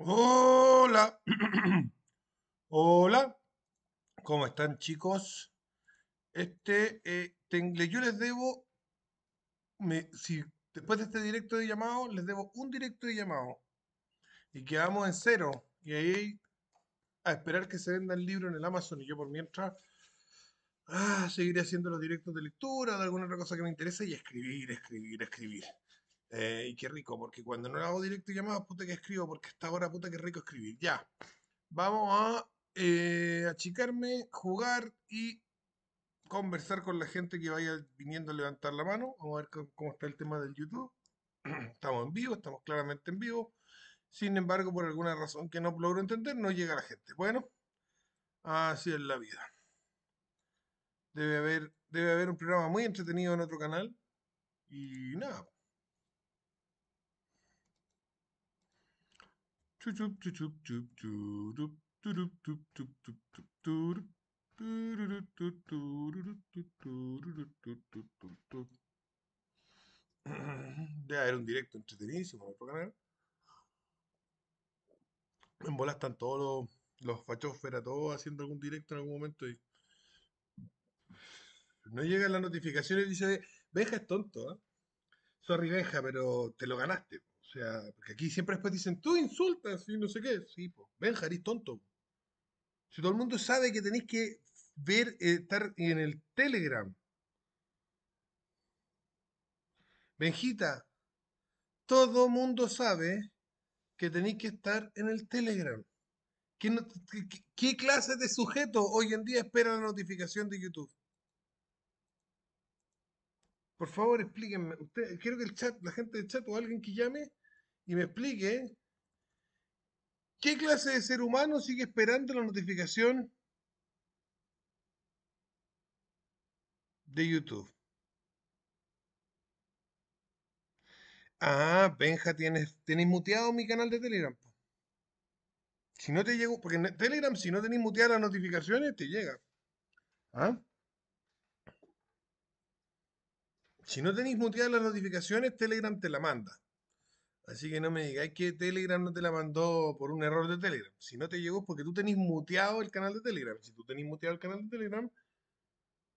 Hola, hola, ¿cómo están, chicos? Yo les debo, después de este directo de llamado, les debo un directo de llamado y quedamos en cero. Y ahí a esperar que se venda el libro en el Amazon, y yo por mientras seguiré haciendo los directos de lectura, de alguna otra cosa que me interese, y escribir. Y qué rico, porque cuando no hago directo y llamadas, puta que escribo, porque hasta ahora, puta que rico escribir. Ya, vamos a achicarme, jugar y conversar con la gente que vaya viniendo a levantar la mano. Vamos a ver cómo está el tema del YouTube. Estamos en vivo, estamos claramente en vivo. Sin embargo, por alguna razón que no logro entender, no llega la gente. Bueno, así es la vida. Debe haber un programa muy entretenido en otro canal. Y nada. Debe haber un directo entretenidísimo en otro canal. En bola están todos los fachósferas, todos haciendo algún directo en algún momento y no llegan las notificaciones y dice: Benja es tonto, ¿eh? Sorry, Benja, pero te lo ganaste. O sea, porque aquí siempre después dicen, tú insultas y no sé qué. Sí, pues, Benja, eres tonto. Si todo el mundo sabe que tenéis que ver, estar en el Telegram. Benjita, todo el mundo sabe que tenéis que estar en el Telegram. ¿Qué clase de sujeto hoy en día espera la notificación de YouTube? Por favor, explíquenme. Quiero que el chat, la gente del chat o alguien que llame y me explique qué clase de ser humano sigue esperando la notificación de YouTube. Ah, Benja, tenés muteado mi canal de Telegram. Si no te llegó, porque en Telegram, si no tenés muteadas las notificaciones, te llega. ¿Ah? Si no tenéis muteadas las notificaciones, Telegram te la manda. Así que no me digáis que Telegram no te la mandó por un error de Telegram. Si no te llegó es porque tú tenéis muteado el canal de Telegram. Si tú tenéis muteado el canal de Telegram,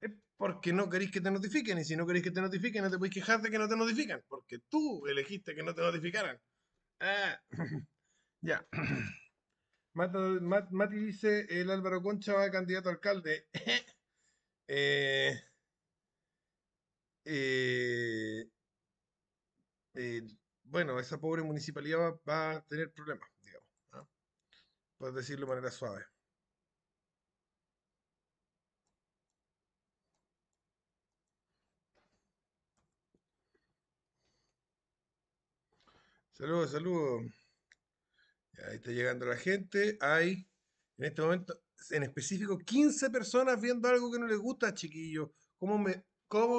es porque no queréis que te notifiquen. Y si no queréis que te notifiquen, no te podéis quejar de que no te notifican. Porque tú elegiste que no te notificaran. Ah. Ya. Mati dice, el Álvaro Concha va de candidato a alcalde. Bueno, esa pobre municipalidad va a tener problemas, digamos, ¿no? Por decirlo de manera suave. Saludos, saludos. Ahí está llegando la gente. Hay, en este momento, en específico, 15 personas viendo algo que no les gusta, chiquillos. ¿Cómo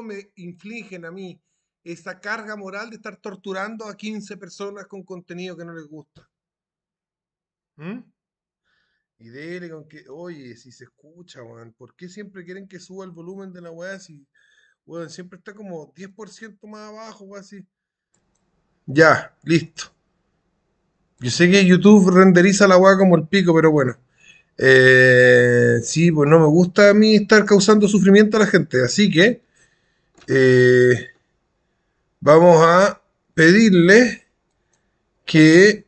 me infligen a mí esa carga moral de estar torturando a 15 personas con contenido que no les gusta? Y dele con que, oye, si se escucha, weón, ¿por qué siempre quieren que suba el volumen de la weá si, weón, siempre está como 10% más abajo, weón, así? Ya, listo. Yo sé que YouTube renderiza la weá como el pico, pero bueno. Sí, pues no me gusta a mí estar causando sufrimiento a la gente, así que... vamos a pedirle que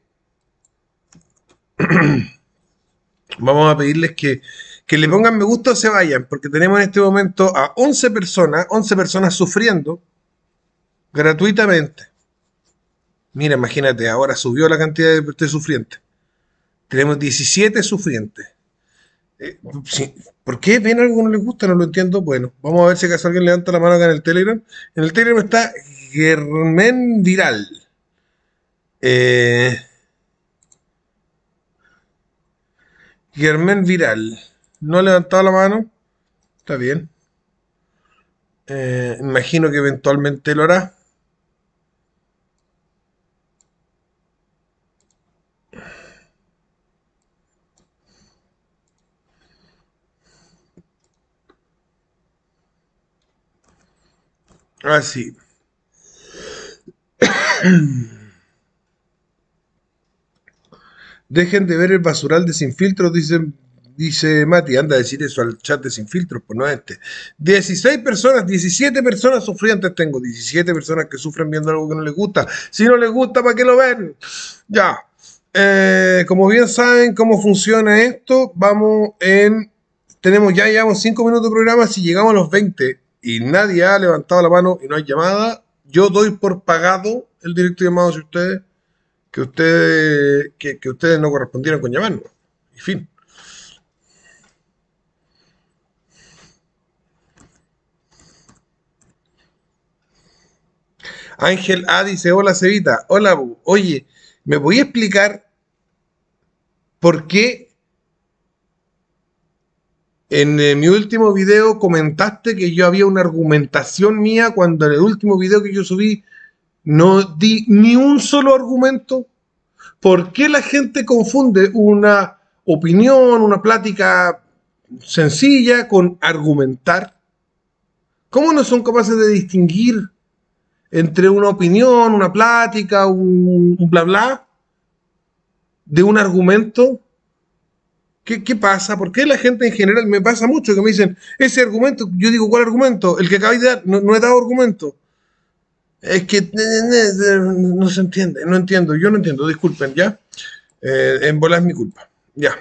que le pongan me gusta o se vayan, porque tenemos en este momento a 11 personas sufriendo gratuitamente. Mira, imagínate, ahora subió la cantidad de sufrientes. Tenemos 17 sufrientes. Sí. ¿Por qué ven algo que no les gusta? No lo entiendo. Bueno, vamos a ver si acaso alguien levanta la mano acá en el Telegram. En el Telegram está Germán Viral. Germán Viral. No ha levantado la mano. Está bien. Imagino que eventualmente lo hará. Así. Dejen de ver el basural de Sin Filtros, dice Mati. Anda a decir eso al chat de Sin Filtros, pues no a este. 16 personas, 17 personas sufrientes tengo. 17 personas que sufren viendo algo que no les gusta. Si no les gusta, ¿para qué lo ven? Ya. Como bien saben cómo funciona esto, vamos en... Llevamos 5 minutos de programa. Si llegamos a los 20 y nadie ha levantado la mano y no hay llamada, yo doy por pagado el directo llamado si ustedes... que ustedes no correspondieron con llamarnos. En fin. Ángel A dice, hola Cevita, hola, oye, ¿me voy a explicar por qué en mi último video comentaste que yo había una argumentación mía cuando en el último video que yo subí no di ni un solo argumento? ¿Por qué la gente confunde una opinión, una plática sencilla con argumentar? ¿Cómo no son capaces de distinguir entre una opinión, una plática, un bla bla, de un argumento? ¿Qué pasa? ¿Por qué la gente en general me pasa mucho que me dicen, ese argumento? Yo digo, ¿cuál argumento? El que acabáis de dar, no he dado argumento. Es que no se entiende, yo no entiendo, disculpen, ¿ya? En bola es mi culpa, ya.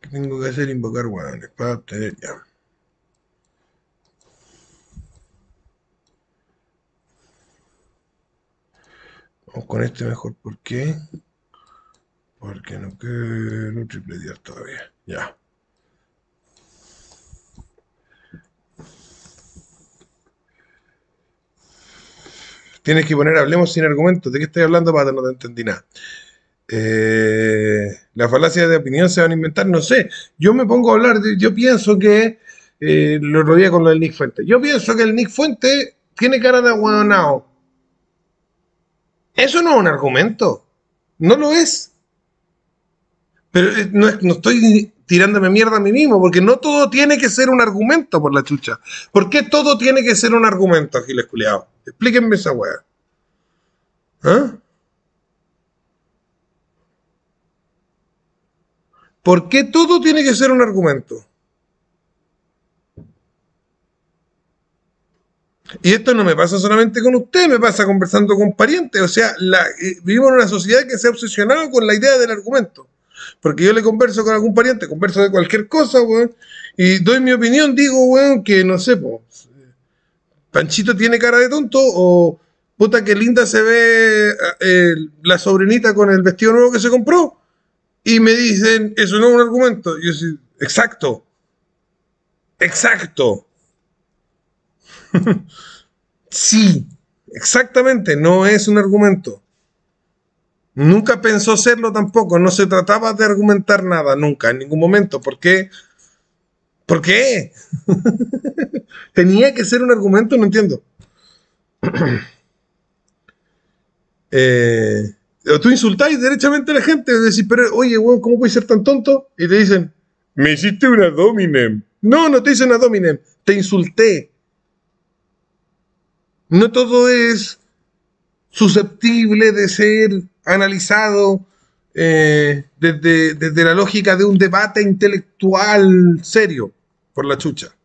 ¿Qué tengo que hacer? Invocar guadones para obtener, ya. Vamos con este mejor, ¿por qué? Porque no quiero tripletear todavía, ya. Tienes que poner hablemos sin argumentos. ¿De qué estoy hablando, Pata? No te entendí nada. Las falacias de opinión se van a inventar, no sé. Yo me pongo a hablar, yo pienso que, lo rodea con lo del Nick Fuente. Yo pienso que el Nick Fuente tiene cara de aguadonao. Eso no es un argumento, no lo es. Pero no estoy tirándome mierda a mí mismo, porque no todo tiene que ser un argumento, por la chucha. ¿Por qué todo tiene que ser un argumento, Giles Culeado? Explíquenme esa weá. ¿Ah? ¿Por qué todo tiene que ser un argumento? Y esto no me pasa solamente con usted, me pasa conversando con parientes. O sea, vivimos en una sociedad que se ha obsesionado con la idea del argumento. Porque yo le converso con algún pariente, converso de cualquier cosa, weón, y doy mi opinión, digo, weón, que no sé, pues, Panchito tiene cara de tonto, o puta que linda se ve la sobrinita con el vestido nuevo que se compró, y me dicen, eso no es un argumento. Yo sí, exacto, exacto. Sí, exactamente, no es un argumento. Nunca pensó serlo tampoco, no se trataba de argumentar nada, nunca, en ningún momento. ¿Por qué? ¿Por qué? ¿Tenía que ser un argumento? No entiendo. Tú insultáis derechamente a la gente, decís, pero oye, weón, ¿cómo puedes ser tan tonto? Y te dicen, me hiciste una dominem. No, no te hice una dominem, te insulté. No todo es susceptible de ser analizado desde la lógica de un debate intelectual serio, por la chucha.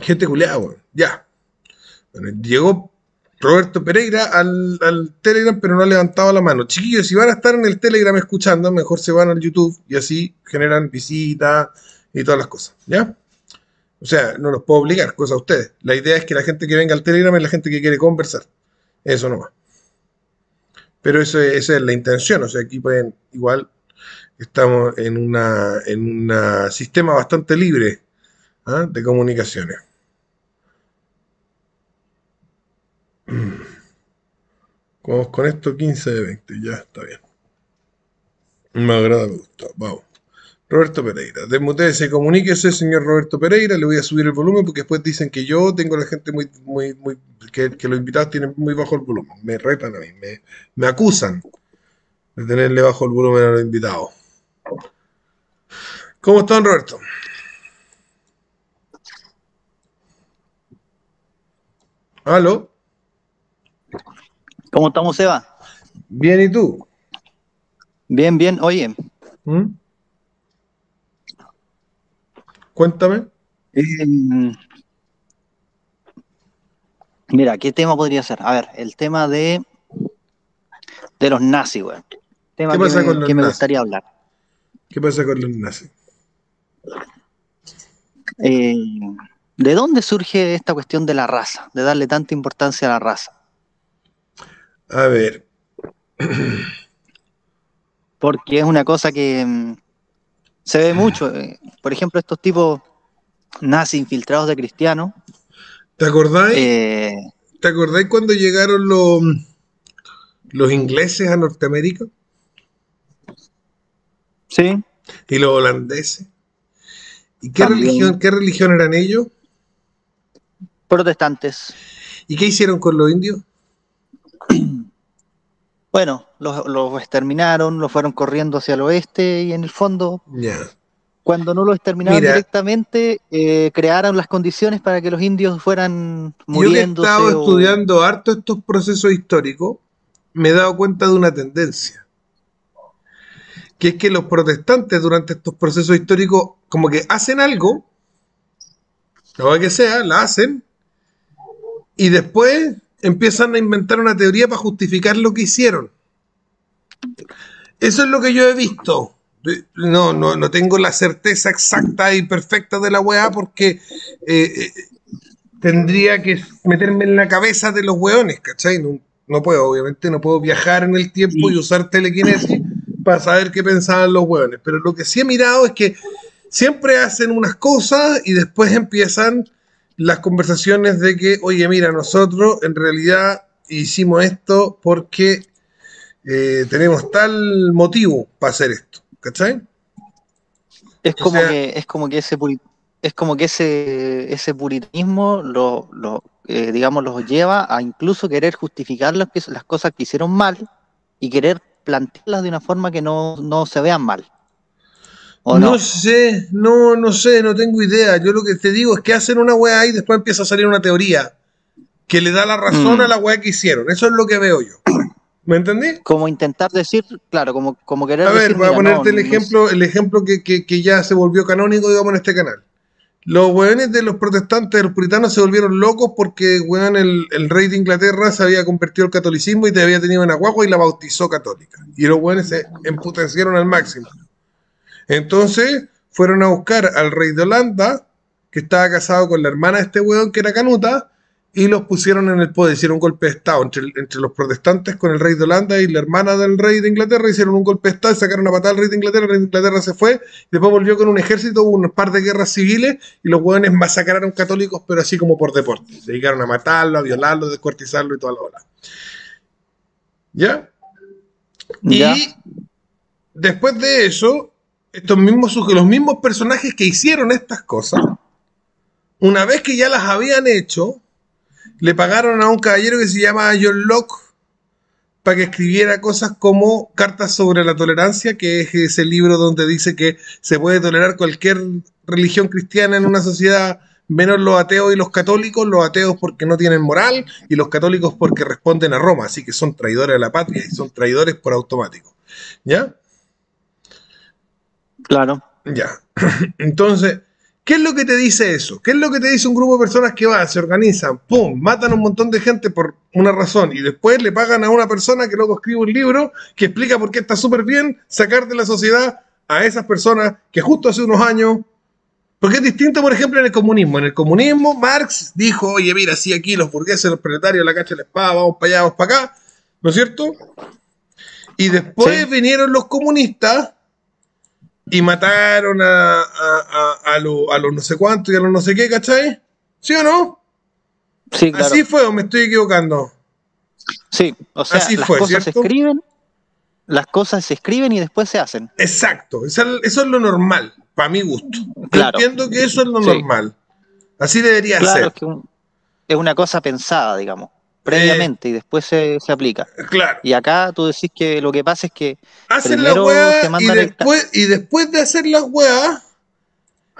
Gente culiada, bueno, ya. Bueno, llegó Roberto Pereira al Telegram, pero no ha levantado la mano. Chiquillos, si van a estar en el Telegram escuchando, mejor se van al YouTube y así generan visitas y todas las cosas, ¿ya? O sea, no los puedo obligar, cosa a ustedes. La idea es que la gente que venga al Telegram es la gente que quiere conversar. Eso nomás. Pero esa es la intención. O sea, aquí pueden, igual, estamos en un sistema bastante libre, ¿ah?, de comunicaciones. Vamos con esto, 15 de 20. Ya, está bien. Me agrada, me gusta. Vamos. Roberto Pereira, desmutéese, comuníquese, señor Roberto Pereira. Le voy a subir el volumen porque después dicen que yo tengo a la gente muy que los invitados tienen muy bajo el volumen. Me retan a mí, me acusan de tenerle bajo el volumen a los invitados. ¿Cómo está, don Roberto? Aló. ¿Cómo estamos, Seba? Bien, ¿y tú? Bien, bien. Oye. Cuéntame. Mira, ¿qué tema podría ser? A ver, el tema de los nazis, güey. Tema que me gustaría hablar. ¿Qué pasa con los nazis? ¿De dónde surge esta cuestión de la raza? De darle tanta importancia a la raza. A ver. Porque es una cosa que se ve mucho. Por ejemplo, estos tipos nazis infiltrados de cristianos. ¿Te acordáis? ¿Te acordáis cuando llegaron los ingleses a Norteamérica? Sí. Y los holandeses. ¿Y qué religión eran ellos? Protestantes. ¿Y qué hicieron con los indios? Bueno, los exterminaron, los fueron corriendo hacia el oeste y en el fondo, cuando no los exterminaron directamente, crearon las condiciones para que los indios fueran muriéndose. Yo he estado estudiando harto estos procesos históricos, me he dado cuenta de una tendencia, que es que los protestantes durante estos procesos históricos como que hacen algo, lo que sea, la hacen, y después empiezan a inventar una teoría para justificar lo que hicieron. Eso es lo que yo he visto. No tengo la certeza exacta y perfecta de la weá porque tendría que meterme en la cabeza de los weones, ¿cachai? No puedo, obviamente, no puedo viajar en el tiempo y usar telequinesis para saber qué pensaban los weones. Pero lo que sí he mirado es que siempre hacen unas cosas y después empiezan las conversaciones de que, oye, mira, nosotros en realidad hicimos esto porque tenemos tal motivo para hacer esto, ¿cachai? Es como, o sea, que, ese puritanismo digamos, los lleva a incluso querer justificar las cosas que hicieron mal y querer plantearlas de una forma que no se vean mal. No sé, no tengo idea. Yo lo que te digo es que hacen una weá y después empieza a salir una teoría que le da la razón a la weá que hicieron. Eso es lo que veo yo. ¿Me entendí? Como intentar decir, claro, como querer decir... A ver, voy a ponerte el ejemplo que ya se volvió canónico, digamos, en este canal. Los weones de los protestantes, de los puritanos, se volvieron locos porque, weón, el rey de Inglaterra se había convertido al catolicismo y te había tenido una guagua y la bautizó católica. Y los weones se emputecieron al máximo. Entonces fueron a buscar al rey de Holanda, que estaba casado con la hermana de este hueón, que era canuta, y los pusieron en el poder. Hicieron un golpe de estado entre los protestantes con el rey de Holanda y la hermana del rey de Inglaterra. Hicieron un golpe de estado y sacaron a patada al rey de Inglaterra. El rey de Inglaterra se fue, después volvió con un ejército, hubo un par de guerras civiles y los hueones masacraron católicos, pero así como por deporte. Se dedicaron a matarlo, a violarlo, a descuartizarlo y toda la hora. ¿Ya? Y después de eso, los mismos personajes que hicieron estas cosas, una vez que ya las habían hecho, le pagaron a un caballero que se llama John Locke para que escribiera cosas como Cartas sobre la Tolerancia, que es ese libro donde dice que se puede tolerar cualquier religión cristiana en una sociedad, menos los ateos y los católicos. Los ateos porque no tienen moral y los católicos porque responden a Roma, así que son traidores a la patria y son traidores por automático. ¿Ya? Claro. Ya. Entonces, ¿qué es lo que te dice eso? ¿Qué es lo que te dice un grupo de personas que se organizan, pum, matan a un montón de gente por una razón y después le pagan a una persona que luego escribe un libro que explica por qué está súper bien sacar de la sociedad a esas personas que justo hace unos años... Porque es distinto, por ejemplo, en el comunismo. En el comunismo, Marx dijo, oye, mira, sí, aquí los burgueses, los proletarios, la cacha de la espada, vamos para allá, vamos para acá, ¿no es cierto? Y después vinieron los comunistas y mataron a los no sé cuántos y a los no sé qué, ¿cachai? ¿Sí o no? Sí, claro. ¿Así fue o me estoy equivocando? Sí, o sea, así fue, ¿cierto? Las cosas se escriben y después se hacen. Exacto, eso es lo normal, para mi gusto. Claro. Yo entiendo que eso es lo normal. Así debería ser. Claro, es una cosa pensada, digamos, previamente, y después se aplica. Claro. Y acá tú decís que lo que pasa es que hacen la weá y después de hacer las weá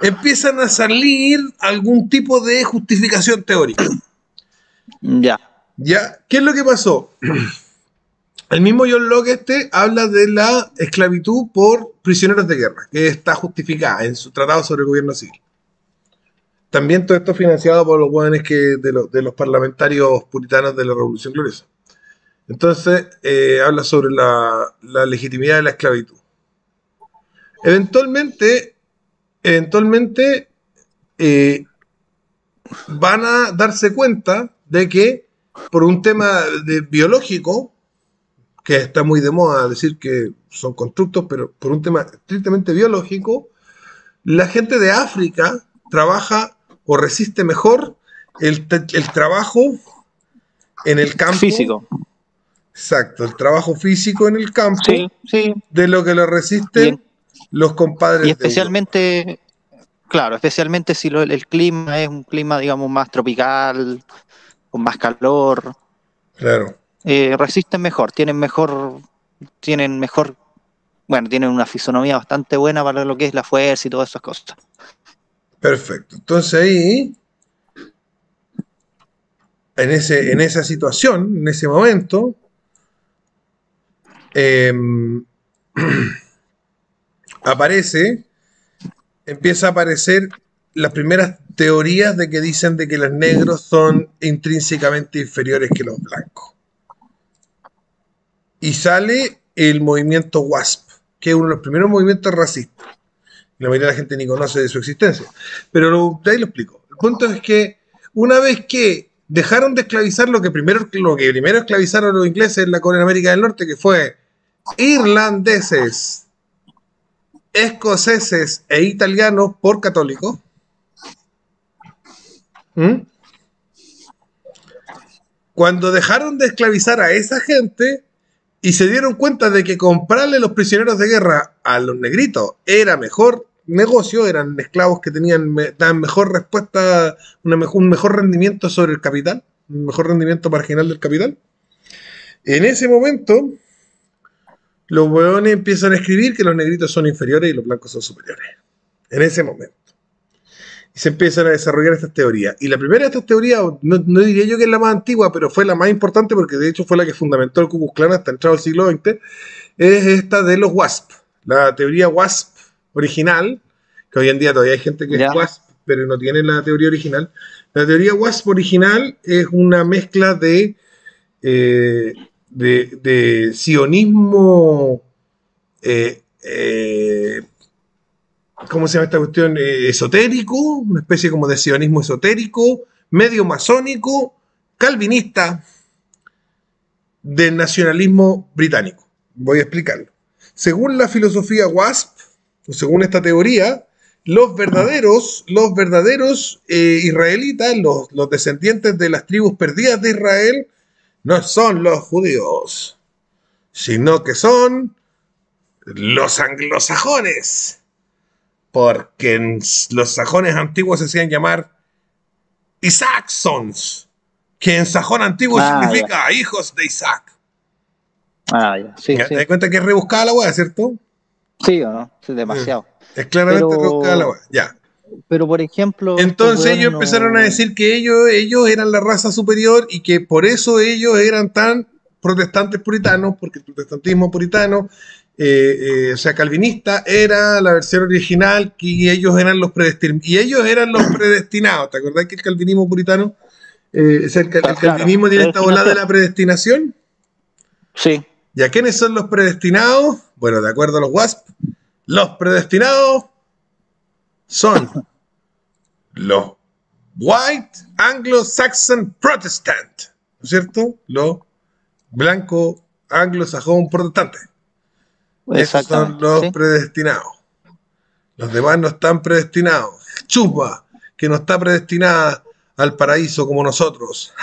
empiezan a salir algún tipo de justificación teórica. Ya. Ya, ¿qué es lo que pasó? El mismo John Locke habla de la esclavitud por prisioneros de guerra, que está justificada en su tratado sobre el gobierno civil. También todo esto financiado por los hueones de los parlamentarios puritanos de la Revolución Gloriosa. Entonces, habla sobre la legitimidad de la esclavitud. Eventualmente, van a darse cuenta de que por un tema biológico, que está muy de moda decir que son constructos, pero por un tema estrictamente biológico, la gente de África trabaja o resiste mejor el trabajo en el campo. Físico. Exacto, el trabajo físico en el campo, sí, sí, de lo que lo resisten los compadres. Y especialmente, claro, especialmente si el clima es un clima, digamos, más tropical, con más calor. Claro. Resisten mejor, tienen una fisonomía bastante buena para lo que es la fuerza y todas esas cosas. Perfecto. Entonces ahí, en esa situación, en ese momento, empieza a aparecer las primeras teorías de que dicen de que los negros son intrínsecamente inferiores que los blancos. Y sale el movimiento WASP, que es uno de los primeros movimientos racistas. La mayoría de la gente ni conoce de su existencia. Pero ahí lo explico. El punto es que una vez que dejaron de esclavizar lo que primero esclavizaron los ingleses en la colonia América del Norte, que fue irlandeses, escoceses e italianos por católicos. Cuando dejaron de esclavizar a esa gente y se dieron cuenta de que comprarle los prisioneros de guerra a los negritos era mejor negocio, eran esclavos que daban mejor respuesta, un mejor rendimiento sobre el capital, un mejor rendimiento marginal del capital. En ese momento, los hueones empiezan a escribir que los negritos son inferiores y los blancos son superiores. En ese momento. Y se empiezan a desarrollar estas teorías. Y la primera de estas teorías, no diría yo que es la más antigua, pero fue la más importante porque de hecho fue la que fundamentó el Ku Klux Klan hasta entrado al siglo XX, es esta de los WASP. La teoría WASP original, que hoy en día todavía hay gente que es WASP, pero no tiene la teoría original. La teoría WASP original es una mezcla de sionismo, ¿cómo se llama esta cuestión? Esotérico, una especie como de sionismo esotérico, medio masónico, calvinista, del nacionalismo británico. Voy a explicarlo. Según la filosofía WASP, o según esta teoría, los verdaderos israelitas, los descendientes de las tribus perdidas de Israel, no son los judíos, sino que son los anglosajones, porque los sajones antiguos se hacían llamar Isaacsons, que en sajón antiguo significa hijos de Isaac. ¿Te das cuenta que es rebuscada la hueá, cierto? Sí, o no, es demasiado. Es claramente rebuscada la hueá, ya. Pero por ejemplo, entonces ellos empezaron a decir que ellos eran la raza superior y que por eso ellos eran tan protestantes puritanos, porque el protestantismo puritano, calvinista, era la versión original y ellos eran los predestinados. ¿Te acordás que el calvinismo puritano, el calvinismo tiene esta bola de la predestinación? Sí. ¿Y a quiénes son los predestinados? Bueno, de acuerdo a los WASP, los predestinados son los White Anglo-Saxon Protestant, ¿no es cierto? Los blancos anglosajón protestantes. Esos son los predestinados. Los demás no están predestinados. Chupa, que no está predestinada al paraíso como nosotros.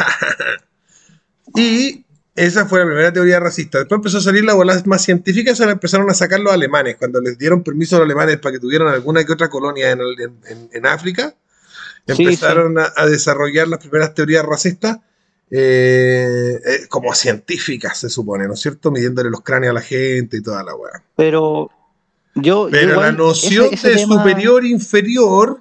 Y esa fue la primera teoría racista. Después empezó a salir la bola más científica, se la empezaron a sacar los alemanes, cuando les dieron permiso a los alemanes para que tuvieran alguna que otra colonia en África. Empezaron a desarrollar las primeras teorías racistas, como científicas, se supone, ¿no es cierto? Midiéndole los cráneos a la gente y toda la hueá. Pero la noción de superior-inferior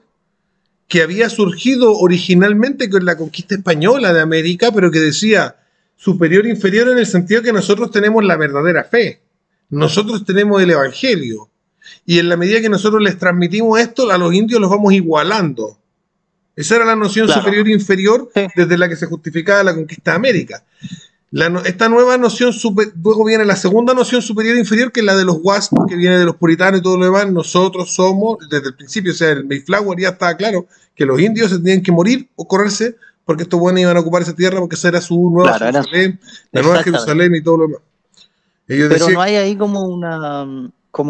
que había surgido originalmente con la conquista española de América, pero que decía superior e inferior en el sentido que nosotros tenemos la verdadera fe, nosotros tenemos el evangelio, y en la medida que nosotros les transmitimos esto, a los indios los vamos igualando. Esa era la noción [S2] Claro. [S1] Superior e inferior desde la que se justificaba la conquista de América. Esta nueva noción, luego viene la segunda noción superior e inferior, que es la de los WASP, que viene de los puritanos y todo lo demás. Nosotros somos, desde el principio, o sea, el Mayflower ya estaba claro que los indios se tenían que morir o correrse, porque estos buenos iban a ocupar esa tierra, porque esa era su nueva Jerusalén, la nueva Jerusalén y todo lo demás. Ellos decían, no hay ahí como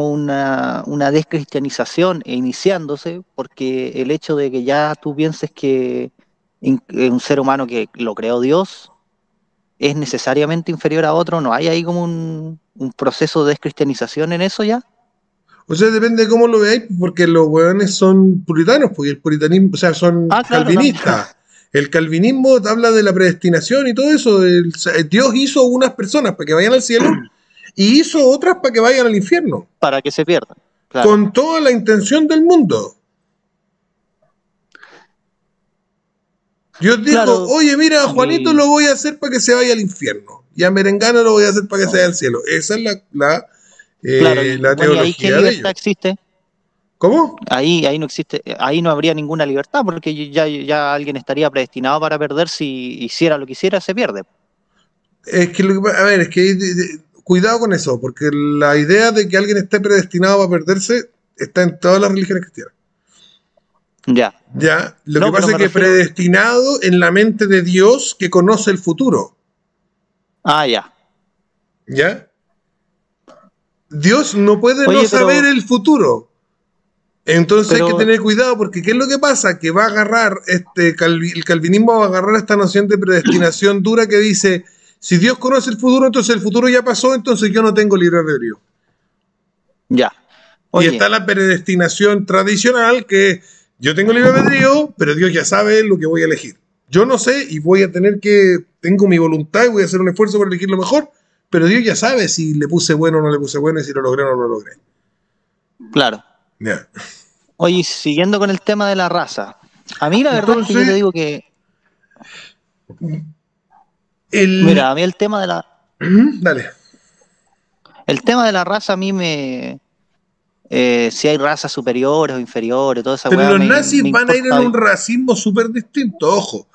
una descristianización iniciándose, porque el hecho de que ya tú pienses que un ser humano que lo creó Dios es necesariamente inferior a otro, ¿no hay ahí como un proceso de descristianización en eso ya? O sea, depende de cómo lo veáis, porque los hueones son puritanos, porque el puritanismo, o sea, son calvinistas. El calvinismo habla de la predestinación y todo eso. Dios hizo unas personas para que vayan al cielo y hizo otras para que vayan al infierno. Para que se pierdan. Claro. Con toda la intención del mundo. Dios dijo, claro, oye, mira, a Juanito lo voy a hacer para que se vaya al infierno. Y a Merengano lo voy a hacer para que se vaya al cielo. Esa es la teología. ¿Y ahí qué libertad existe? ¿Cómo? Ahí no existe, ahí no habría ninguna libertad, porque ya alguien estaría predestinado para perder. Si hiciera lo que hiciera, se pierde. Es que, a ver, es que cuidado con eso, porque la idea de que alguien esté predestinado para perderse está en todas las religiones cristianas. Ya. Lo que pasa es que predestinado en la mente de Dios que conoce el futuro. ¿Ya? Dios no puede no saber el futuro. Entonces hay que tener cuidado, porque ¿qué es lo que pasa? Que va a agarrar, el calvinismo va a agarrar esta noción de predestinación dura que dice, si Dios conoce el futuro, entonces el futuro ya pasó, entonces yo no tengo libre albedrío. Oye. Y está la predestinación tradicional, que yo tengo libre albedrío, pero Dios ya sabe lo que voy a elegir. Yo no sé y voy a tener que... Tengo mi voluntad y voy a hacer un esfuerzo para elegir lo mejor, pero Dios ya sabe si le puse bueno o no le puse bueno y si lo logré o no lo logré. Claro. Oye, siguiendo con el tema de la raza. A mí la verdad es que yo te digo que... Mira, a mí el tema de la... Dale. El tema de la raza a mí me... si hay razas superiores o inferiores, toda esa Pero los nazis van a ir en un racismo súper distinto, ojo.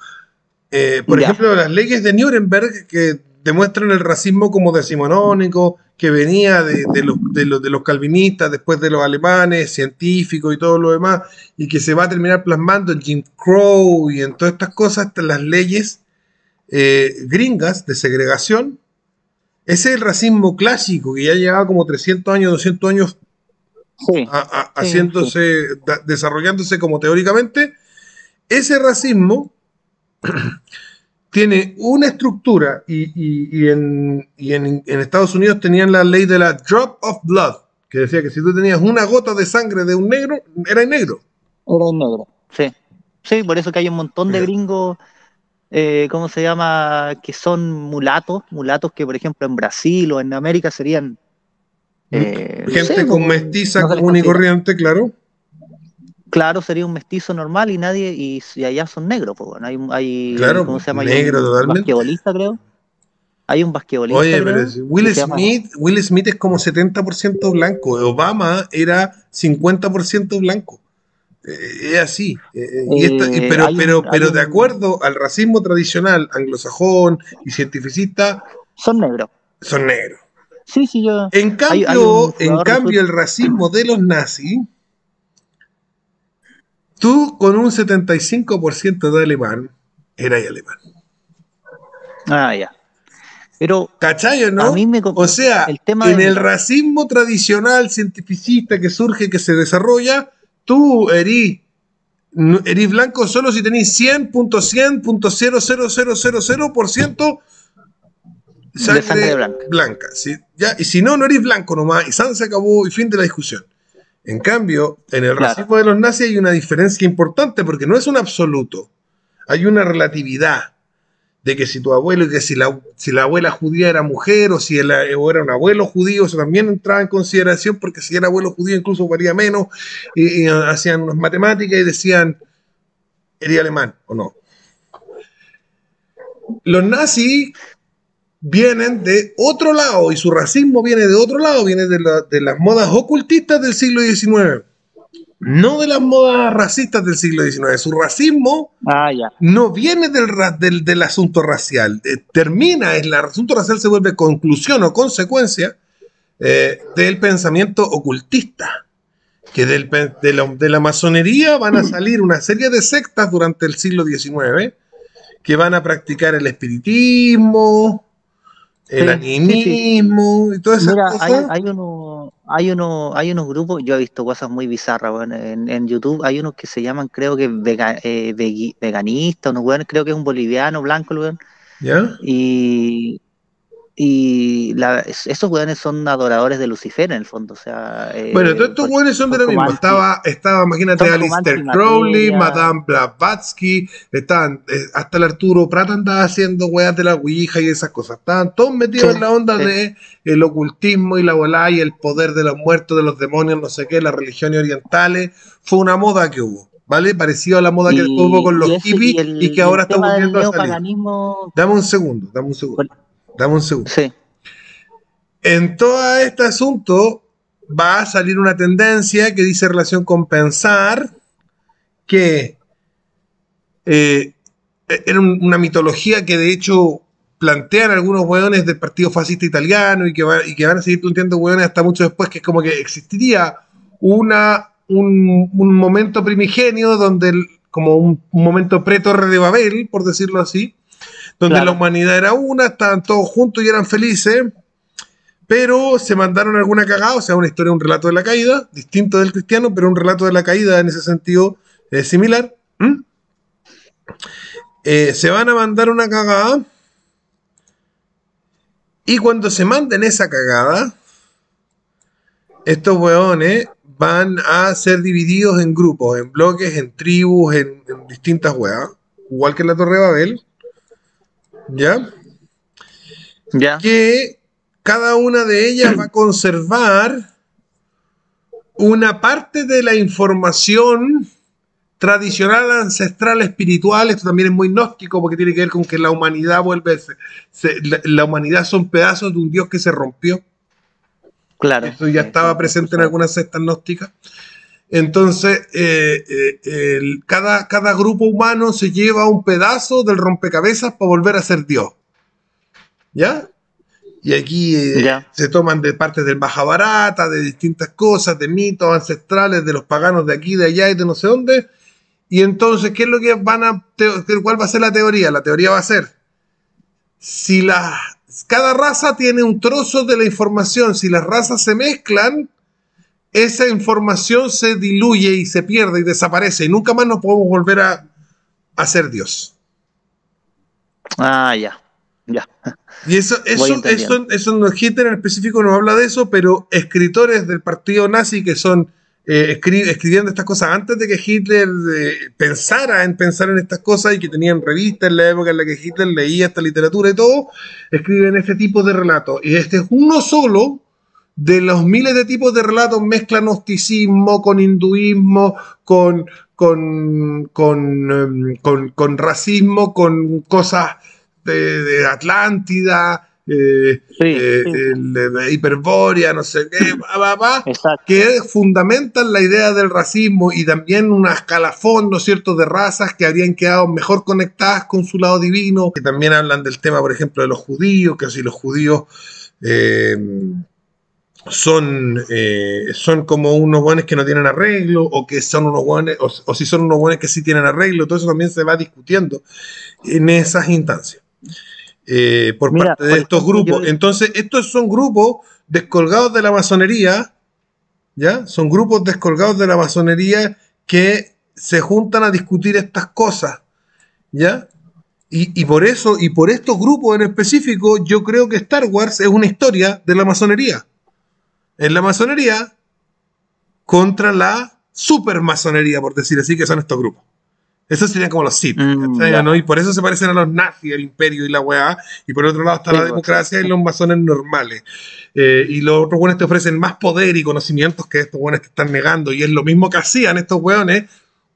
Por ejemplo, las leyes de Nuremberg que demuestran el racismo como decimonónico, que venía de los calvinistas, después de los alemanes, científicos y todo lo demás, y que se va a terminar plasmando en Jim Crow y en todas estas cosas, hasta las leyes gringas de segregación. Ese es el racismo clásico que ya llevaba como 300 años, 200 años. Desarrollándose como teóricamente. Ese racismo tiene una estructura y en Estados Unidos tenían la ley de la drop of blood, que decía que si tú tenías una gota de sangre de un negro, eras negro. Sí, por eso que hay un montón de gringos ¿cómo se llama? Que son mulatos que por ejemplo en Brasil o en América serían gente con mestiza común y corriente, claro. Claro, sería un mestizo normal y nadie, y allá son negros, pues bueno, claro, ¿cómo se llama? Negro, totalmente. Basquetbolista, creo. Hay un basquetbolista. Oye, pero es Will Smith es como 70% blanco, Obama era 50% blanco. Es así. Pero de acuerdo al racismo tradicional anglosajón y cientificista, son negros. Son negros. En cambio, el racismo de los nazis, tú con un 75% de alemán, eras alemán. Pero, ¿cachai o no? O sea, el racismo tradicional cientificista que surge, que se desarrolla, tú erís blanco solo si tenés 100.0000000% sangre blanca, ¿sí? Y si no, no eres blanco nomás, y San se acabó y fin de la discusión. En cambio, en el racismo de los nazis hay una diferencia importante, porque no es un absoluto, hay una relatividad de que si tu abuelo, que si la abuela judía era mujer, o era un abuelo judío, eso también entraba en consideración, porque si era abuelo judío incluso valía menos, y hacían unas matemáticas y decían Sería alemán, ¿o no? Los nazis vienen de otro lado y su racismo viene de otro lado, viene de las modas ocultistas del siglo XIX, no de las modas racistas del siglo XIX. Su racismo no viene del asunto racial, termina, el asunto racial se vuelve conclusión o consecuencia del pensamiento ocultista, que de la masonería van a salir una serie de sectas durante el siglo XIX que van a practicar el espiritismo, el animismo y todas esas cosas. Hay unos grupos, yo he visto cosas muy bizarras, bueno, en YouTube hay unos que se llaman, creo que veganistas, unos, bueno, creo que es un boliviano blanco, bueno, ¿ya? Esos weones son adoradores de Lucifer en el fondo, o sea, bueno, todos estos weones son de lo mismo. Estaba, imagínate, Aleister Crowley, Madame Blavatsky, estaban, hasta el Arturo Prat andaba haciendo weas de la Ouija y esas cosas. Estaban todos metidos en la onda de el ocultismo y la volá y el poder de los muertos, de los demonios, no sé qué, las religiones orientales. Fue una moda que hubo, ¿vale? Parecido a la moda que hubo con los hippies y que ahora está volviendo a salir. Dame un segundo. Dame un segundo. Sí. En todo este asunto va a salir una tendencia que dice relación con pensar que era una mitología que de hecho plantean algunos hueones del partido fascista italiano y que van a seguir planteando hueones hasta mucho después, que es como que existiría un momento primigenio donde como un momento pre-Torre de Babel, por decirlo así, donde la humanidad era una, estaban todos juntos y eran felices, pero se mandaron alguna cagada, o sea, una historia, un relato de la caída, distinto del cristiano, pero un relato de la caída en ese sentido similar. Se van a mandar una cagada, y cuando se manden esa cagada, estos hueones van a ser divididos en grupos, en bloques, en tribus, en distintas hueas, igual que en la Torre de Babel. ¿Ya? Que cada una de ellas va a conservar una parte de la información tradicional, ancestral, espiritual. Esto también es muy gnóstico porque tiene que ver con que la humanidad vuelve, la humanidad son pedazos de un dios que se rompió. Claro. Esto ya estaba presente en algunas sectas gnósticas. Entonces, cada grupo humano se lleva un pedazo del rompecabezas para volver a ser Dios. ¿Ya? Y aquí se toman de partes del Mahabharata, de distintas cosas, de mitos ancestrales, de los paganos de aquí, de allá y de no sé dónde. Y entonces, ¿qué es lo que van a... ¿Cuál va a ser la teoría? La teoría va a ser, si cada raza tiene un trozo de la información, si las razas se mezclan, esa información se diluye y se pierde y desaparece y nunca más nos podemos volver a ser Dios. Y eso nos hit en específico, nos habla de eso, pero escritores del partido nazi que son escribiendo estas cosas antes de que Hitler pensara en estas cosas y que tenían revistas en la época en la que Hitler leía esta literatura y todo, escriben este tipo de relatos. Y este es uno solo de los miles de tipos de relatos, mezcla gnosticismo con hinduismo, con racismo, con cosas de Atlántida, de Hiperbórea, no sé qué, que fundamentan la idea del racismo y también un escalafón, ¿no es cierto?, de razas que habrían quedado mejor conectadas con su lado divino, que también hablan del tema, por ejemplo, de los judíos, que si los judíos... Son como unos hueones que no tienen arreglo, o que son unos hueones, o si son unos hueones que sí tienen arreglo. Todo eso también se va discutiendo en esas instancias por parte de estos grupos. Entonces, estos son grupos descolgados de la masonería, ¿ya? Son grupos descolgados de la masonería que se juntan a discutir estas cosas, ¿ya? Y por eso, y por estos grupos en específico, yo creo que Star Wars es una historia de la masonería. En la masonería contra la supermasonería, por decir así, que son estos grupos. Esos serían como los Sith, ¿no? Y por eso se parecen a los nazis, el imperio y la weá. Y por otro lado está la democracia y los masones normales. Y los otros weones te ofrecen más poder y conocimientos que estos weones te están negando. Y es lo mismo que hacían estos weones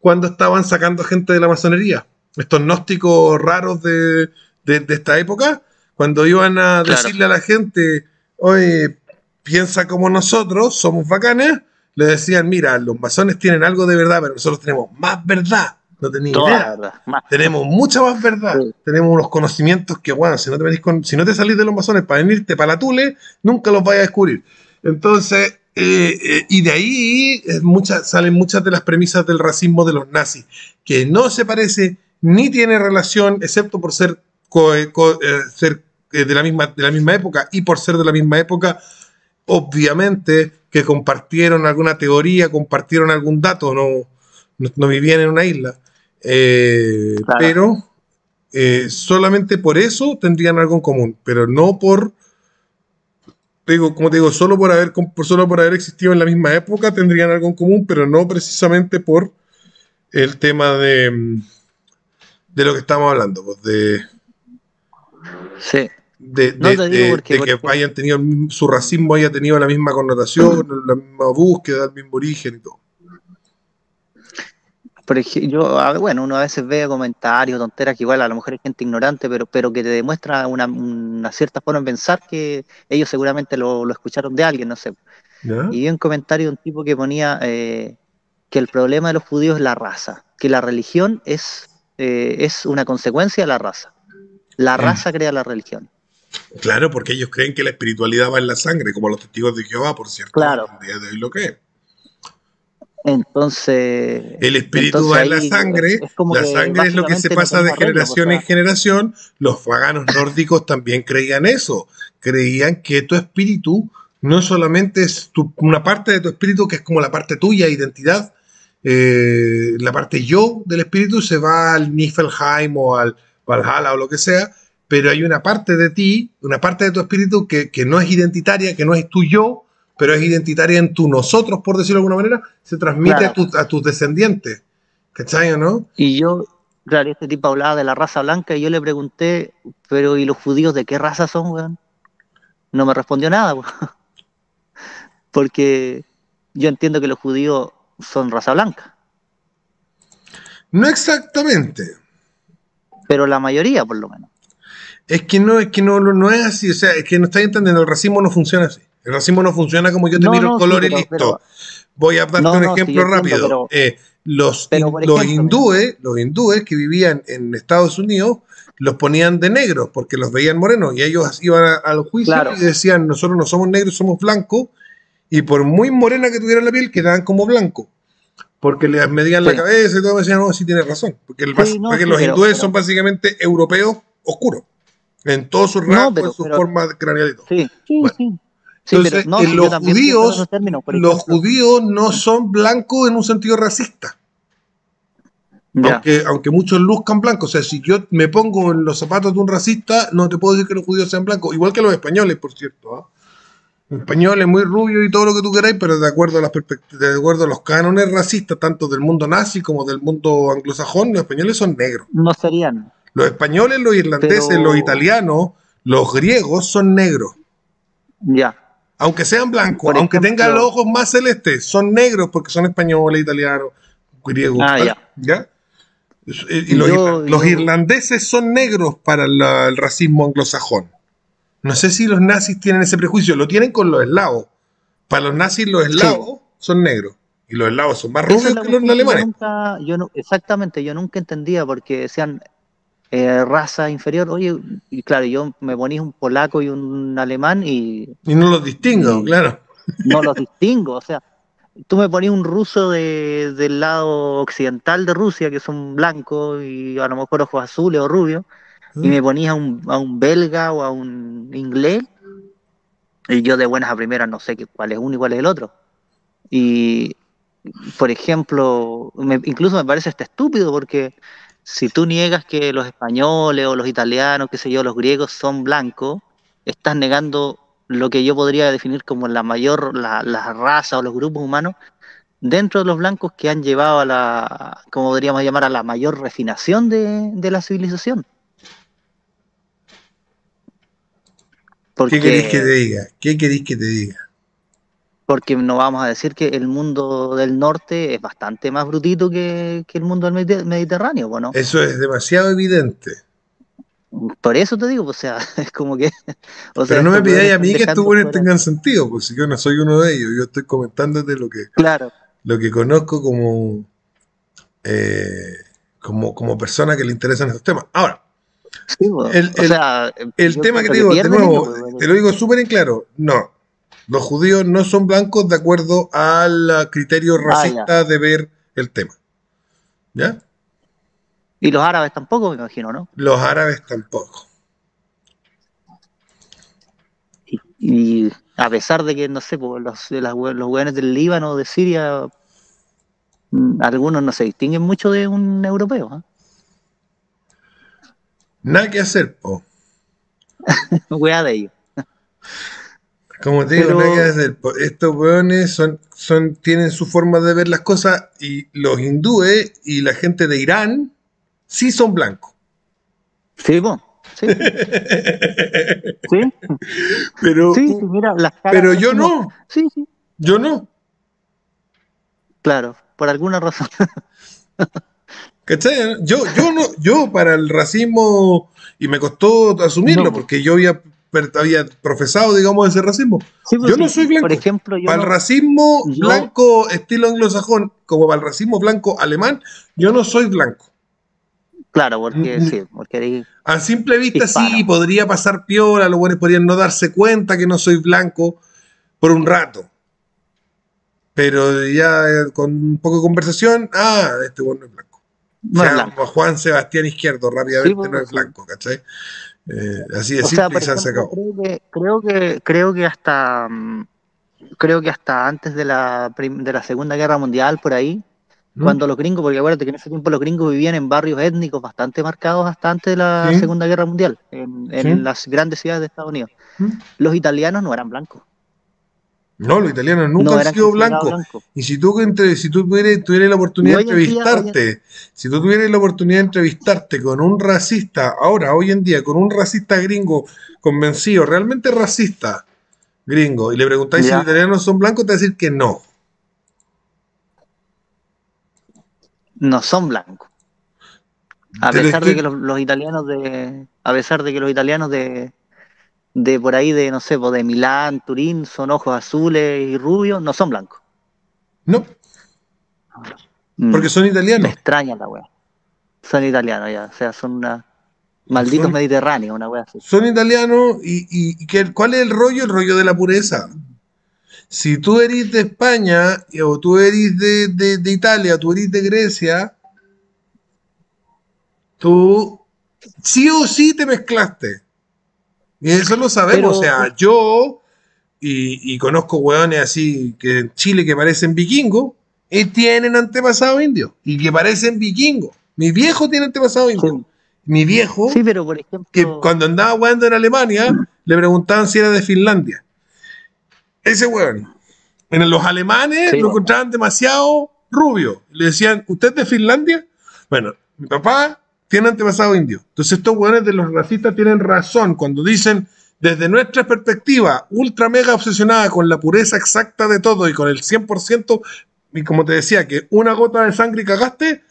cuando estaban sacando gente de la masonería. Estos gnósticos raros de esta época, cuando iban a decirle a la gente, oye, piensa como nosotros, somos bacanes, le decían, mira, los masones tienen algo de verdad, pero nosotros tenemos más verdad. No tenía idea. Tenemos mucha más verdad. Sí. Tenemos unos conocimientos que, bueno, si no te salís de los masones para venirte para la Tule, nunca los vayas a descubrir. Entonces, y de ahí salen muchas de las premisas del racismo de los nazis, que no se parece ni tiene relación, excepto por ser, de la misma época, y por ser de la misma época, obviamente que compartieron alguna teoría, compartieron algún dato, no vivían en una isla. Claro. Pero solamente por eso tendrían algo en común, pero no por, como te digo, solo por haber existido en la misma época tendrían algo en común, pero no precisamente por el tema de lo que estamos hablando, pues de que hayan tenido, su racismo haya tenido la misma connotación, la misma búsqueda, el mismo origen y todo. Por ejemplo, bueno, uno a veces ve comentarios, tonteras, que igual a lo mejor es gente ignorante, pero que te demuestra una cierta forma de pensar que ellos seguramente lo escucharon de alguien, no sé. ¿No? Y vi un comentario de un tipo que ponía que el problema de los judíos es la raza, que la religión es una consecuencia de la raza. La raza crea la religión. Claro, porque ellos creen que la espiritualidad va en la sangre, como los testigos de Jehová, por cierto. Claro. El día de hoy lo que es. Entonces el espíritu va en la sangre, la sangre es lo que se pasa de generación en generación. Los paganos nórdicos también creían eso, creían que tu espíritu no solamente es una parte de tu espíritu, que es como la parte tuya, identidad, la parte yo del espíritu se va al Niflheim o al Valhalla o lo que sea, pero hay una parte de ti, una parte de tu espíritu que no es identitaria, que no es tu yo, pero es identitaria en tu nosotros, por decirlo de alguna manera, se transmite a tus descendientes, ¿cachai o no? Y yo, claro, este tipo hablaba de la raza blanca y yo le pregunté, pero ¿y los judíos de qué raza son, weón? No me respondió nada, weón. Porque yo entiendo que los judíos son raza blanca. No exactamente. Pero la mayoría, por lo menos. Es que no es así, o sea, es que no estáis entendiendo, el racismo no funciona así. El racismo no funciona como yo te miro el color, sí, pero, y listo. Voy a darte un ejemplo rápido. Los hindúes que vivían en Estados Unidos los ponían de negros porque los veían morenos y ellos iban al juicio, claro, y decían, nosotros no somos negros, somos blancos, y por muy morena que tuvieran la piel quedaban como blancos porque les medían la cabeza y todo, y decían, no, sí tienes razón, porque los hindúes son básicamente europeos oscuros en todos sus rasgos, en sus formas craneales. Entonces, los judíos no son blancos en un sentido racista, aunque muchos luzcan blancos. O sea, si yo me pongo en los zapatos de un racista, no te puedo decir que los judíos sean blancos, igual que los españoles, por cierto, Los españoles muy rubios y todo lo que tú queráis, pero de acuerdo a las perspectivas, de acuerdo a los cánones racistas, tanto del mundo nazi como del mundo anglosajón, los españoles son negros. No serían. Los españoles, los irlandeses, los italianos, los griegos son negros. Aunque sean blancos, aunque tengan los ojos más celestes, son negros porque son españoles, italianos, griegos. Y los irlandeses son negros para el racismo anglosajón. No sé si los nazis tienen ese prejuicio, lo tienen con los eslavos. Para los nazis, los eslavos son negros y los eslavos son más rubios que los alemanes. Exactamente, yo nunca entendía porque decían raza inferior, oye, y claro, yo me ponía un polaco y un alemán y no los distingo, claro. No los distingo, o sea, tú me ponías un ruso del lado occidental de Rusia, que son blancos y a lo mejor ojos azules o rubios, y me ponías a un belga o a un inglés, y yo de buenas a primeras no sé cuál es uno y cuál es el otro. Y, por ejemplo, incluso me parece estúpido porque si tú niegas que los españoles o los italianos, qué sé yo, los griegos son blancos, estás negando lo que yo podría definir como la raza o los grupos humanos dentro de los blancos que han llevado como podríamos llamar, a la mayor refinación de la civilización. Porque, ¿qué querés que te diga? porque no vamos a decir que el mundo del norte es bastante más brutito que el mundo del Mediterráneo, ¿no? Eso es demasiado evidente. Por eso te digo, o sea, es como que... O sea, pero no me pidáis a mí que estos buenos tengan sentido, pues si yo no soy uno de ellos, yo estoy comentándote lo que, claro, lo que conozco como, como persona que le interesan estos temas. Ahora, sí, bueno, el tema que te digo, de nuevo, te lo digo súper en claro, no. Los judíos no son blancos de acuerdo al criterio racista de ver el tema. ¿Ya? Y los árabes tampoco, me imagino, ¿no? Los árabes tampoco. Y a pesar de que, no sé, los hueones del Líbano, de Siria, algunos no se distinguen mucho de un europeo. ¿Eh? Nada que hacer, po. Hueá de ellos. Como te digo, estos hueones tienen su forma de ver las cosas, y los hindúes y la gente de Irán sí son blancos. Sí, vos. Sí. ¿Sí? Pero, sí, mira, las caras, pero yo no. No. Sí, sí. Yo no. Claro, por alguna razón. ¿Cachai? Yo para el racismo, y me costó asumirlo, no, porque yo había profesado, digamos, ese racismo. Sí, pues, yo no soy blanco. Por ejemplo, yo para el racismo blanco estilo anglosajón, como para el racismo blanco alemán, yo no soy blanco. Claro, porque sí, porque a simple vista hispano. Sí, podría pasar piola, los buenos podrían no darse cuenta que no soy blanco por un rato. Pero ya con un poco de conversación, este bueno no es blanco. No, o sea, es blanco. Juan Sebastián Izquierdo rápidamente, sí, bueno, no es blanco, ¿cachai? Así de simple, y se han sacado. Creo que hasta antes de la Segunda Guerra Mundial, por ahí, cuando los gringos, porque acuérdate que en ese tiempo los gringos vivían en barrios étnicos bastante marcados hasta antes de la Segunda Guerra Mundial, en las grandes ciudades de Estados Unidos. Los italianos no eran blancos. No, los italianos nunca han sido blancos. Y si tú tuvieras la oportunidad de entrevistarte, si tú tuvieras la oportunidad de entrevistarte con un racista, ahora, hoy en día, con un racista gringo convencido, realmente racista gringo, y le preguntáis si los italianos son blancos, te va a decir que no. No son blancos. A pesar de que los italianos de... A pesar de que los italianos de por ahí de, no sé, de Milán, Turín, son ojos azules y rubios, no son blancos. No. Porque son italianos. Me extraña la wea. Son italianos ya. O sea, son malditos mediterráneos, una wea así. Son italianos y ¿cuál es el rollo? El rollo de la pureza. Si tú eres de España, o tú eres de Italia, tú eres de Grecia, tú sí o sí te mezclaste. Y eso lo sabemos. Pero, o sea, yo y conozco hueones así que en Chile que parecen vikingos y tienen antepasados indios y que parecen vikingos. Mi viejo tiene antepasados indios. Sí. Mi viejo, sí, pero por ejemplo, que cuando andaba hueando en Alemania, le preguntaban si era de Finlandia. Ese hueón, los alemanes lo encontraban demasiado rubio. Le decían, ¿usted es de Finlandia? Bueno, mi papá tiene antepasado indio. Entonces estos hueones de los racistas tienen razón cuando dicen, desde nuestra perspectiva, ultra mega obsesionada con la pureza exacta de todo y con el 100%, y como te decía, que una gota de sangre y cagaste,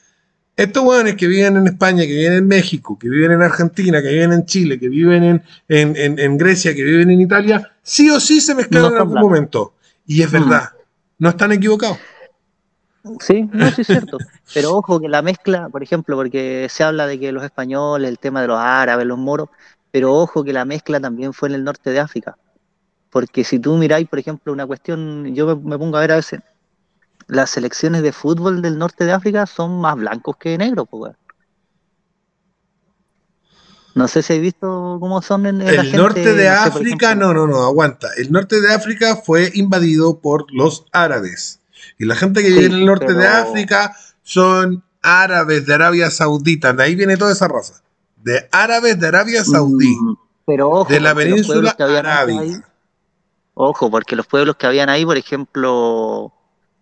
estos hueones que viven en España, que viven en México, que viven en Argentina, que viven en Chile, que viven en Grecia, que viven en Italia, sí o sí se mezclaron en algún momento. Y es verdad, no están equivocados. Sí, no, sí es cierto. Pero ojo que la mezcla, por ejemplo, porque se habla de que los españoles, el tema de los árabes, los moros, pero ojo que la mezcla también fue en el norte de África. Porque si tú miráis, por ejemplo, una cuestión, yo me pongo a ver a veces, las selecciones de fútbol del norte de África son más blancos que negros, pues. No sé si habéis visto cómo son en el norte de África. No, aguanta. El norte de África fue invadido por los árabes. Y la gente que vive en el norte de África son árabes de Arabia Saudita. De ahí viene toda esa raza. De árabes de Arabia Saudí. Pero ojo, de la península arábica. Ojo, porque los pueblos que habían ahí, por ejemplo,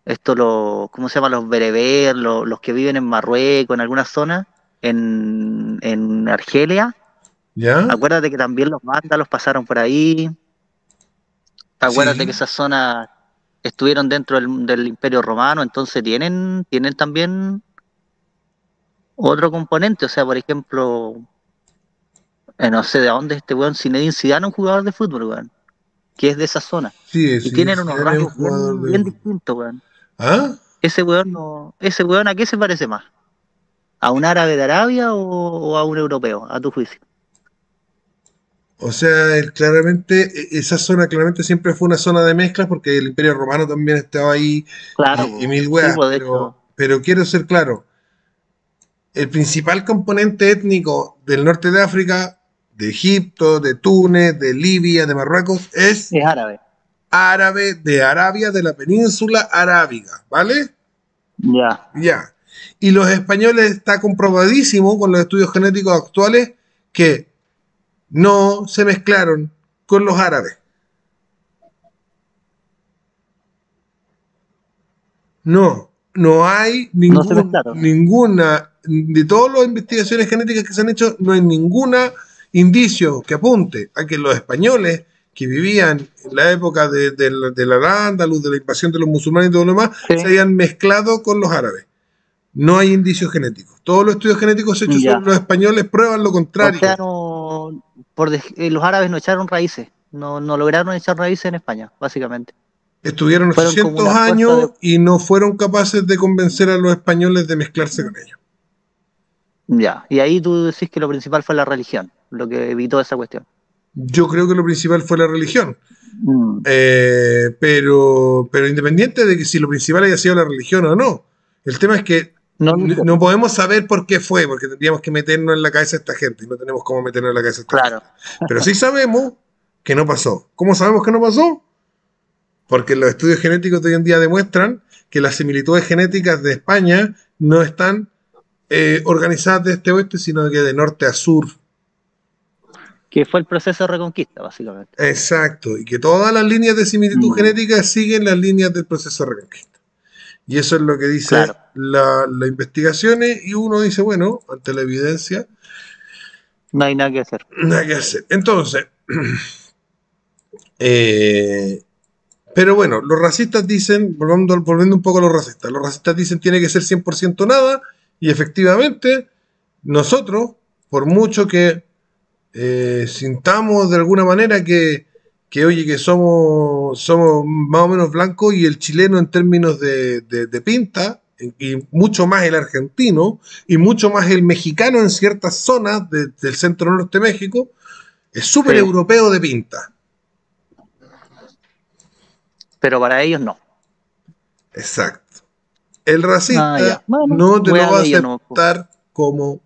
¿cómo se llaman? Los bereber, los que viven en Marruecos, en algunas zonas, en Argelia. ¿Ya? Acuérdate que también los vándalos pasaron por ahí. Acuérdate que esas zonas estuvieron dentro del Imperio Romano, entonces tienen también otro componente. O sea, por ejemplo, no sé de dónde este weón, Zinedine Zidane, un jugador de fútbol, weón, que es de esa zona. Sí, y tienen unos rasgos bien distintos, weón. ¿Ah? Ese weón, ¿a qué se parece más? ¿A un árabe de Arabia o a un europeo, a tu juicio? O sea, claramente, esa zona claramente siempre fue una zona de mezclas porque el Imperio Romano también estaba ahí, claro, y mil weas, sí, pero quiero ser claro, el principal componente étnico del norte de África, de Egipto, de Túnez, de Libia, de Marruecos, es árabe. Árabe de Arabia, de la península arábiga, ¿vale? Ya. Ya. Y los españoles, está comprobadísimo con los estudios genéticos actuales que no se mezclaron con los árabes. No hay ninguna, de todas las investigaciones genéticas que se han hecho, no hay ninguna indicio que apunte a que los españoles que vivían en la época de la Al-Ándalus, de la invasión de los musulmanes y todo lo demás, sí, se hayan mezclado con los árabes. No hay indicios genéticos. Todos los estudios genéticos hechos sobre los españoles prueban lo contrario. O sea, los árabes no echaron raíces, no lograron echar raíces en España, básicamente. Estuvieron 800 años y no fueron capaces de convencer a los españoles de mezclarse con ellos. Ya, y ahí tú decís que lo principal fue la religión, lo que evitó esa cuestión. Yo creo que lo principal fue la religión. Pero independiente de que si lo principal haya sido la religión o no, el tema es que no podemos saber por qué fue, porque tendríamos que meternos en la cabeza a esta gente y no tenemos cómo meternos en la cabeza a esta gente. Pero sí sabemos que no pasó. ¿Cómo sabemos que no pasó? Porque los estudios genéticos de hoy en día demuestran que las similitudes genéticas de España no están organizadas de este a oeste, sino que de norte a sur. Que fue el proceso de reconquista, básicamente. Exacto, y que todas las líneas de similitud genética siguen las líneas del proceso de reconquista. Y eso es lo que dicen las investigaciones, y uno dice, bueno, ante la evidencia... No hay nada que hacer. Nada que hacer. Entonces, pero bueno, los racistas dicen, volviendo un poco a los racistas dicen tiene que ser 100% nada, y efectivamente, nosotros, por mucho que... sintamos de alguna manera que oye, que somos más o menos blancos, y el chileno en términos de pinta, y mucho más el argentino, y mucho más el mexicano en ciertas zonas del centro norte de México, es súper europeo de pinta. Pero para ellos no. Exacto. El racista no te lo va a aceptar como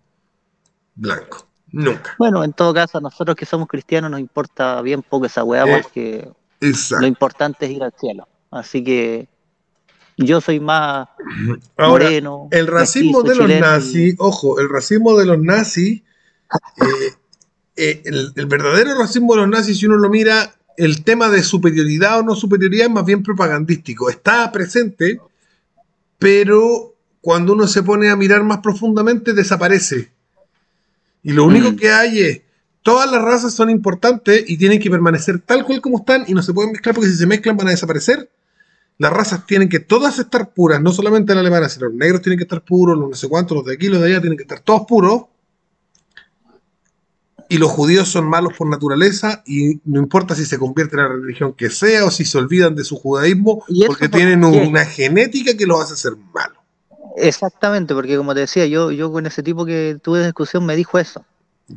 blanco. Nunca. Bueno, en todo caso, a nosotros que somos cristianos nos importa bien poco esa weá, porque lo importante es ir al cielo. Así que yo soy más moreno. Ahora, el racismo de los nazis, ojo, el racismo de los nazis, el verdadero racismo de los nazis, si uno lo mira, el tema de superioridad o no superioridad es más bien propagandístico. Está presente, pero cuando uno se pone a mirar más profundamente, desaparece. Y lo único que hay es, todas las razas son importantes y tienen que permanecer tal cual como están y no se pueden mezclar, porque si se mezclan van a desaparecer. Las razas tienen que todas estar puras, no solamente la alemana, sino los negros tienen que estar puros, los no sé cuántos, los de aquí, los de allá, tienen que estar todos puros. Y los judíos son malos por naturaleza y no importa si se convierten a la religión que sea o si se olvidan de su judaísmo, porque tienen una genética que los hace ser malos. Exactamente, porque como te decía, yo con ese tipo que tuve discusión me dijo eso.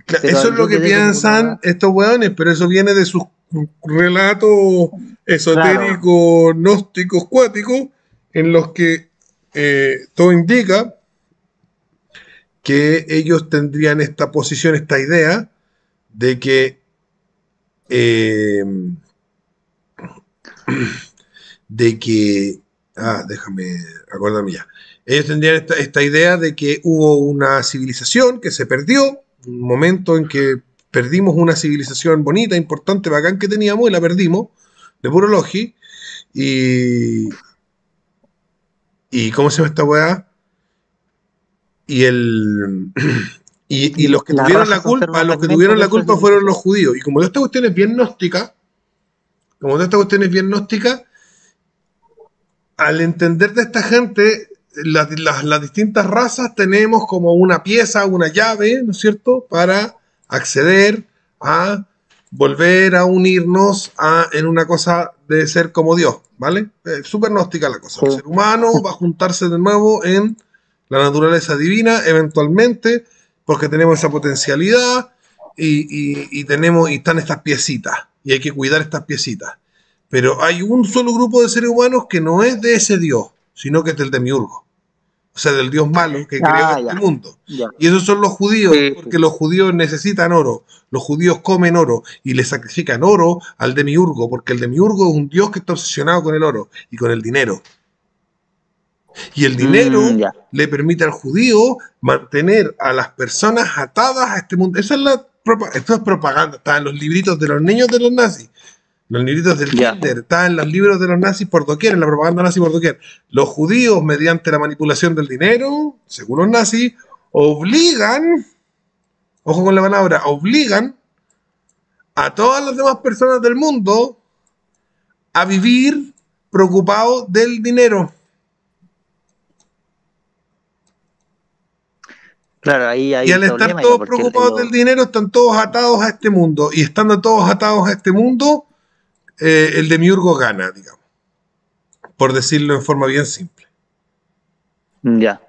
Claro, eso es lo que piensan estos hueones, pero eso viene de sus relatos esotéricos, gnósticos, cuáticos, en los que todo indica que ellos tendrían esta posición, esta idea de que déjame acordarme ya. Ellos tendrían esta idea de que hubo una civilización que se perdió, un momento en que perdimos una civilización bonita, importante, bacán que teníamos, y la perdimos, de puro logi, y ¿cómo se llama esta weá? Y los que tuvieron la culpa, fueron los judíos. Y como toda esta cuestión es bien gnóstica, al entender de esta gente, las distintas razas tenemos como una pieza, una llave, ¿no es cierto?, para acceder a volver a unirnos en una cosa de ser como Dios, ¿vale? Súper gnóstica la cosa. El ser humano va a juntarse de nuevo en la naturaleza divina, eventualmente, porque tenemos esa potencialidad y están estas piecitas, y hay que cuidar estas piecitas. Pero hay un solo grupo de seres humanos que no es de ese Dios, sino que es del demiurgo, o sea, del Dios malo que creó este mundo. Y esos son los judíos, porque los judíos necesitan oro, los judíos comen oro y le sacrifican oro al demiurgo, porque el demiurgo es un Dios que está obsesionado con el oro y con el dinero. Y el dinero le permite al judío mantener a las personas atadas a este mundo. Esa es la esto es propaganda, está en los libritos de los niños de los nazis. Los libritos del Kinder, están en los libros de los nazis por doquier, en la propaganda nazi por doquier. Los judíos, mediante la manipulación del dinero, según los nazis, obligan, ojo con la palabra, obligan a todas las demás personas del mundo a vivir preocupados del dinero. Claro, ahí hay y al estar todos preocupados del dinero, están todos atados a este mundo. Y estando todos atados a este mundo, el demiurgo gana, digamos, por decirlo en forma bien simple. Ya.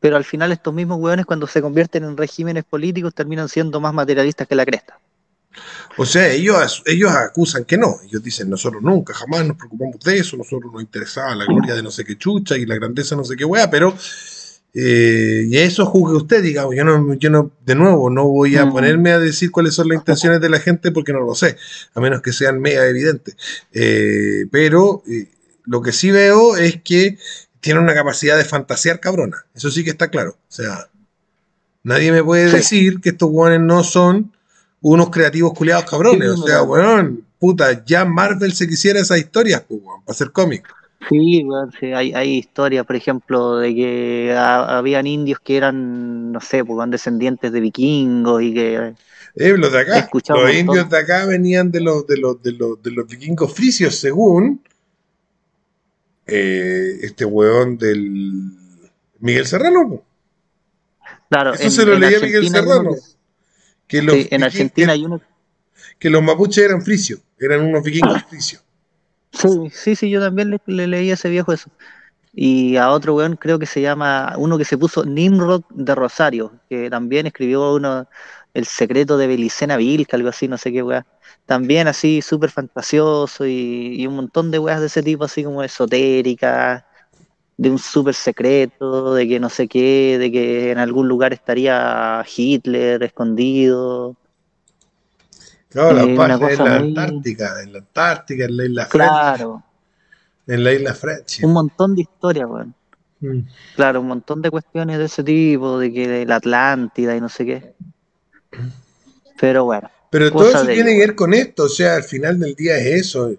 Pero al final estos mismos hueones, cuando se convierten en regímenes políticos, terminan siendo más materialistas que la cresta. O sea, ellos acusan que no. Ellos dicen, nosotros nunca, jamás nos preocupamos de eso, nosotros nos interesaba la gloria de no sé qué chucha y la grandeza de no sé qué hueá, pero... y eso juzgue usted, digamos. Yo no, de nuevo, no voy a ponerme a decir cuáles son las intenciones de la gente porque no lo sé, a menos que sean mega evidentes. Pero lo que sí veo es que tiene una capacidad de fantasear cabrona. Eso sí que está claro. O sea, nadie me puede decir que estos hueones no son unos creativos culiados cabrones. O sea, hueón, puta, ya Marvel se quisiera esas historias, pues, hueón, para ser cómico. Sí, bueno, sí, hay historias, por ejemplo, de que habían indios que eran, no sé, pues, descendientes de vikingos y que... los de acá, los indios de acá venían de los vikingos frisios, según este huevón del Miguel Serrano. Claro, eso se lo leía Miguel Serrano. Que los en Argentina hay uno... Que los mapuches eran frisios, eran unos vikingos frisios. Sí, yo también le leí a ese viejo eso. Y a otro weón, creo que se llama, uno que se puso Nimrod de Rosario, que también escribió uno, El secreto de Belicena Vilca, algo así, no sé qué weá. También así, súper fantasioso y un montón de weas de ese tipo, así como esotérica, de un súper secreto, de que no sé qué, de que en algún lugar estaría Hitler escondido. Claro, la parte en la Antártica, en la isla French. Claro. En la isla French. Un montón de historias, weón. Claro, un montón de cuestiones de ese tipo, de que la Atlántida y no sé qué. Pero bueno. Pero todo eso tiene que ver con esto, o sea, al final del día es eso.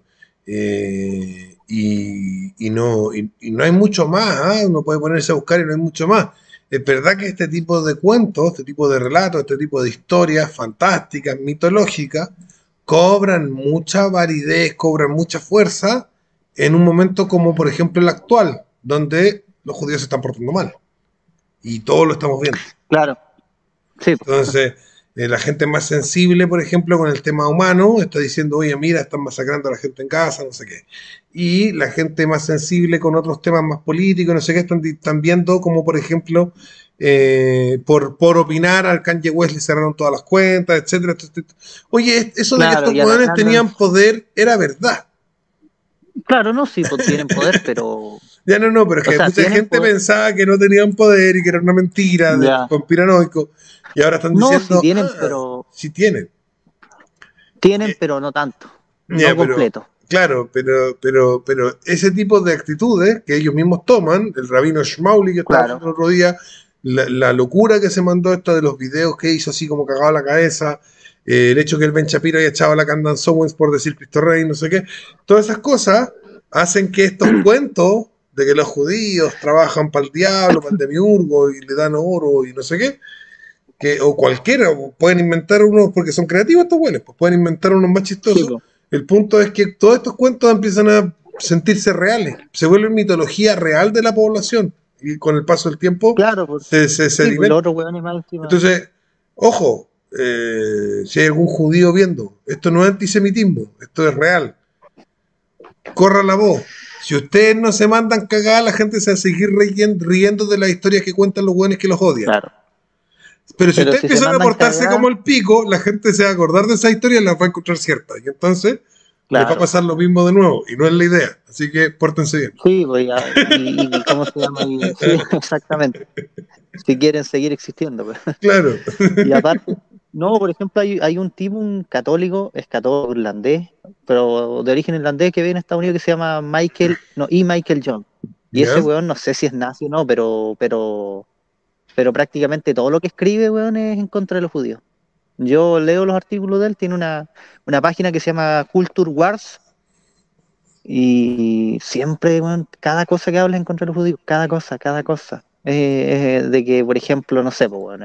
No hay mucho más, uno puede ponerse a buscar y no hay mucho más. Es verdad que este tipo de cuentos, este tipo de relatos, este tipo de historias fantásticas, mitológicas, cobran mucha validez, cobran mucha fuerza en un momento como, por ejemplo, el actual, donde los judíos se están portando mal. Y todos lo estamos viendo. Claro. Sí. Entonces, la gente más sensible, por ejemplo, con el tema humano, está diciendo, oye, mira, están masacrando a la gente en casa, no sé qué. Y la gente más sensible con otros temas más políticos, no sé qué, están viendo como, por ejemplo, por opinar al Kanye West le cerraron todas las cuentas, etcétera, etcétera. Oye, eso de que estos hueones tenían poder era verdad. Claro, no, sí, pues, tienen poder, pero... Ya no, pero es que mucha gente pensaba que no tenían poder y que era una mentira, conspiranoico, y ahora están diciendo... No, sí tienen, pero... Sí tienen. Tienen, pero no tanto, no completo. Claro, pero ese tipo de actitudes que ellos mismos toman, el rabino Shmauli que estaba el otro día, la locura que se mandó esta de los videos que hizo así como cagado la cabeza, el hecho que el Ben Shapiro haya echado la Candace Owens por decir Cristo Rey, no sé qué, todas esas cosas hacen que estos cuentos de que los judíos trabajan para el diablo, para el demiurgo y le dan oro y no sé qué, o cualquiera, pueden inventar unos, porque son creativos estos güeyes, pues pueden inventar unos más chistosos, El punto es que todos estos cuentos empiezan a sentirse reales, se vuelven mitología real de la población, y con el paso del tiempo claro, pues, se sí, el otro hueón es más estimado. Entonces, ojo, si hay algún judío viendo, esto no es antisemitismo, esto es real. Corra la voz. Si ustedes no se mandan cagadas, la gente se va a seguir riendo de las historias que cuentan los hueones que los odian. Claro. Pero si ustedes empiezan a portarse como el pico, la gente se va a acordar de esa historia y las va a encontrar ciertas. Y entonces claro, les va a pasar lo mismo de nuevo. Y no es la idea. Así que pórtense bien. Sí, voy a, y ¿cómo se llama? Y, sí, exactamente. Si quieren seguir existiendo. Pues. Claro. Y aparte, no, por ejemplo, hay un tipo, un católico, es católico irlandés, pero de origen irlandés que vive en Estados Unidos, que se llama Michael John. Y ese weón, no sé si es nazi o no, pero prácticamente todo lo que escribe, weón, es en contra de los judíos. Yo leo los artículos de él, tiene una página que se llama Culture Wars, y siempre, weón, cada cosa que habla es en contra de los judíos, cada cosa. De que, por ejemplo, no sé, pues, weón,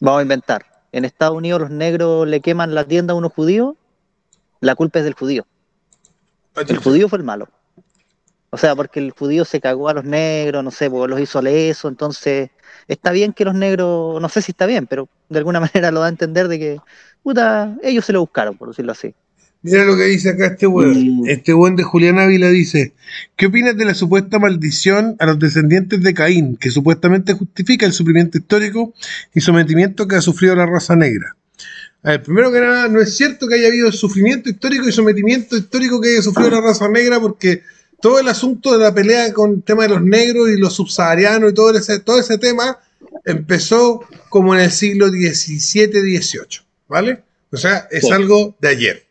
vamos a inventar. En Estados Unidos los negros le queman la tienda a unos judíos, la culpa es del judío. El judío fue el malo. O sea, porque el judío se cagó a los negros, no sé, porque los hizo leso, entonces está bien que los negros, no sé si está bien, pero de alguna manera lo da a entender de que, puta, ellos se lo buscaron, por decirlo así. Mira lo que dice acá este weón. Este weón de Julián Ávila dice: ¿qué opinas de la supuesta maldición a los descendientes de Caín, que supuestamente justifica el sufrimiento histórico y sometimiento que ha sufrido la raza negra? A ver, primero que nada, no es cierto que haya habido sufrimiento histórico y sometimiento histórico que haya sufrido la raza negra, porque todo el asunto de la pelea con el tema de los negros y los subsaharianos y todo ese tema empezó como en el siglo XVII-XVIII, ¿vale? O sea, es algo de ayer.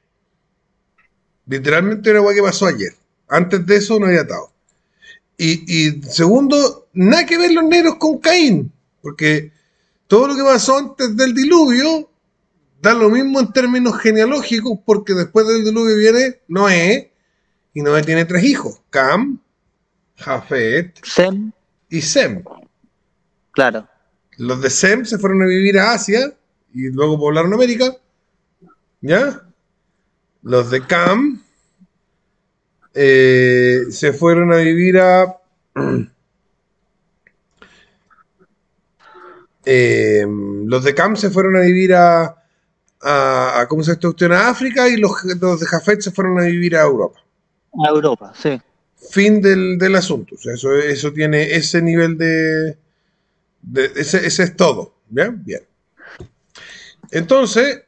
Literalmente una hueá que pasó ayer. Antes de eso no había atado. Y segundo, nada que ver los negros con Caín, porque todo lo que pasó antes del diluvio da lo mismo en términos genealógicos, porque después del diluvio viene Noé, y Noé tiene 3 hijos: Cam, Jafet, Sem y Sem. Claro. Los de Sem se fueron a vivir a Asia y luego poblaron América. ¿Ya? Los de Cam se fueron a vivir a ¿cómo se llama? A África, y los de Jafet se fueron a vivir a Europa. A Europa, sí. Fin del asunto. O sea, eso tiene ese nivel de ese es todo. ¿Bien? Bien. Entonces,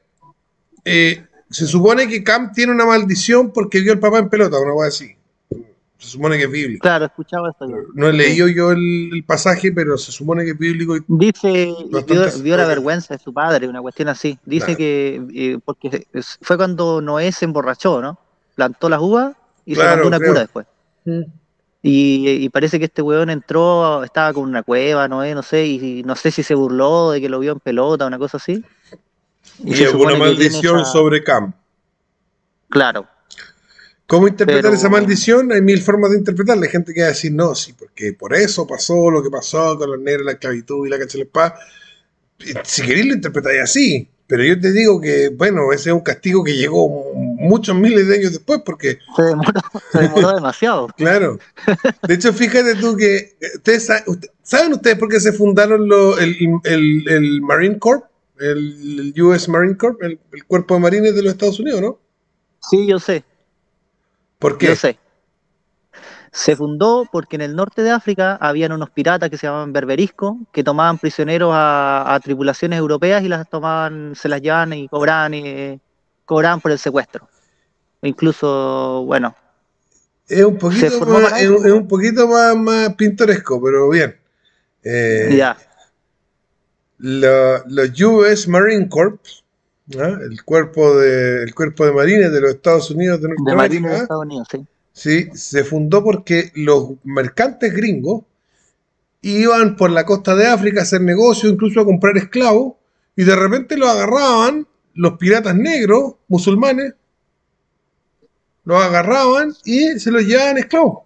se supone que Cam tiene una maldición porque vio al papá en pelota, una cosa así. Se supone que es bíblico. Claro, escuchaba eso. No he leído yo el pasaje, pero se supone que es bíblico. Dice, vio la vergüenza de su padre, una cuestión así. Dice claro, que porque fue cuando Noé se emborrachó, ¿no? Plantó las uvas y claro, se mandó una cura después. Sí. Y parece que este weón entró, estaba con una cueva, no sé, y no sé si se burló de que lo vio en pelota, una cosa así. Y alguna maldición sobre Cam. Claro. ¿Cómo interpretar esa maldición? Hay mil formas de interpretarla. Hay gente que va a decir, no, sí, porque por eso pasó lo que pasó con los negros, la esclavitud y la cachalepá. Si queréis lo interpretáis así, pero yo te digo que, bueno, ese es un castigo que llegó muchos miles de años después, porque se demoró demasiado. Claro. De hecho, fíjate tú que ¿saben ustedes por qué se fundaron el Marine Corps? El US Marine Corps, el cuerpo de marines de los Estados Unidos, ¿no? Sí, yo sé. ¿Por qué? Yo sé. Se fundó porque en el norte de África habían unos piratas que se llamaban berberisco, que tomaban prisioneros a tripulaciones europeas y las tomaban, se las llevaban y cobraban por el secuestro. Incluso, bueno, es un poquito más pintoresco, pero bien. Ya. Los US Marine Corps, ¿no? el cuerpo de marines de los Estados Unidos de Norteamérica, de Estados Unidos, sí. Sí, se fundó porque los mercantes gringos iban por la costa de África a hacer negocios, incluso a comprar esclavos, y de repente los agarraban los piratas negros, musulmanes, los agarraban y se los llevaban esclavos.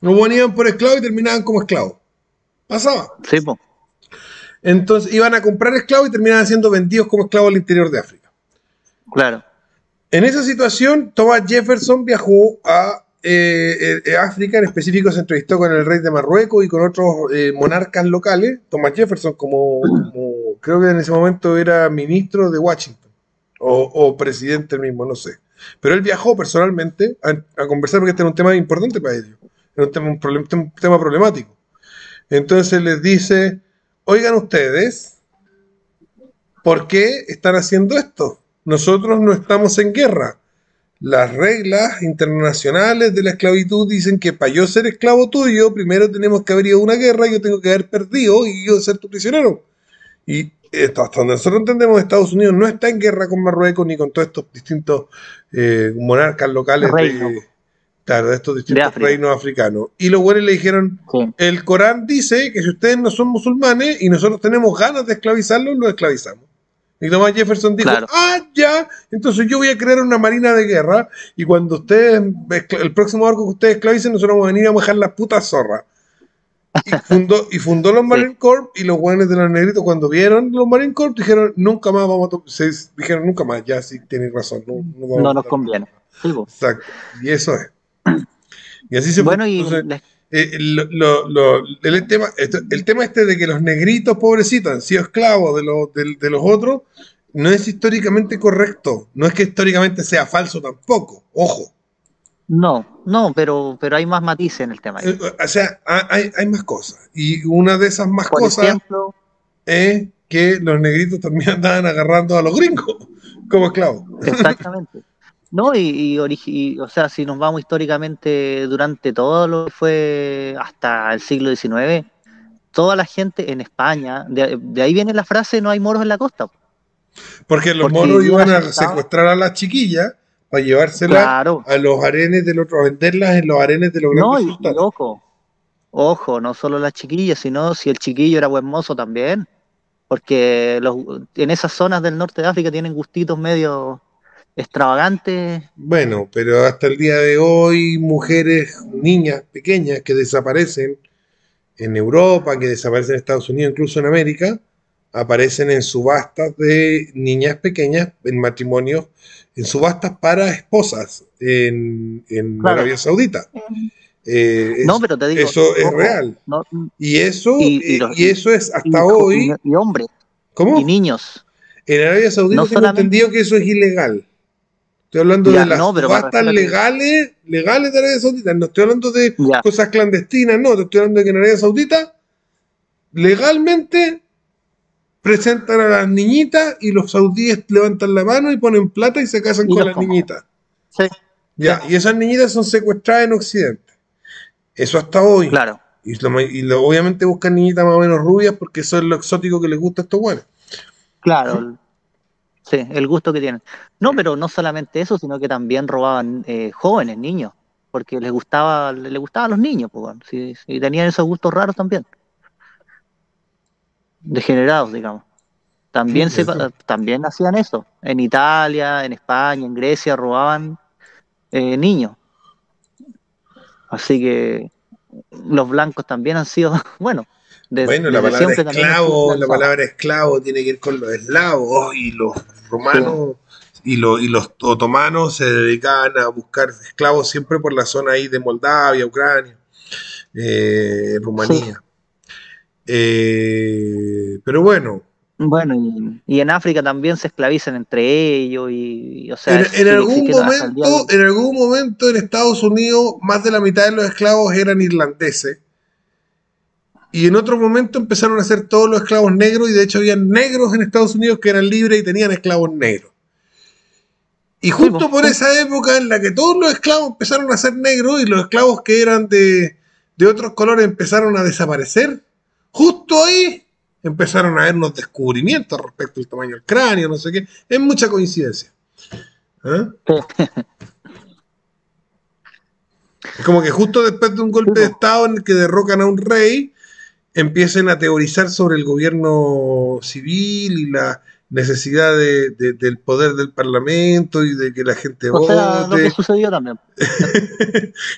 Los ponían por esclavos y terminaban como esclavos. Pasaba. Sí, po. Entonces iban a comprar esclavos y terminaban siendo vendidos como esclavos al interior de África. Claro. En esa situación, Thomas Jefferson viajó a África, en específico se entrevistó con el rey de Marruecos y con otros monarcas locales. Thomas Jefferson, como creo que en ese momento era ministro de Washington, o presidente mismo, no sé. Pero él viajó personalmente a conversar, porque este era un tema importante para ellos, era un tema problemático. Entonces les dice: oigan ustedes, ¿por qué están haciendo esto? Nosotros no estamos en guerra. Las reglas internacionales de la esclavitud dicen que para yo ser esclavo tuyo, primero tenemos que haber ido a una guerra, yo tengo que haber perdido y yo ser tu prisionero. Y hasta donde nosotros entendemos, Estados Unidos no está en guerra con Marruecos ni con todos estos distintos monarcas locales de estos distintos reinos africanos. Y los güeyes le dijeron, sí, el Corán dice que si ustedes no son musulmanes y nosotros tenemos ganas de esclavizarlos, los esclavizamos. Y Thomas Jefferson dijo, claro, ah, ya, entonces yo voy a crear una marina de guerra y cuando ustedes, el próximo barco que ustedes esclavicen, nosotros vamos a venir a mojar las putas zorras. Y fundó los Marine Corps, y los güeyes de los negritos, cuando vieron los Marine Corps, dijeron, nunca más vamos a... Dijeron, nunca más, ya, sí, tienen razón. No nos conviene. Sí, exacto, y eso es. Y así se bueno, el tema este de que los negritos pobrecitos han sido esclavos de los otros no es históricamente correcto. No es que históricamente sea falso tampoco, ojo. No, pero hay más matices en el tema. O sea, hay más cosas. Y una de esas más cosas es que los negritos también andaban agarrando a los gringos como esclavos. Exactamente. No, o sea, si nos vamos históricamente durante todo lo que fue hasta el siglo XIX, toda la gente en España, de ahí viene la frase, no hay moros en la costa. Porque los moros iban a secuestrar a las chiquillas para llevárselas, claro, a los arenes del otro, a venderlas en los arenes de los grandes sultanes. No, ojo, no solo las chiquillas, sino si el chiquillo era buen mozo también, porque en esas zonas del norte de África tienen gustitos medio... extravagante. Bueno, pero hasta el día de hoy, mujeres, niñas pequeñas que desaparecen en Europa, que desaparecen en Estados Unidos, incluso en América, aparecen en subastas de niñas pequeñas, en matrimonios, en subastas para esposas en claro, Arabia Saudita. No, pero te digo, eso es real. No, y eso, y eso es hasta hoy. Y hombres. ¿Cómo? Y niños. En Arabia Saudita tengo entendido que eso es ilegal. Estoy hablando de las subastas legales de Arabia Saudita. No estoy hablando de cosas clandestinas, no. Te estoy hablando de que en Arabia Saudita legalmente presentan a las niñitas y los saudíes levantan la mano y ponen plata y se casan con las niñitas. Sí. Ya, y esas niñitas son secuestradas en Occidente. Eso hasta hoy. Claro. Y obviamente buscan niñitas más o menos rubias porque eso es lo exótico que les gusta a estos güeyes. Claro. Sí, el gusto que tienen. No, pero no solamente eso, sino que también robaban jóvenes, niños, porque les gustaba a los niños, pues, bueno, si tenían esos gustos raros también. Degenerados, digamos. También, también hacían eso. En Italia, en España, en Grecia, robaban niños. Así que los blancos también han sido, bueno... la palabra esclavo tiene que ir con los eslavos y los romanos, sí, y los otomanos se dedicaban a buscar esclavos siempre por la zona ahí de Moldavia, Ucrania, Rumanía, sí, pero bueno y en África también se esclavizan entre ellos y o sea, en algún momento en Estados Unidos más de la mitad de los esclavos eran irlandeses. Y en otro momento empezaron a ser todos los esclavos negros, y de hecho había negros en Estados Unidos que eran libres y tenían esclavos negros. Y justo por esa época en la que todos los esclavos empezaron a ser negros y los esclavos que eran de otros colores empezaron a desaparecer, justo ahí empezaron a haber unos descubrimientos respecto al tamaño del cráneo, no sé qué. Es mucha coincidencia. ¿Ah? Es como que justo después de un golpe de estado en el que derrocan a un rey, empiecen a teorizar sobre el gobierno civil y la necesidad del poder del parlamento y de que la gente vote. O sea, lo que sucedió también.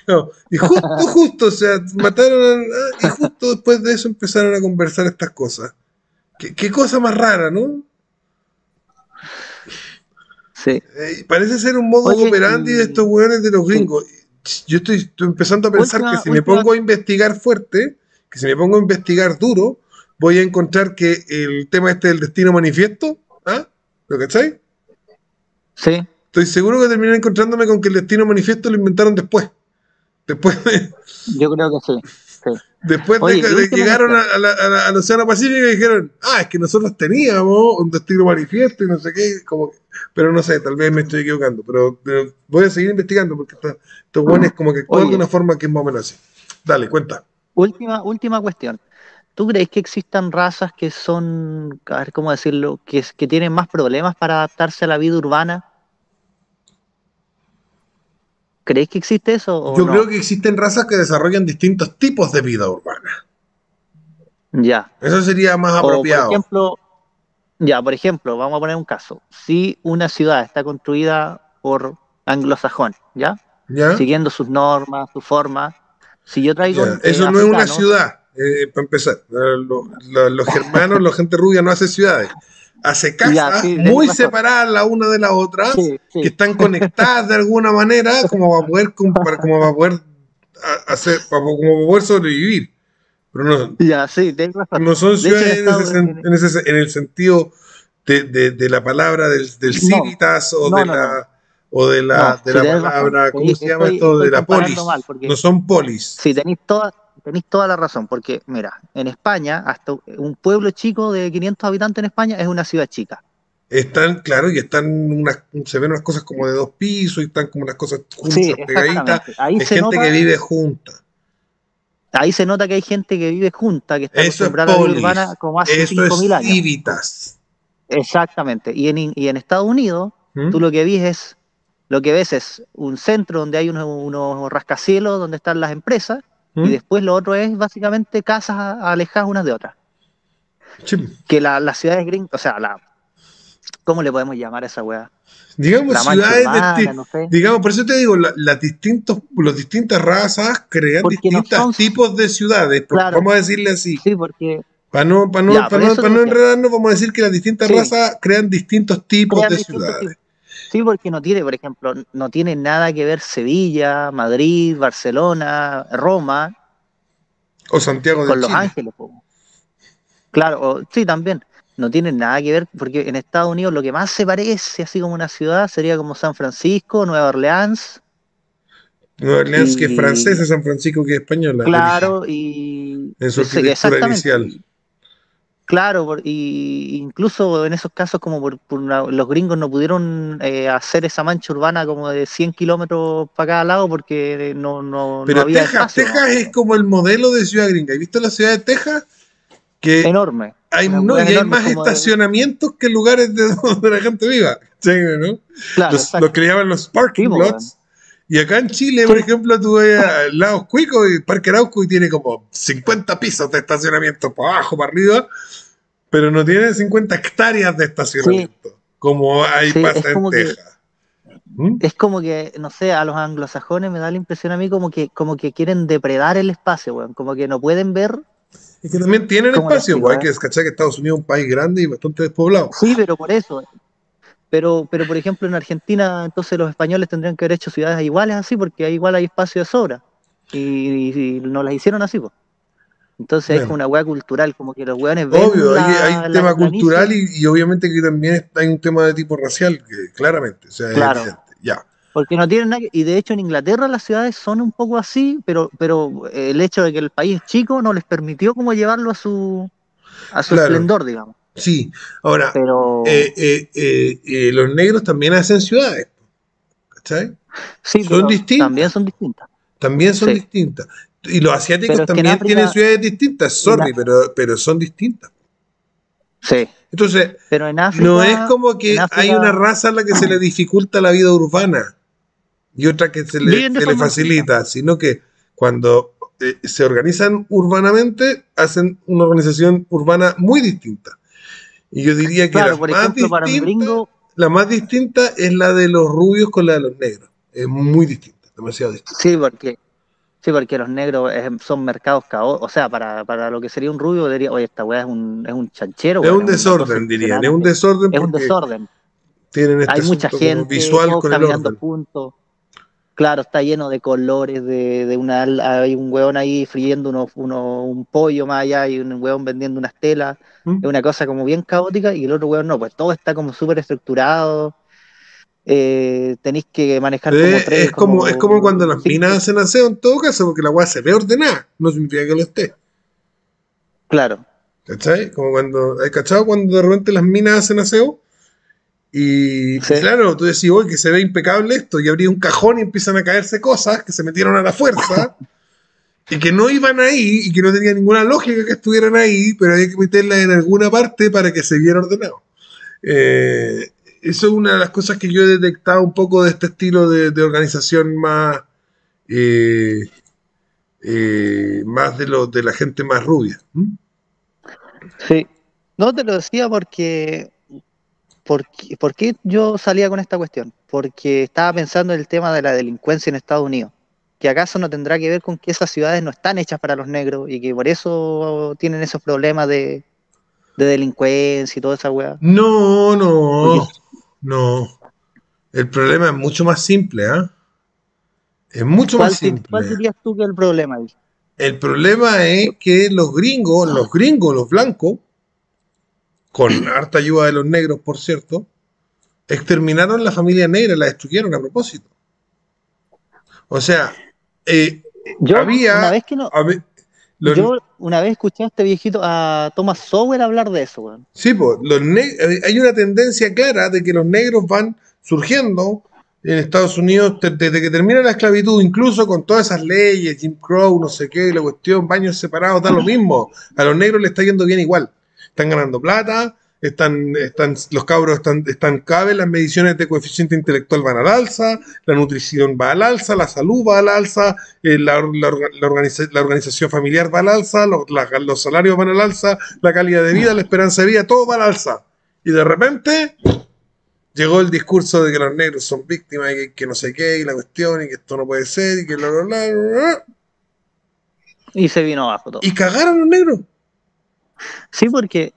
No, y justo, o sea, mataron y justo después de eso empezaron a conversar estas cosas. Qué cosa más rara, ¿no? Sí. Parece ser un modo operandi de estos hueones de los gringos. Sí. Yo estoy empezando a pensar que si me pongo a investigar fuerte, que si me pongo a investigar duro, voy a encontrar que el tema este del destino manifiesto, ¿ah? ¿Lo cachai? Sí. Estoy seguro que terminé encontrándome con que el destino manifiesto lo inventaron después. Después de... Yo creo que sí. Después de que llegaron al Océano Pacífico y dijeron, es que nosotros teníamos un destino manifiesto y no sé qué, como que... Pero no sé, tal vez me estoy equivocando, pero voy a seguir investigando porque estos buenos como que actúan de una forma que es más o menos así. Dale, cuenta. Última cuestión. ¿Tú crees que existan razas que son, a ver cómo decirlo, que tienen más problemas para adaptarse a la vida urbana? ¿Crees que existe eso? ¿O yo no? Creo que existen razas que desarrollan distintos tipos de vida urbana. Ya. Eso sería más apropiado. Por ejemplo, vamos a poner un caso. Si una ciudad está construida por anglosajón, ¿ya? Siguiendo sus normas, su forma. Si yo traigo... Eso no es una ciudad. Para empezar, los germanos, la gente rubia no hace ciudades, hace casas muy separadas la una de la otra, que están conectadas de alguna manera como para poder sobrevivir, pero no, no son ciudades en el sentido de la palabra del civitas o de la palabra, ¿cómo se llama esto? De la polis, no son polis. Sí, tenéis toda la razón, porque mira, en España, hasta un pueblo chico de 500 habitantes en España es una ciudad chica. Se ven unas cosas como de 2 pisos y están como unas cosas juntas, pegaditas. Hay gente que vive junta. Ahí se nota que hay gente que vive junta, que está acostumbrada a la vida urbana como hace 5.000 años. Civitas. Exactamente. Y en Estados Unidos, tú lo que ves es un centro donde hay unos rascacielos, donde están las empresas. Y después lo otro es básicamente casas alejadas unas de otras. Sí. Que las ciudades gringas, o sea, ¿cómo le podemos llamar a esa weá? Digamos, ciudades humanas, no sé. Digamos, por eso te digo, las distintas razas crean distintos tipos de ciudades, vamos a decirle así. Sí, porque... Para no enredarnos, vamos a decir que las distintas razas crean distintos tipos de ciudades. Sí, porque no tiene, por ejemplo, no tiene nada que ver Sevilla, Madrid, Barcelona, Roma. O Santiago de Chile. Con Los Ángeles. Claro, sí, también. No tiene nada que ver, porque en Estados Unidos lo que más se parece, así como una ciudad, sería como San Francisco, Nueva Orleans. Nueva Orleans que es francesa, San Francisco que es española. Claro, y... En su arquitectura inicial. Claro, y incluso en esos casos como los gringos no pudieron hacer esa mancha urbana como de 100 kilómetros para cada lado porque no había espacio. Pero Texas es como el modelo de ciudad gringa. ¿Has visto la ciudad de Texas? Que enorme. Hay más estacionamientos que lugares de donde la gente viva. ¿Sí, no? Claro, los que llaman los parking lots. Y acá en Chile, por ejemplo, tú ves al lado Cuico y Parque Arauco y tiene como 50 pisos de estacionamiento para abajo, para arriba, pero no tiene 50 hectáreas de estacionamiento, como ahí pasa en Texas. Es como que, no sé, a los anglosajones me da la impresión a mí como que quieren depredar el espacio, weón, como que no pueden ver. Es que también tienen espacio, weón, hay que cachar que Estados Unidos es un país grande y bastante despoblado. Sí, pero por eso... Pero, por ejemplo, en Argentina, entonces los españoles tendrían que haber hecho ciudades iguales así, porque igual hay espacio de sobra. Y no las hicieron así, pues. Entonces es como una hueá cultural, como que los hueones ven. Obvio, hay un tema cultural y obviamente que también hay un tema de tipo racial, que claramente. O sea, claro. Ya. Porque no tienen nada. Y de hecho en Inglaterra las ciudades son un poco así, pero el hecho de que el país es chico no les permitió como llevarlo a su esplendor, digamos. Sí, ahora, pero... los negros también hacen ciudades, ¿cachai? Sí, son distintas. También son distintas. También son distintas. Y los asiáticos también tienen ciudades distintas, pero son distintas. Sí. Entonces, pero en África, no es como que hay una raza a la que se le dificulta la vida urbana y otra que se le facilita, sino que cuando se organizan urbanamente, hacen una organización urbana muy distinta. Y yo diría que la más distinta es la de los rubios con la de los negros. Es muy distinta, demasiado distinta. Sí, porque los negros son mercados caóticos. O sea, para lo que sería un rubio, diría, oye, esta weá es un chanchero. Es un desorden, dirían. Es un desorden. Tienen este, hay mucha gente visual con cambiando puntos. Claro, está lleno de colores, de una, hay un hueón ahí friendo un pollo más allá, y un hueón vendiendo unas telas. Es una cosa como bien caótica, y el otro hueón no, pues todo está como súper estructurado. Tenéis que manejar como tres, es como cuando las minas hacen aseo, en todo caso, porque la hueá se ve ordenada, no significa que lo esté. Claro. ¿Cachai? Como cuando, ¿hay cachado cuando de repente las minas hacen aseo? Y sí, claro, tú decís, oye, que se ve impecable esto, y abrí un cajón y empiezan a caerse cosas que se metieron a la fuerza y que no iban ahí y que no tenía ninguna lógica que estuvieran ahí, pero había que meterlas en alguna parte para que se viera ordenado. Eso es una de las cosas que yo he detectado un poco de este estilo de organización más más de la gente más rubia. Sí, no te lo decía porque... ¿Por qué yo salía con esta cuestión? Porque estaba pensando en el tema de la delincuencia en Estados Unidos, que acaso no tendrá que ver con que esas ciudades no están hechas para los negros y que por eso tienen esos problemas de delincuencia y toda esa weá. No, no, no. El problema es mucho más simple, ¿eh? Es mucho más simple. ¿Cuál dirías tú que es el problema ahí? El problema es que los blancos, con harta ayuda de los negros, por cierto, exterminaron la familia negra, la destruyeron a propósito. O sea, una vez escuché a este viejito, a Thomas Sowell, hablar de eso, güey. Sí, pues, hay una tendencia clara de que los negros van surgiendo en Estados Unidos desde que termina la esclavitud, incluso con todas esas leyes, Jim Crow, no sé qué, la cuestión, baños separados, da lo mismo. A los negros les está yendo bien igual. Están ganando plata, los cabros están cabe, las mediciones de coeficiente intelectual van al alza, la nutrición va al alza, la salud va al alza, la organización familiar va al alza, los salarios van al alza, la calidad de vida, la esperanza de vida, todo va al alza. Y de repente llegó el discurso de que los negros son víctimas y que no sé qué, y la cuestión, y que esto no puede ser, y que bla, bla, bla, bla. Y se vino abajo todo. Y cagaron los negros. Sí, porque...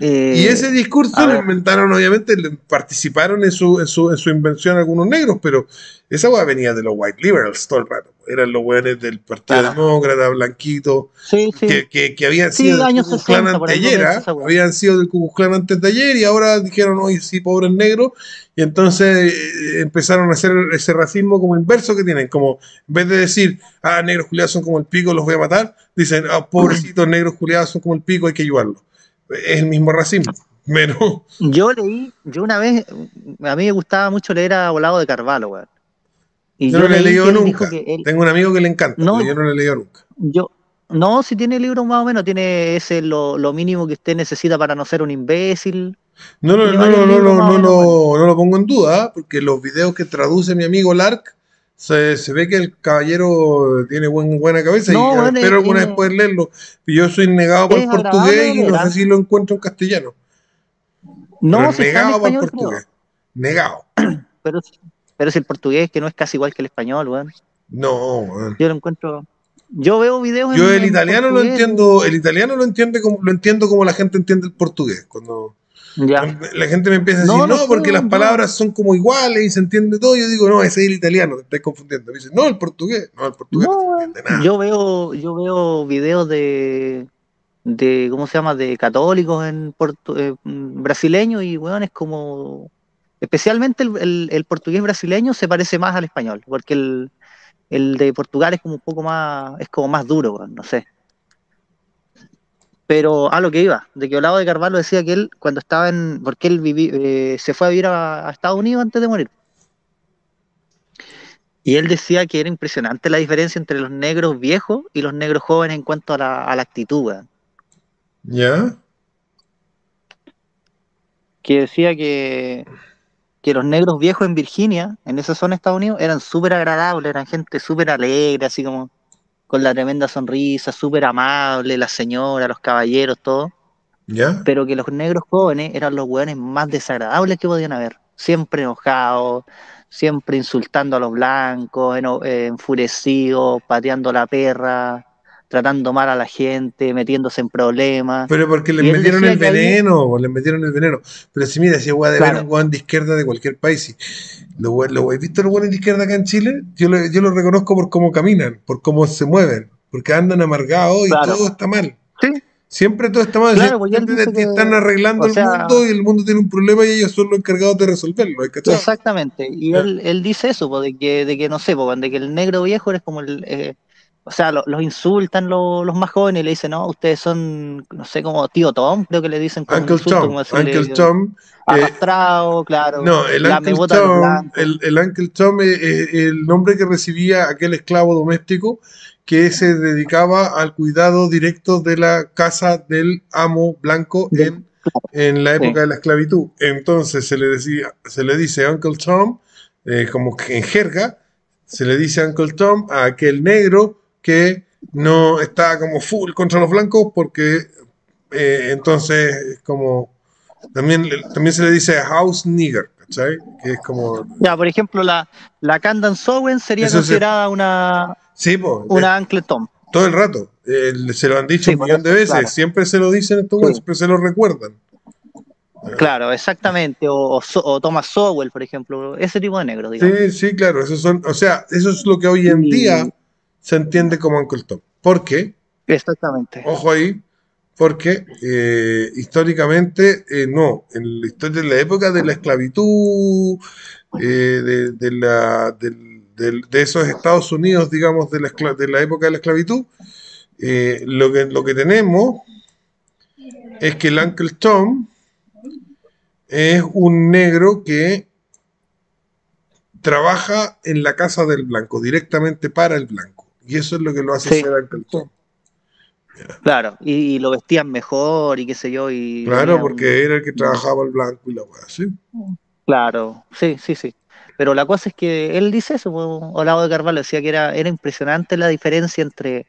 y ese discurso lo inventaron, obviamente, participaron en su invención algunos negros, pero esa hueá venía de los white liberals todo el rato. Eran los hueones del Partido Demócrata, blanquito, sí, sí. Que habían sido del Ku Klux Klan antes de ayer, habían sido del Ku Klux Klan antes de ayer, y ahora dijeron, oye, sí, pobres negros, y entonces empezaron a hacer ese racismo como inverso que tienen, como en vez de decir, ah, negros culiados son como el pico, los voy a matar, dicen, ah, pobrecitos negros culiados son como el pico, hay que ayudarlos. Es el mismo racismo, menos... Yo leí, una vez, a mí me gustaba mucho leer a Olavo de Carvalho, güey. Y yo no le he leído nunca. Tengo un amigo que le encanta, no, pero yo no le he leído nunca. No, si tiene libros más o menos, tiene ese lo mínimo que usted necesita para no ser un imbécil. No lo pongo en duda, porque los videos que traduce mi amigo Lark, se ve que el caballero tiene buena cabeza, no, y bueno, espero alguna vez poder leerlo. Yo soy negado por el portugués y no sé si lo encuentro en castellano. No, si negado por el portugués. Negado. Pero si el portugués, que no es casi igual que el español, weón. No, weón. Yo lo encuentro. Yo veo videos. Yo el italiano lo entiendo. El italiano lo entiendo como la gente entiende el portugués. Cuando ya la gente me empieza a decir, no, porque las palabras son como iguales y se entiende todo. Yo digo, no, ese es el italiano, te estás confundiendo. Me dicen, no, el portugués. No, el portugués no se entiende nada. Yo veo videos de ¿cómo se llama? De católicos brasileños, y weón, es como. Especialmente el portugués brasileño se parece más al español, porque el de Portugal es como un poco más, es como más duro, no sé. Pero a lo que iba, de que Olavo de Carvalho decía que él, cuando estaba porque él se fue a vivir a Estados Unidos antes de morir. Y él decía que era impresionante la diferencia entre los negros viejos y los negros jóvenes en cuanto a la actitud, weón. ¿Ya? Que decía que los negros viejos en Virginia, en esa zona de Estados Unidos, eran súper agradables, eran gente súper alegre, así como con la tremenda sonrisa, súper amable, la señora, los caballeros, todo. ¿Ya? Pero que los negros jóvenes eran los hueones más desagradables que podían haber. Siempre enojados, siempre insultando a los blancos, enfurecidos, pateando la perra, tratando mal a la gente, metiéndose en problemas. Pero porque les metieron el veneno, había... les metieron el veneno. Pero si mira, si es hueá de ver un hueón de izquierda de cualquier país, si lo he visto los hueones de izquierda acá en Chile, yo lo reconozco por cómo caminan, por cómo se mueven, porque andan amargados y todo está mal. Sí. Siempre todo está mal. Claro, pues están arreglando el mundo y el mundo tiene un problema y ellos son los encargados de resolverlo. ¿Cachai? Exactamente. Y él dice eso, pues, de que no sé, pues, de que el negro viejo es como el... los insultan los más jóvenes y le dicen, no, ustedes son, no sé, como tío Tom, creo que le dicen. Como Uncle insulto, Tom, como Uncle Tom. Arrastrado, claro. No, el Uncle Tom es el nombre que recibía aquel esclavo doméstico que se dedicaba al cuidado directo de la casa del amo blanco en la época de la esclavitud. Entonces se le dice Uncle Tom, como que en jerga, se le dice Uncle Tom a aquel negro que no está como full contra los blancos, porque entonces como también se le dice house nigger. ¿Sabes? Que es como... Ya, por ejemplo, la Candace Owens sería considerada una Uncle Tom. Todo el rato. Se lo han dicho un millón de veces. Claro. Siempre se lo dicen estos güeyes, siempre se lo recuerdan. Claro, exactamente. O Thomas Sowell, por ejemplo. Ese tipo de negro, digamos. Sí, sí, claro. Eso es lo que hoy en día se entiende como Uncle Tom. ¿Por qué? Exactamente. Ojo ahí. Porque históricamente, no, en la historia de la época de la esclavitud, de esos Estados Unidos, digamos, de la época de la esclavitud, lo que tenemos es que el Uncle Tom es un negro que trabaja en la casa del blanco, directamente para el blanco. Y eso es lo que lo hace ser Uncle Tom. Claro, y lo vestían mejor y qué sé yo. Y claro, porque era el que trabajaba el blanco y la weá, ¿sí? Claro, sí, sí, sí. Pero la cosa es que él dice eso, Olavo de Carvalho decía que era impresionante la diferencia entre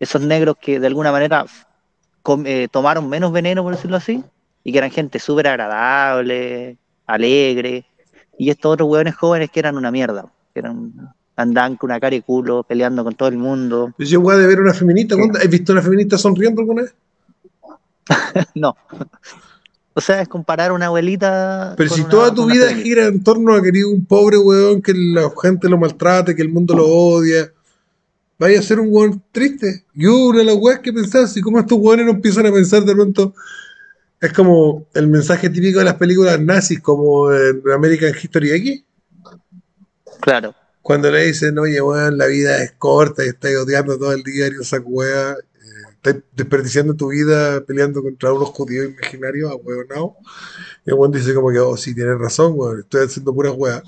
esos negros que de alguna manera tomaron menos veneno, por decirlo así, y que eran gente súper agradable, alegre, y estos otros hueones jóvenes que eran una mierda, que eran... Andan con una cara y culo, peleando con todo el mundo. Yo voy a ver una feminista. ¿Has visto una feminista sonriendo alguna vez? No. O sea, es comparar una abuelita... Pero si toda tu vida gira en torno a querido un pobre huevón que la gente lo maltrate, que el mundo lo odia, vaya a ser un huevón triste. Yo una de las huevas que pensás, y como estos huevones no empiezan a pensar de pronto... Es como el mensaje típico de las películas nazis, como en American History X. Claro. Cuando le dicen, oye, weón, la vida es corta y estás odiando todo el día y esa weá, estás desperdiciando tu vida peleando contra unos judíos imaginarios, ahueonao. Y el weón dice como que, oh, sí, tienes razón, weón, estoy haciendo puras weá.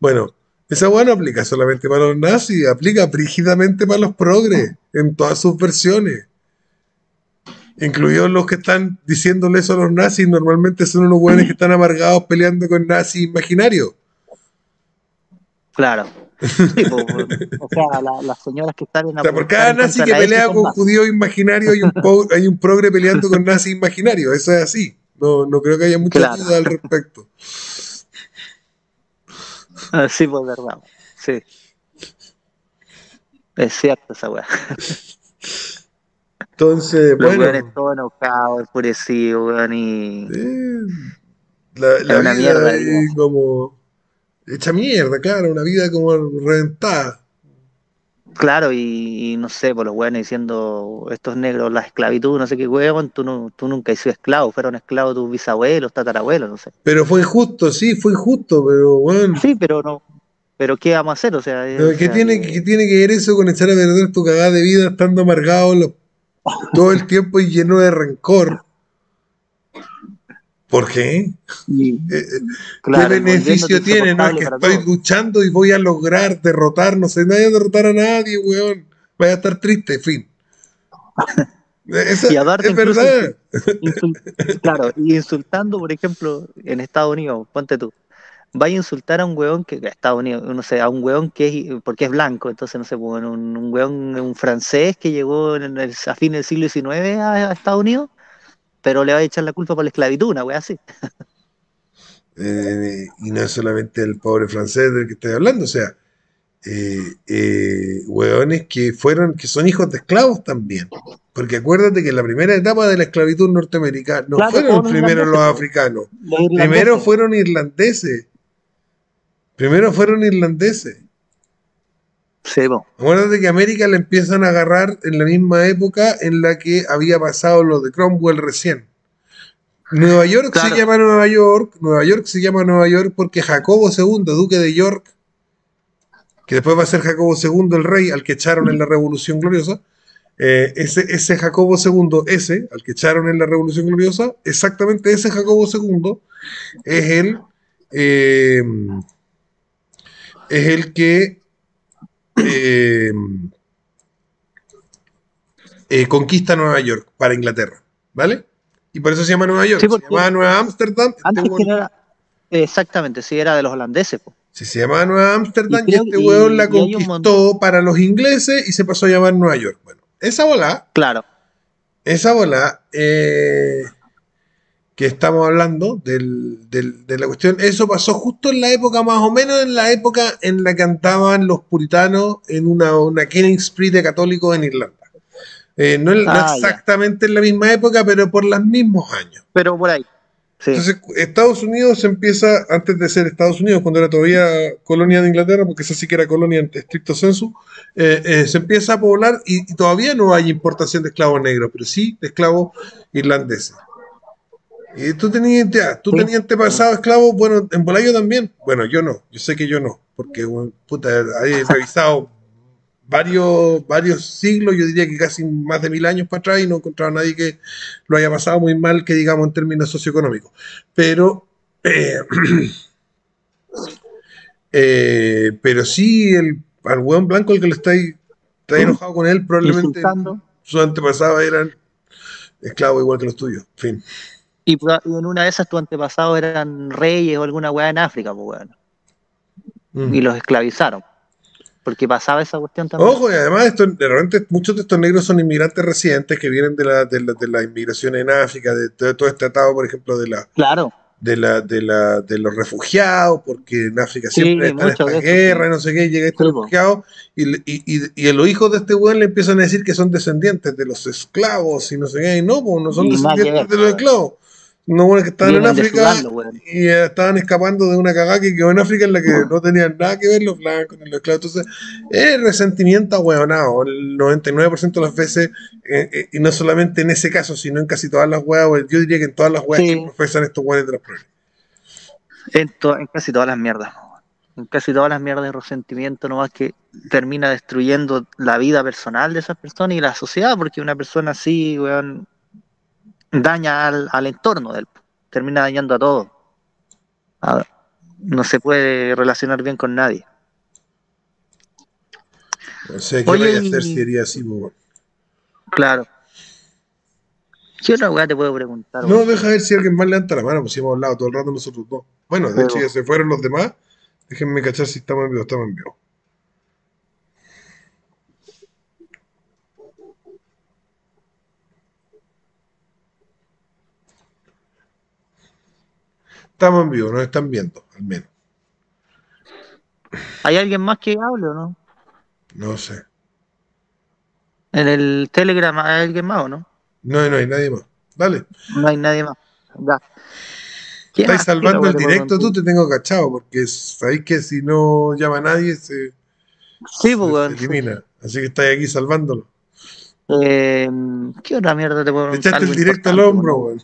Bueno, esa weá no aplica solamente para los nazis, aplica brígidamente para los progres, en todas sus versiones. Incluidos los que están diciéndole eso a los nazis, normalmente son unos weones que están amargados peleando con nazis imaginarios. Claro. Sí, o sea, las señoras que están en la... O sea, por cada nazi que pelea con judíos imaginarios hay un progre peleando con nazis imaginarios. Eso es así. No creo que haya mucha duda al respecto. Sí, pues verdad. Sí. Es cierto esa weá. Entonces, bueno. Es todo enojado, enfurecido, weón. Y... La una mierda. Y como... Hecha mierda, claro, una vida como reventada. Claro, y no sé, por los hueones diciendo, estos negros, la esclavitud, no sé qué huevón, tú nunca has sido esclavo, fueron esclavos tus bisabuelos, tatarabuelos, no sé. Pero fue injusto, sí, fue injusto, pero bueno. Sí, pero no, pero ¿qué vamos a hacer? O sea, ¿qué tiene que ver eso con echar a perder tu cagada de vida estando amargado todo el tiempo y lleno de rencor? ¿Por qué? Sí. Claro, ¿qué beneficio tiene? No es que estoy luchando y voy a lograr derrotar, no sé, no voy a derrotar a nadie, weón. Voy a estar triste, en fin. Es verdad. Claro, y insultando, por ejemplo, en Estados Unidos, ponte tú, vaya a insultar a un weón que, Estados Unidos, no sé, a un weón que es, porque es blanco, entonces no sé, un weón, un francés que llegó a fines del siglo XIX a Estados Unidos, pero le va a echar la culpa por la esclavitud, una wea así. Y no es solamente el pobre francés del que estoy hablando, o sea, hueones que son hijos de esclavos también, porque acuérdate que en la primera etapa de la esclavitud norteamericana no fueron primero los africanos, primero fueron irlandeses. Sí, bueno. Acuérdate que América la empiezan a agarrar en la misma época en la que había pasado lo de Cromwell recién. Nueva York se llama Nueva York, Nueva York se llama Nueva York porque Jacobo II, duque de York, que después va a ser Jacobo II el rey, al que echaron en la Revolución Gloriosa, ese Jacobo II, ese, al que echaron en la Revolución Gloriosa, exactamente ese Jacobo II es el que conquista Nueva York para Inglaterra, ¿vale? Y por eso se llama Nueva York, sí, se llamaba Nueva Ámsterdam. Antes este hueón... exactamente, sí, era de los holandeses. Sí, se llamaba Nueva Ámsterdam y este hueón la conquistó para los ingleses y se pasó a llamar Nueva York. Bueno, esa bola, claro, esa bola que estamos hablando de la cuestión, eso pasó justo en la época, más o menos en la época en la que andaban los puritanos en una killing spree de católicos en Irlanda. No exactamente en la misma época, pero por los mismos años. Pero por ahí. Sí. Entonces, Estados Unidos empieza, antes de ser Estados Unidos, cuando era todavía colonia de Inglaterra, porque esa sí que era colonia en estricto sensu, se empieza a poblar y todavía no hay importación de esclavos negros, pero sí de esclavos irlandeses. Y tú tenías antepasados esclavos, bueno, en Bolayo también. Bueno, yo no, yo sé que yo no, porque, bueno, puta, he revisado varios siglos, yo diría que casi más de 1000 años para atrás, y no he encontrado a nadie que lo haya pasado muy mal, que digamos en términos socioeconómicos, pero sí al hueón blanco, el que le está enojado con él, probablemente sus antepasados eran esclavos igual que los tuyos, en fin. Y en una de esas tus antepasados eran reyes o alguna hueá en África, pues bueno, y los esclavizaron. Porque pasaba esa cuestión también. Ojo, y además de repente muchos de estos negros son inmigrantes residentes que vienen de la inmigración en África, de todo este atado, por ejemplo, de los refugiados, porque en África siempre están estas guerras, no sé qué, llega este refugiado, y los hijos de este weón le empiezan a decir que son descendientes de los esclavos y no sé qué, y no, pues no son descendientes de los esclavos. No, bueno, que estaban en África y estaban escapando de una cagada que quedó en África en la que no tenían nada que ver los blancos ni los esclavos. Entonces, el resentimiento ahueonado, el 99% de las veces, y no solamente en ese caso, sino en casi todas las huevas, yo diría que en todas las huevas que profesan estos hueones de las pruebas. En casi todas las mierdas. En casi todas las mierdas de resentimiento, nomás que termina destruyendo la vida personal de esas personas y la sociedad, porque una persona así, hueón, daña al entorno, termina dañando a todo. No se puede relacionar bien con nadie. No sé qué vaya a hacer si sería así, Bobo. Claro. ¿Qué otra weá te puedo preguntar? No, deja ver si alguien más levanta la mano, pues si hemos hablado todo el rato nosotros dos. Bueno, de hecho ya se fueron los demás. Déjenme cachar si estamos en vivo, estamos en vivo. Estamos en vivo, nos están viendo, al menos. ¿Hay alguien más que hable o no? No sé. ¿En el Telegram hay alguien más o no? No, no hay nadie más. Dale. No hay nadie más. Da. Estáis salvando el directo, tú te tengo cachado, porque sabéis que si no llama a nadie se elimina. Así que estáis aquí salvándolo. ¿Qué otra mierda te puedo preguntar? Echaste el directo al hombro, weón.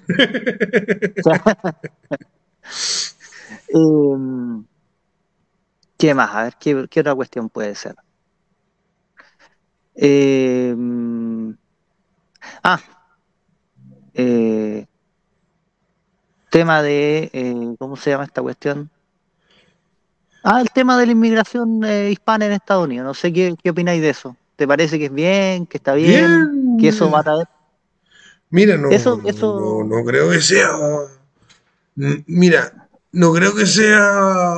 ¿Qué más? A ver, ¿qué otra cuestión puede ser? Tema de ¿cómo se llama esta cuestión? El tema de la inmigración hispana en Estados Unidos. No sé qué opináis de eso. ¿Te parece que es bien, que está bien, que eso va a traer? Mira, no creo que sea. Mira, no creo que sea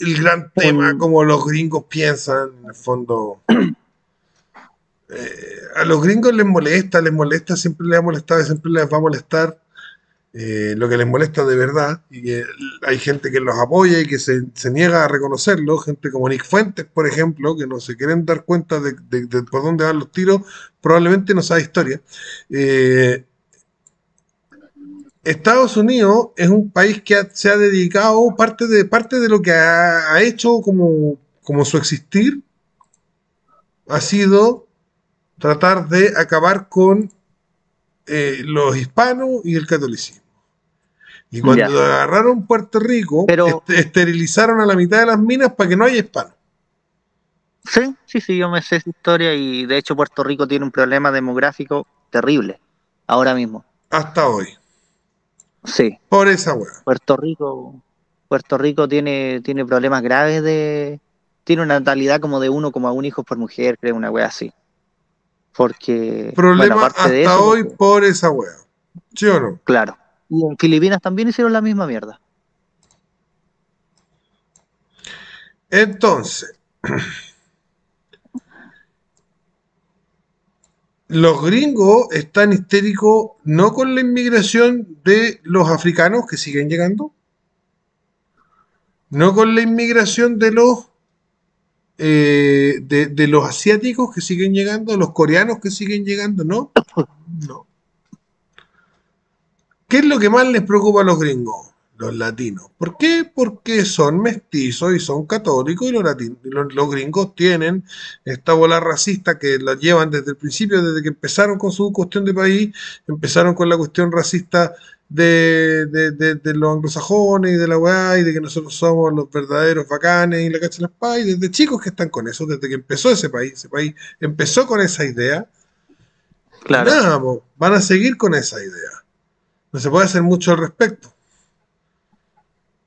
el gran tema como los gringos piensan, en el fondo. A los gringos les molesta siempre les ha molestado y siempre les va a molestar lo que les molesta de verdad, y que hay gente que los apoya y que se niega a reconocerlo, gente como Nick Fuentes, por ejemplo, que no se quieren dar cuenta de por dónde van los tiros, probablemente no sabe historia. Estados Unidos es un país que se ha dedicado parte de lo que ha hecho como su existir, ha sido tratar de acabar con los hispanos y el catolicismo. Y cuando agarraron Puerto Rico, esterilizaron a la mitad de las minas para que no haya hispanos. Sí, sí, sí, yo me sé esa historia, y de hecho Puerto Rico tiene un problema demográfico terrible ahora mismo. Hasta hoy. Sí. Por esa hueá. Puerto Rico tiene problemas graves de... Tiene una natalidad como de 1,1 hijos por mujer, creo, una hueá así. Porque... Problema bueno, hasta de eso, hoy porque... por esa hueá. ¿Sí o no? Claro. Y en Filipinas también hicieron la misma mierda. Entonces... Los gringos están histéricos no con la inmigración de los africanos que siguen llegando, no con la inmigración de los asiáticos que siguen llegando, los coreanos que siguen llegando, no, no. ¿Qué es lo que más les preocupa a los gringos? Los latinos. ¿Por qué? Porque son mestizos y son católicos, y los gringos tienen esta bola racista que la llevan desde el principio, desde que empezaron con su cuestión de país, empezaron con la cuestión racista de los anglosajones y de la weá, y de que nosotros somos los verdaderos bacanes y la cacha de las pais, desde chicos que están con eso, desde que empezó ese país empezó con esa idea. Claro. Nada, van a seguir con esa idea. No se puede hacer mucho al respecto.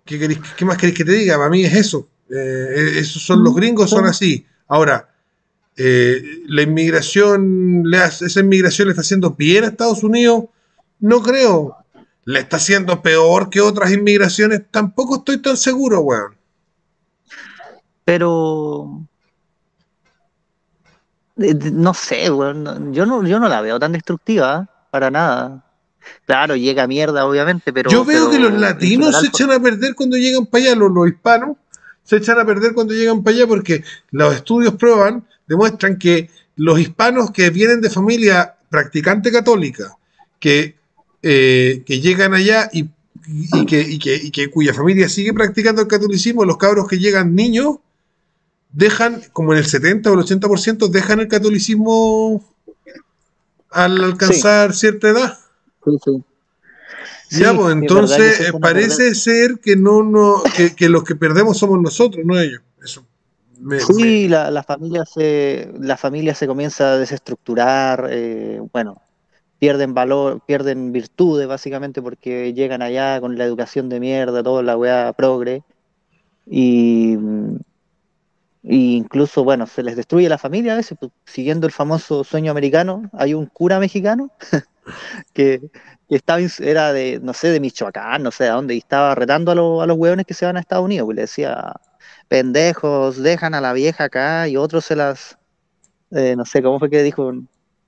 ¿Qué más queréis que te diga? Para mí es eso. Esos son los gringos, son así. Ahora, ¿la inmigración, esa inmigración le está haciendo bien a Estados Unidos? No creo. ¿Le está haciendo peor que otras inmigraciones? Tampoco estoy tan seguro, weón. Pero... No sé, weón. Yo no la veo tan destructiva, para nada. Claro, llega mierda, obviamente, pero... Yo veo que los latinos se echan a perder cuando llegan para allá, los hispanos se echan a perder cuando llegan para allá, porque los estudios demuestran que los hispanos que vienen de familia practicante católica, que llegan allá y que cuya familia sigue practicando el catolicismo, los cabros que llegan niños, dejan, como en el 70 o el 80%, dejan el catolicismo al alcanzar cierta edad. Sí. Ya, pues entonces parece ser que no, que los que perdemos somos nosotros, no ellos. Eso la familia se comienza a desestructurar, bueno, pierden valor, pierden virtudes básicamente, porque llegan allá con la educación de mierda, toda la weá progre, y incluso, bueno, se les destruye la familia a veces, siguiendo el famoso sueño americano. Hay un cura mexicano que estaba, era de, no sé, de Michoacán, no sé de dónde, y estaba retando a los hueones que se van a Estados Unidos, pues le decía, pendejos, dejan a la vieja acá, y otros se las, no sé, ¿cómo fue que dijo?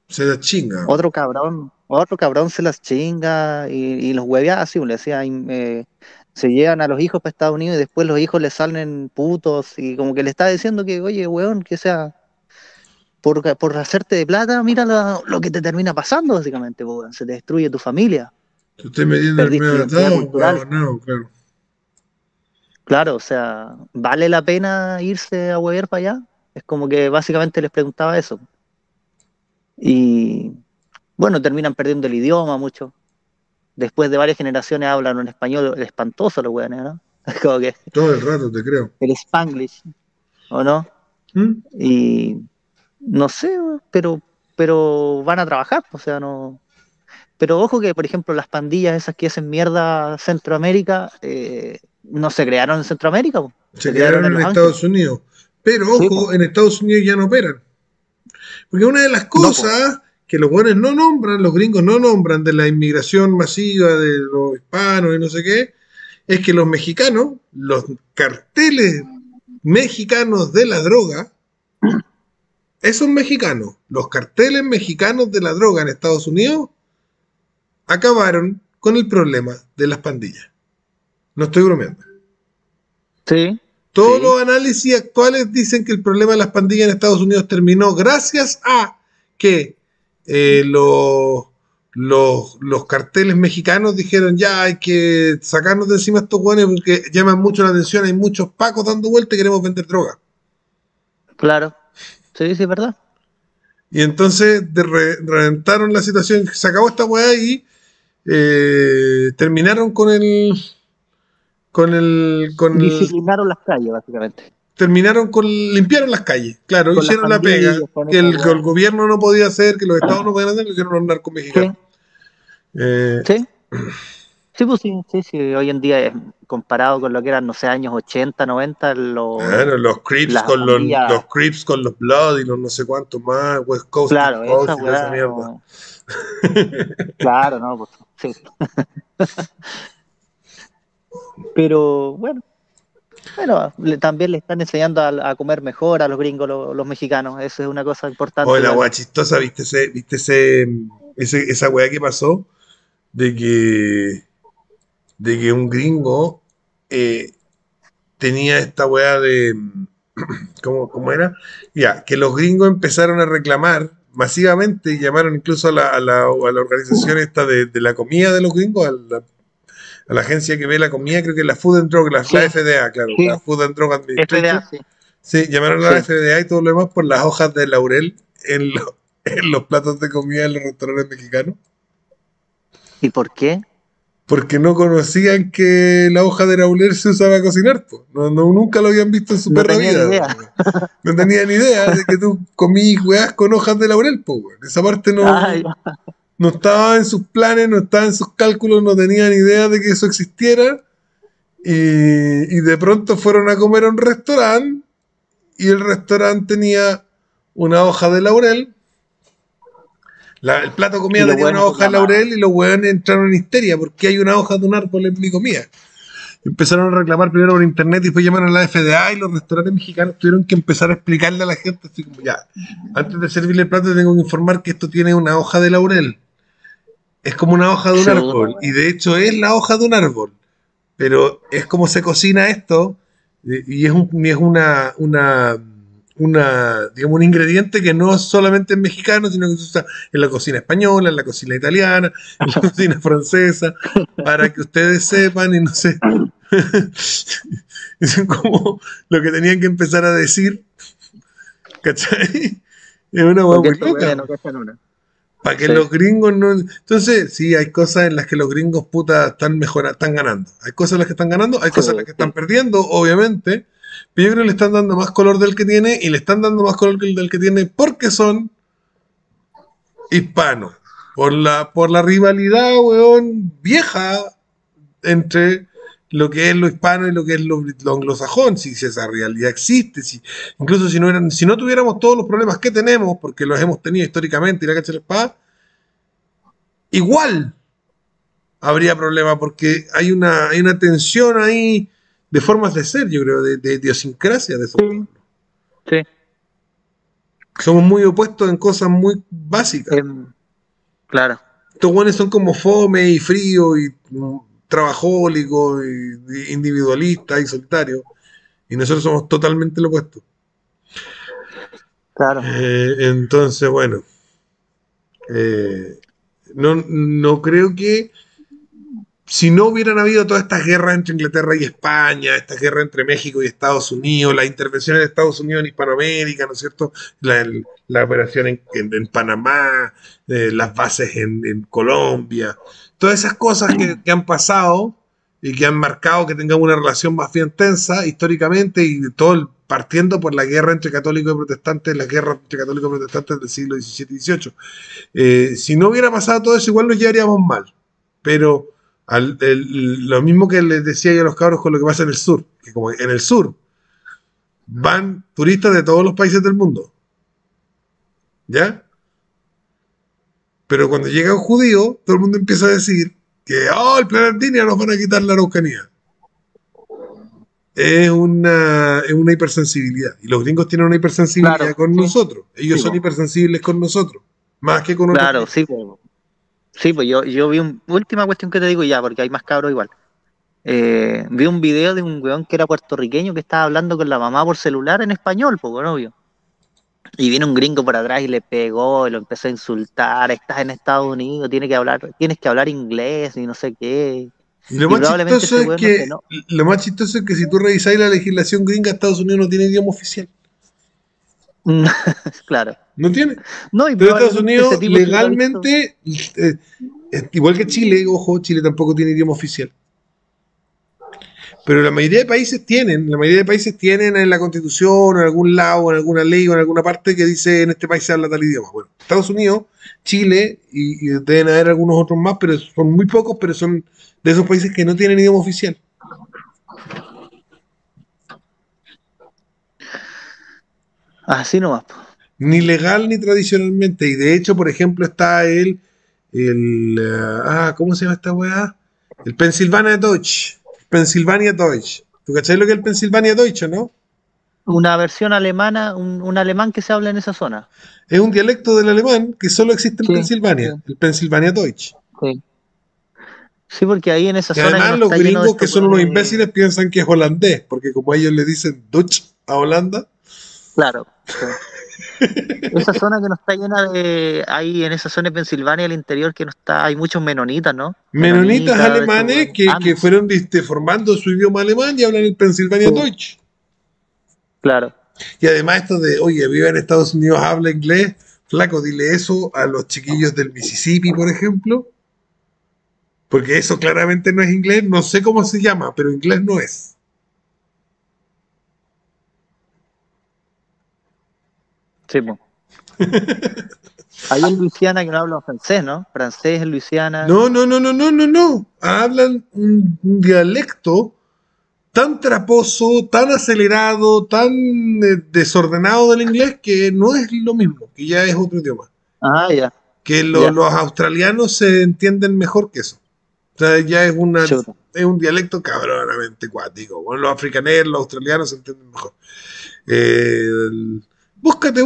Se las chinga. Otro cabrón se las chinga, y los hueveaba así, pues le decía, se llevan a los hijos para Estados Unidos y después los hijos les salen putos, y como que le está diciendo que, oye, hueón, que sea... Por hacerte de plata, mira lo que te termina pasando, básicamente, porque se te destruye tu familia. Te estoy metiendo en el medio atado, claro, no, claro. Claro, o sea, ¿vale la pena irse a huevear para allá? Es como que básicamente les preguntaba eso. Y bueno, terminan perdiendo el idioma mucho. Después de varias generaciones hablan un español espantoso los hueones, ¿no? Como que todo el rato, te creo. El Spanglish, ¿o no? ¿Mm? Y... no sé, pero van a trabajar, o sea, no... Pero ojo que, por ejemplo, las pandillas esas que hacen mierda Centroamérica, no se crearon en Centroamérica. Se crearon en Estados Unidos. Pero, ojo, sí, en Estados Unidos ya no operan. Porque una de las cosas que los buenos no nombran, los gringos no nombran, de la inmigración masiva de los hispanos y no sé qué, es que los mexicanos, los carteles mexicanos de la droga... Esos mexicanos, los carteles mexicanos de la droga en Estados Unidos, acabaron con el problema de las pandillas. No estoy bromeando. Sí. Todos los análisis actuales dicen que el problema de las pandillas en Estados Unidos terminó gracias a que los carteles mexicanos dijeron ya hay que sacarnos de encima a estos hueones porque llaman mucho la atención, hay muchos pacos dando vuelta y queremos vender droga. Claro, sí, sí, verdad. Y entonces reventaron la situación, se acabó esta hueá y terminaron con el... disciplinaron las calles, básicamente. Limpiaron las calles, claro, con hicieron la pega que el gobierno no podía hacer, que los estados no podían hacer, lo hicieron los narcos mexicanos. Sí. Sí, pues sí, hoy en día comparado con lo que eran, no sé, años 80, 90, los Crips con los Blood y los no sé cuántos más, West Coast, claro, West Coast, esa mierda. Claro, no, pues sí. Pero bueno, también le están enseñando a comer mejor a los gringos, los mexicanos. Eso es una cosa importante. Oye, la hueá chistosa, ¿viste esa hueá que pasó? De que un gringo tenía esta hueá de... ¿Cómo era? Ya, que los gringos empezaron a reclamar masivamente y llamaron incluso a la organización esta de la comida de los gringos, a la agencia que ve la comida, creo que es la Food and Drug, la FDA, claro, sí. La Food and Drug Administration. FDA, sí. Sí, llamaron a la FDA y todo lo demás por las hojas de laurel en los platos de comida de los restaurantes mexicanos. ¿Y por qué? Porque no conocían que la hoja de laurel se usaba a cocinar, pues. Nunca lo habían visto en su perra vida. No tenían idea de que tú comí hueás con hojas de laurel, pues. Esa parte no... Ay. No estaba en sus planes, no estaba en sus cálculos, no tenían idea de que eso existiera. Y de pronto fueron a comer a un restaurante y el restaurante tenía una hoja de laurel. El plato de comida tenía una hoja de laurel y los hueones entraron en histeria porque hay una hoja de un árbol en mi comida. Empezaron a reclamar primero por internet y después llamaron a la FDA y los restaurantes mexicanos tuvieron que empezar a explicarle a la gente así como ya, antes de servirle el plato tengo que informar que esto tiene una hoja de laurel. Es como una hoja de un árbol, y de hecho es la hoja de un árbol, pero es como se cocina esto, y es un ingrediente que no solamente es mexicano, sino que se usa en la cocina española, en la cocina italiana, en la cocina francesa, para que ustedes sepan, y no sé, es como lo que tenían que empezar a decir, ¿cachai? Es una hueá muy loca. Para que los gringos no... Entonces, sí, hay cosas en las que los gringos puta están mejorando, están ganando. Hay cosas en las que están ganando, hay cosas en las que están perdiendo, obviamente. Pero yo creo que le están dando más color del que tiene y le están dando más color del que tiene porque son hispanos. Por la rivalidad, weón, vieja entre lo que es lo hispano y lo que es lo anglosajón, si esa realidad existe, incluso si no tuviéramos todos los problemas que tenemos, porque los hemos tenido históricamente y la cacha de la espada, igual habría problema, porque hay una tensión ahí de formas de ser, yo creo, de idiosincrasia de esos pueblos. Sí. Somos muy opuestos en cosas muy básicas. Claro. Estos hueones son como fome y frío y... trabajólico, individualista y solitario, y nosotros somos totalmente lo opuesto. Claro. Entonces, bueno, no creo que si no hubieran habido todas estas guerras entre Inglaterra y España, estas guerras entre México y Estados Unidos, la intervención de Estados Unidos en Hispanoamérica, ¿no es cierto? La operación en Panamá, las bases en Colombia, todas esas cosas que han pasado y que han marcado que tengamos una relación más bien tensa históricamente y todo partiendo por la guerra entre católicos y protestantes, las guerras entre católicos y protestantes del siglo XVII y XVIII. Si no hubiera pasado todo eso, igual nos llevaríamos mal. Pero lo mismo que les decía yo a los cabros con lo que pasa en el sur, que como en el sur van turistas de todos los países del mundo. ¿Ya? Pero cuando llega un judío, todo el mundo empieza a decir que el plan Andina nos van a quitar la Araucanía. Es una hipersensibilidad. Y los gringos tienen una hipersensibilidad con nosotros. Ellos son hipersensibles con nosotros. Más que con otros. Claro, sí. Sí, pues yo vi última cuestión que te digo ya, porque hay más cabros igual. Vi un video de un weón que era puertorriqueño que estaba hablando con la mamá por celular en español, pues, obvio. Y viene un gringo por atrás y le pegó y lo empezó a insultar. Estás en Estados Unidos, tienes que hablar inglés y no sé qué. Lo más chistoso es que si tú revisáis la legislación gringa, Estados Unidos no tiene idioma oficial. Claro. No tiene. No, pero Estados Unidos legalmente, igual que Chile, ojo, Chile tampoco tiene idioma oficial. Pero la mayoría de países tienen en la constitución, en algún lado, en alguna ley o en alguna parte que dice en este país se habla tal idioma. Bueno, Estados Unidos, Chile y deben haber algunos otros más, pero son muy pocos, pero son de esos países que no tienen idioma oficial. Así nomás. Ni legal ni tradicionalmente. Y de hecho, por ejemplo, está ¿cómo se llama esta weá? El Pennsylvania Deutsch. ¿Tú cachai lo que es el Pennsylvania Deutsch, no? Una versión alemana, un alemán que se habla en esa zona. Es un dialecto del alemán que solo existe en Pensilvania, el Pennsylvania Deutsch. Sí. Sí, porque ahí en esa zona... Además los gringos que son unos imbéciles piensan que es holandés, porque como ellos le dicen Deutsch a Holanda... Claro. Sí. Esa zona que no está llena de... Ahí en esa zona de Pensilvania, el interior, que no está... Hay muchos menonitas, ¿no? Menonitas alemanes que fueron formando su idioma alemán y hablan el Pennsylvania Deutsch. Claro. Y además esto de, oye, vive en Estados Unidos, habla inglés. Flaco, dile eso a los chiquillos del Mississippi, por ejemplo. Porque eso claramente no es inglés. No sé cómo se llama, pero inglés no es. Sí, pues. Hay en Luisiana que no hablan francés, ¿no? Francés en Luisiana. No. Hablan un dialecto tan traposo, tan acelerado, tan desordenado del inglés que no es lo mismo, que ya es otro idioma. Ah, ya. Que los australianos se entienden mejor que eso. O sea, ya es un dialecto cabronamente cuático. Bueno, los africaneros, los australianos se entienden mejor. Búscate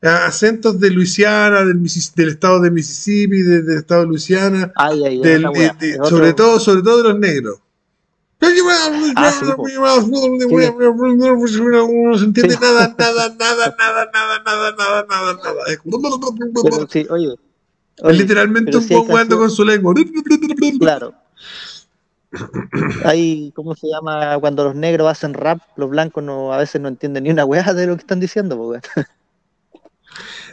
acentos de Luisiana, del estado de Mississippi, del estado de Luisiana, sobre todo de los negros. No se entiende nada. Es literalmente un poco jugando con su lengua. Claro. Hay, ¿cómo se llama? Cuando los negros hacen rap, los blancos a veces no entienden ni una weá de lo que están diciendo, po, weá.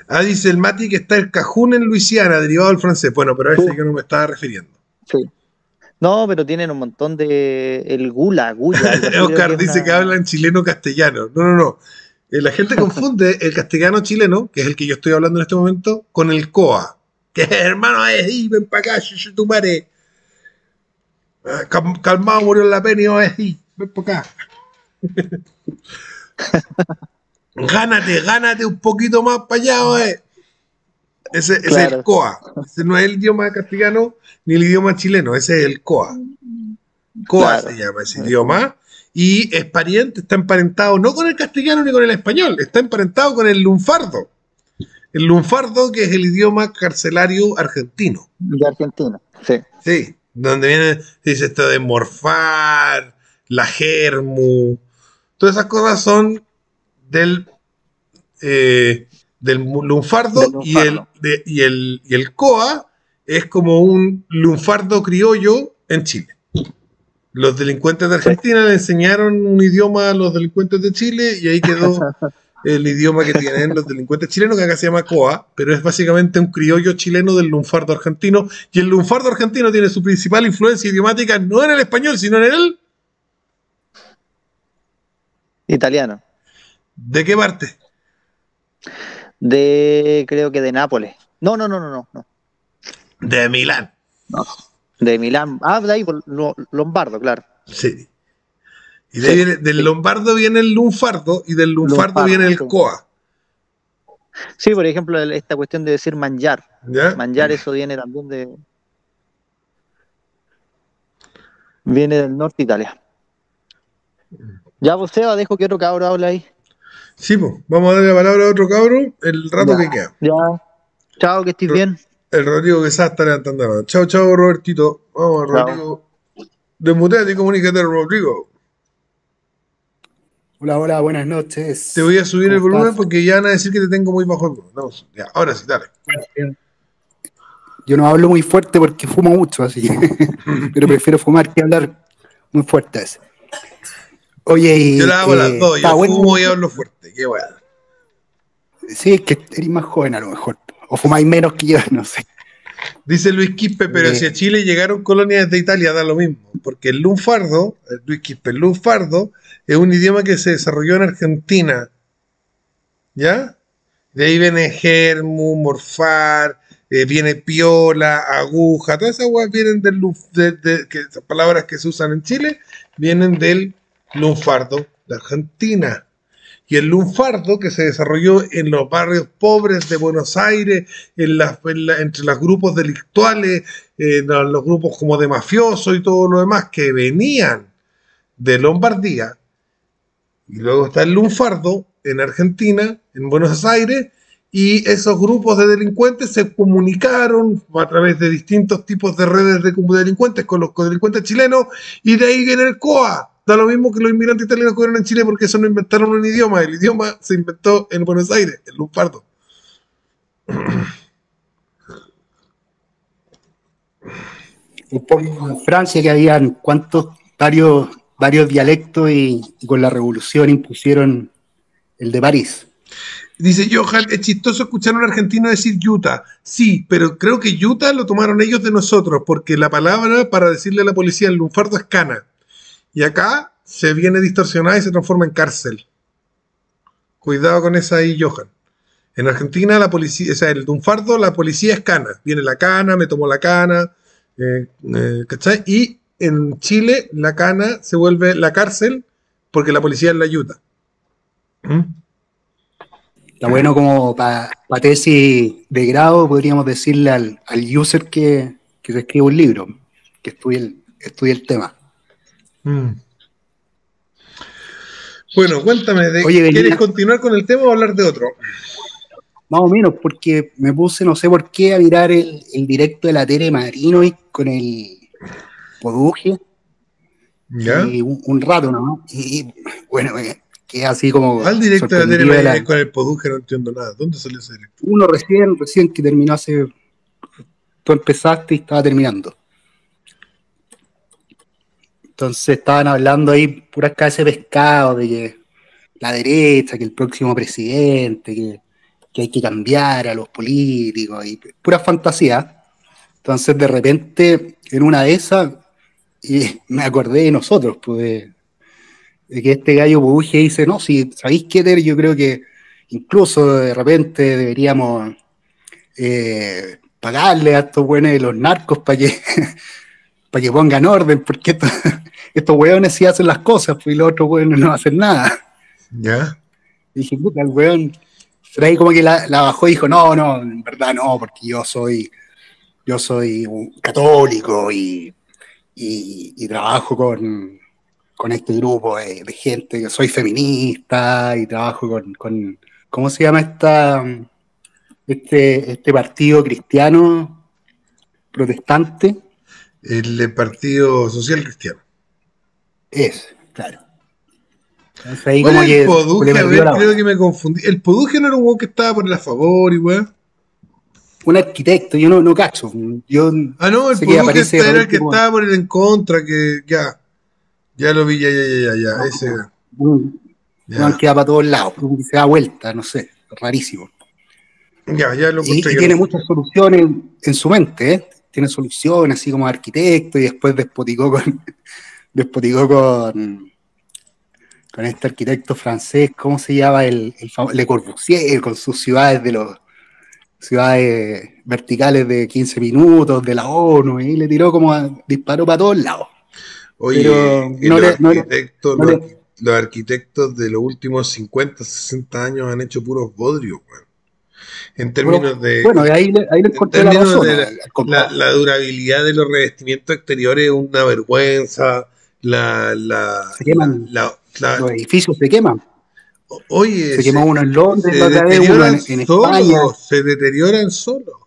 Ah, dice el Mati que está el cajún en Luisiana, derivado del francés. Bueno, pero a ese que no me estaba refiriendo. Sí. No, pero tienen un montón de... El gula. Oscar dice que hablan chileno-castellano. No. La gente confunde el castellano chileno, que es el que yo estoy hablando en este momento, con el coa. Que hermano, ven para acá, yo tu madre. Calmado, murió la pena y no es ahí. Ven por acá. Gánate un poquito más para allá, oye. Ese es el coa. Ese no es el idioma castellano ni el idioma chileno. Ese es el coa. Coa se llama ese idioma. Y es pariente, está emparentado no con el castellano ni con el español. Está emparentado con el lunfardo. El lunfardo, que es el idioma carcelario argentino. De Argentina, sí. Sí. Donde viene, dice esto de morfar, la germu, todas esas cosas son del lunfardo y el coa es como un lunfardo criollo en Chile. Los delincuentes de Argentina le enseñaron un idioma a los delincuentes de Chile y ahí quedó el idioma que tienen los delincuentes chilenos, que acá se llama coa, pero es básicamente un criollo chileno del lunfardo argentino, y el lunfardo argentino tiene su principal influencia idiomática no en el español, sino en el... italiano. ¿De qué parte? Creo que de Nápoles. No. De Milán. No, de Milán. Ah, de ahí, lombardo, claro. Sí. Y de del lombardo viene el lunfardo y del lunfardo viene el coa. Sí, por ejemplo, esta cuestión de decir manjar. ¿Ya? Manjar, eso viene también de... Viene del norte de Italia. Ya, vos, Seba, dejo que otro cabro hable ahí. Sí, pues, vamos a darle la palabra a otro cabro el rato que queda. Ya. Chao, que estés bien. El Rodrigo que se está levantando. Chao, chao, Robertito. Vamos, chao. Rodrigo. Desmuteate y comunícate, Rodrigo. Hola, hola, buenas noches. Te voy a subir el volumen porque ya van a decir que te tengo muy bajo el volumen. Vamos, ya, ahora sí, dale. Bueno, yo no hablo muy fuerte porque fumo mucho, así pero prefiero fumar que hablar muy fuerte. Oye, y, yo la hago las dos, yo fumo bueno. Y hablo fuerte, qué bueno. Sí, es que eres más joven a lo mejor, o fumáis menos que yo, no sé. Dice Luis Quispe, pero si a Chile llegaron colonias de Italia, da lo mismo, porque el lunfardo, Luis Quispe, el lunfardo es un idioma que se desarrolló en Argentina, ¿ya? De ahí viene germu, morfar, viene piola, aguja, todas esas guas vienen del esas palabras que se usan en Chile, vienen del lunfardo de Argentina. Y el lunfardo que se desarrolló en los barrios pobres de Buenos Aires, entre los grupos delictuales, los grupos como de mafiosos y todo lo demás que venían de Lombardía. Y luego está el lunfardo en Argentina, en Buenos Aires, y esos grupos de delincuentes se comunicaron a través de distintos tipos de redes de delincuentes con los delincuentes chilenos, y de ahí viene el COA. Da lo mismo que los inmigrantes italianos que fueron en Chile porque eso no inventaron un idioma. El idioma se inventó en Buenos Aires, el lunfardo. En Francia que habían varios dialectos y con la revolución impusieron el de París. Dice Johan, es chistoso escuchar a un argentino decir Utah. Sí, pero creo que Utah lo tomaron ellos de nosotros porque la palabra para decirle a la policía el lunfardo es cana. Y acá se viene distorsionada y se transforma en cárcel. Cuidado con esa ahí, Johan. En Argentina, la policía, o sea, el lunfardo, la policía es cana. Viene la cana, me tomó la cana, ¿cachai? Y en Chile, la cana se vuelve la cárcel porque la policía es la ayuda. Está bueno como para tesis de grado, podríamos decirle al user que se escribe un libro, que estudie el tema. Bueno, cuéntame, ¿quieres continuar con el tema o hablar de otro? Más o menos, porque me puse, no sé por qué, a mirar el directo de la Tere Marino y con el Poduje. ¿Ya? Y un rato, ¿no? Y bueno, que así como... Al directo de la Tere Marino con el Poduje no entiendo nada. ¿Dónde salió ese directo? Uno recién que terminó hace... Tú empezaste y estaba terminando. Entonces estaban hablando ahí puras cabezas de pescado, de que la derecha, que el próximo presidente, que hay que cambiar a los políticos, y pura fantasía. Entonces de repente, en una de esas, me acordé de nosotros, pues, de que este gallo Poduje dice, no, si sabéis qué, Ter, yo creo que incluso de repente deberíamos pagarle a estos buenos de los narcos para que pongan orden, porque estos hueones sí hacen las cosas, pues, y los otros hueones no hacen nada. ¿Ya? Y dije, puta, el hueón, ahí como que la bajó y dijo, no, en verdad no, porque yo soy un católico y trabajo con este grupo de gente, que soy feminista y trabajo con ¿cómo se llama este partido cristiano protestante? El Partido Social Cristiano. Es, claro. Entonces, ahí como el Poduje, a ver, creo que me confundí. El Poduje no era un hueón que estaba por el a favor y weón. Un arquitecto, yo no cacho. No, el Poduje era el que estaba por el en contra, que ya lo vi, ya. Ese. No, queda para todos lados, se da vuelta, no sé, rarísimo. Ya lo encontré. Y tiene muchas soluciones en su mente, ¿eh? Tiene solución, así como arquitecto, y después despoticó con este arquitecto francés, ¿cómo se llama? Le Corbusier, con sus ciudades verticales de 15 minutos, de la ONU, y le tiró disparó para todos lados. Oye, los arquitectos de los últimos 50, 60 años han hecho puros bodrios, güey. En términos de... Bueno, ahí le encontré la razón. La durabilidad de los revestimientos exteriores es una vergüenza. Los edificios se queman. Oye, se quemó uno en Londres, otra vez uno en España. Se deterioran solos.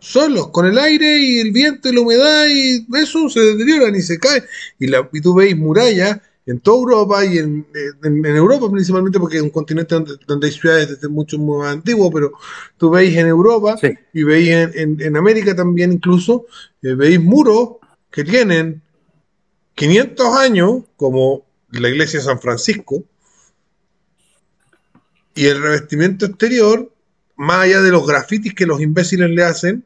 solos, con el aire y el viento y la humedad, y eso se deterioran y se cae. Y tú veis murallas en toda Europa y en Europa principalmente, porque es un continente donde hay ciudades desde mucho más antiguo, pero tú veis en Europa, sí, y veis en América también incluso, veis muros que tienen 500 años, como la iglesia de San Francisco, y el revestimiento exterior, más allá de los grafitis que los imbéciles le hacen,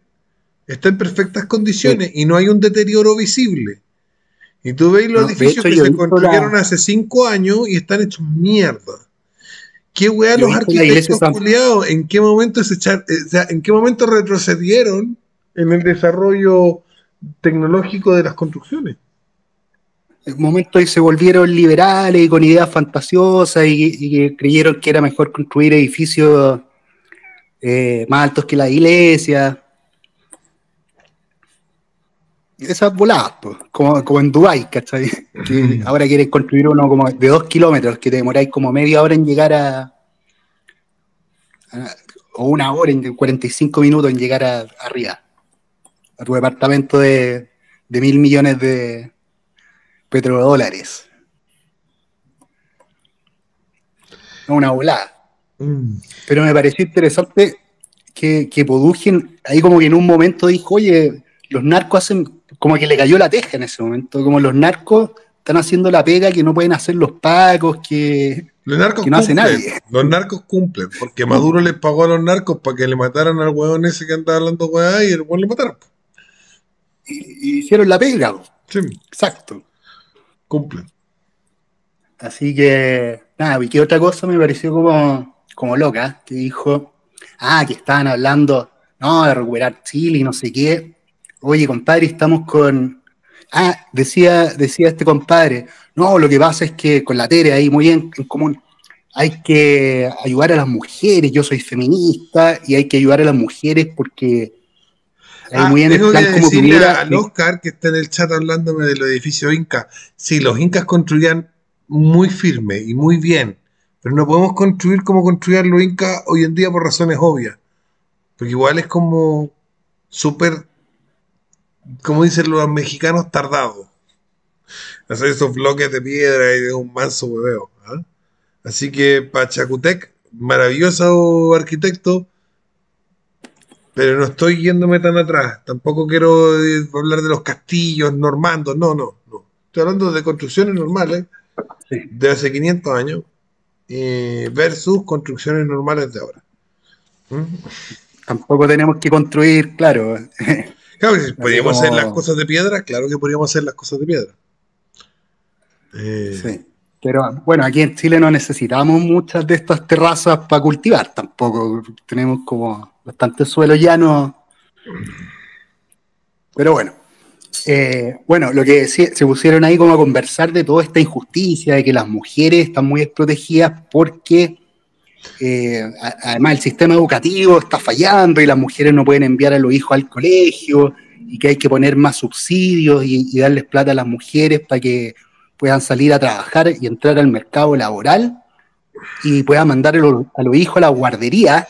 está en perfectas condiciones, sí, y no hay un deterioro visible. Y tú veis los edificios que se construyeron hace 5 años y están hechos mierda. ¿Qué weá los arquitectos culiados? ¿En qué momento en qué momento retrocedieron en el desarrollo tecnológico de las construcciones? En un momento ahí se volvieron liberales y con ideas fantasiosas y creyeron que era mejor construir edificios más altos que la iglesia. Esas voladas, pues, como en Dubái, ¿cachai? Que ahora quieres construir uno como de 2 kilómetros, que te demoráis como media hora en llegar o una hora, en 45 minutos en llegar arriba, a tu departamento de 1.000 millones de petrodólares. Una volada. Pero me pareció interesante que Podujín, ahí como que en un momento dijo, oye, los narcos hacen, como que le cayó la teja en ese momento, como los narcos están haciendo la pega que no pueden hacer los pacos, que no hace nadie. Los narcos cumplen, porque Maduro les pagó a los narcos para que le mataran al huevón ese que andaba hablando huevada, y el huevón lo mataron. Y hicieron la pega. Sí. Exacto. Cumplen. Así que, nada, y que otra cosa me pareció como loca, que dijo, que estaban hablando, no, de recuperar Chile y no sé qué. Oye, compadre, estamos con... decía este compadre, no, lo que pasa es que con la Tere ahí muy en común, hay que ayudar a las mujeres, yo soy feminista y hay que ayudar a las mujeres porque... muy bien, tengo que decirle al Oscar que está en el chat hablándome de los edificios incas. Sí, los incas construían muy firme y muy bien, pero no podemos construir como construían los incas hoy en día por razones obvias, porque igual es como súper... como dicen los mexicanos, tardado. Hacer esos bloques de piedra y de un manso hueveo, ¿eh? Así que Pachacutec, maravilloso arquitecto, pero no estoy yéndome tan atrás. Tampoco quiero hablar de los castillos normandos, no. Estoy hablando de construcciones normales de hace 500 años versus construcciones normales de ahora. Tampoco tenemos que construir, claro... Claro, si podríamos hacer las cosas de piedra, claro que podríamos hacer las cosas de piedra. Sí, pero bueno, aquí en Chile no necesitamos muchas de estas terrazas para cultivar tampoco. Tenemos como bastante suelo llano. Pero bueno, lo que se pusieron ahí como a conversar de toda esta injusticia, de que las mujeres están muy desprotegidas porque... además el sistema educativo está fallando y las mujeres no pueden enviar a los hijos al colegio y que hay que poner más subsidios y darles plata a las mujeres para que puedan salir a trabajar y entrar al mercado laboral y puedan mandar a los hijos a la guardería,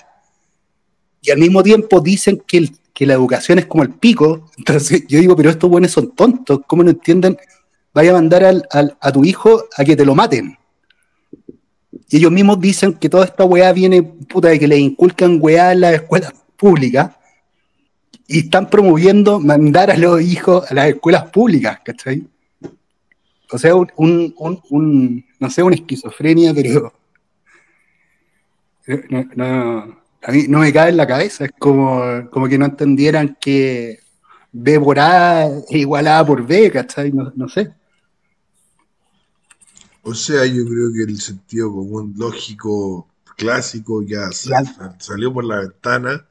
y al mismo tiempo dicen que la educación es como el pico. Entonces yo digo, pero estos buenos son tontos, ¿cómo no entienden? Vaya a mandar a tu hijo a que te lo maten. Y ellos mismos dicen que toda esta weá viene, puta, de que les inculcan weá en las escuelas públicas y están promoviendo mandar a los hijos a las escuelas públicas, ¿cachai? O sea, no sé, una esquizofrenia, pero a mí no me cae en la cabeza. Es como que no entendieran que B por A es igual a A por B, ¿cachai? No sé. O sea, yo creo que el sentido común lógico clásico ya salió por la ventana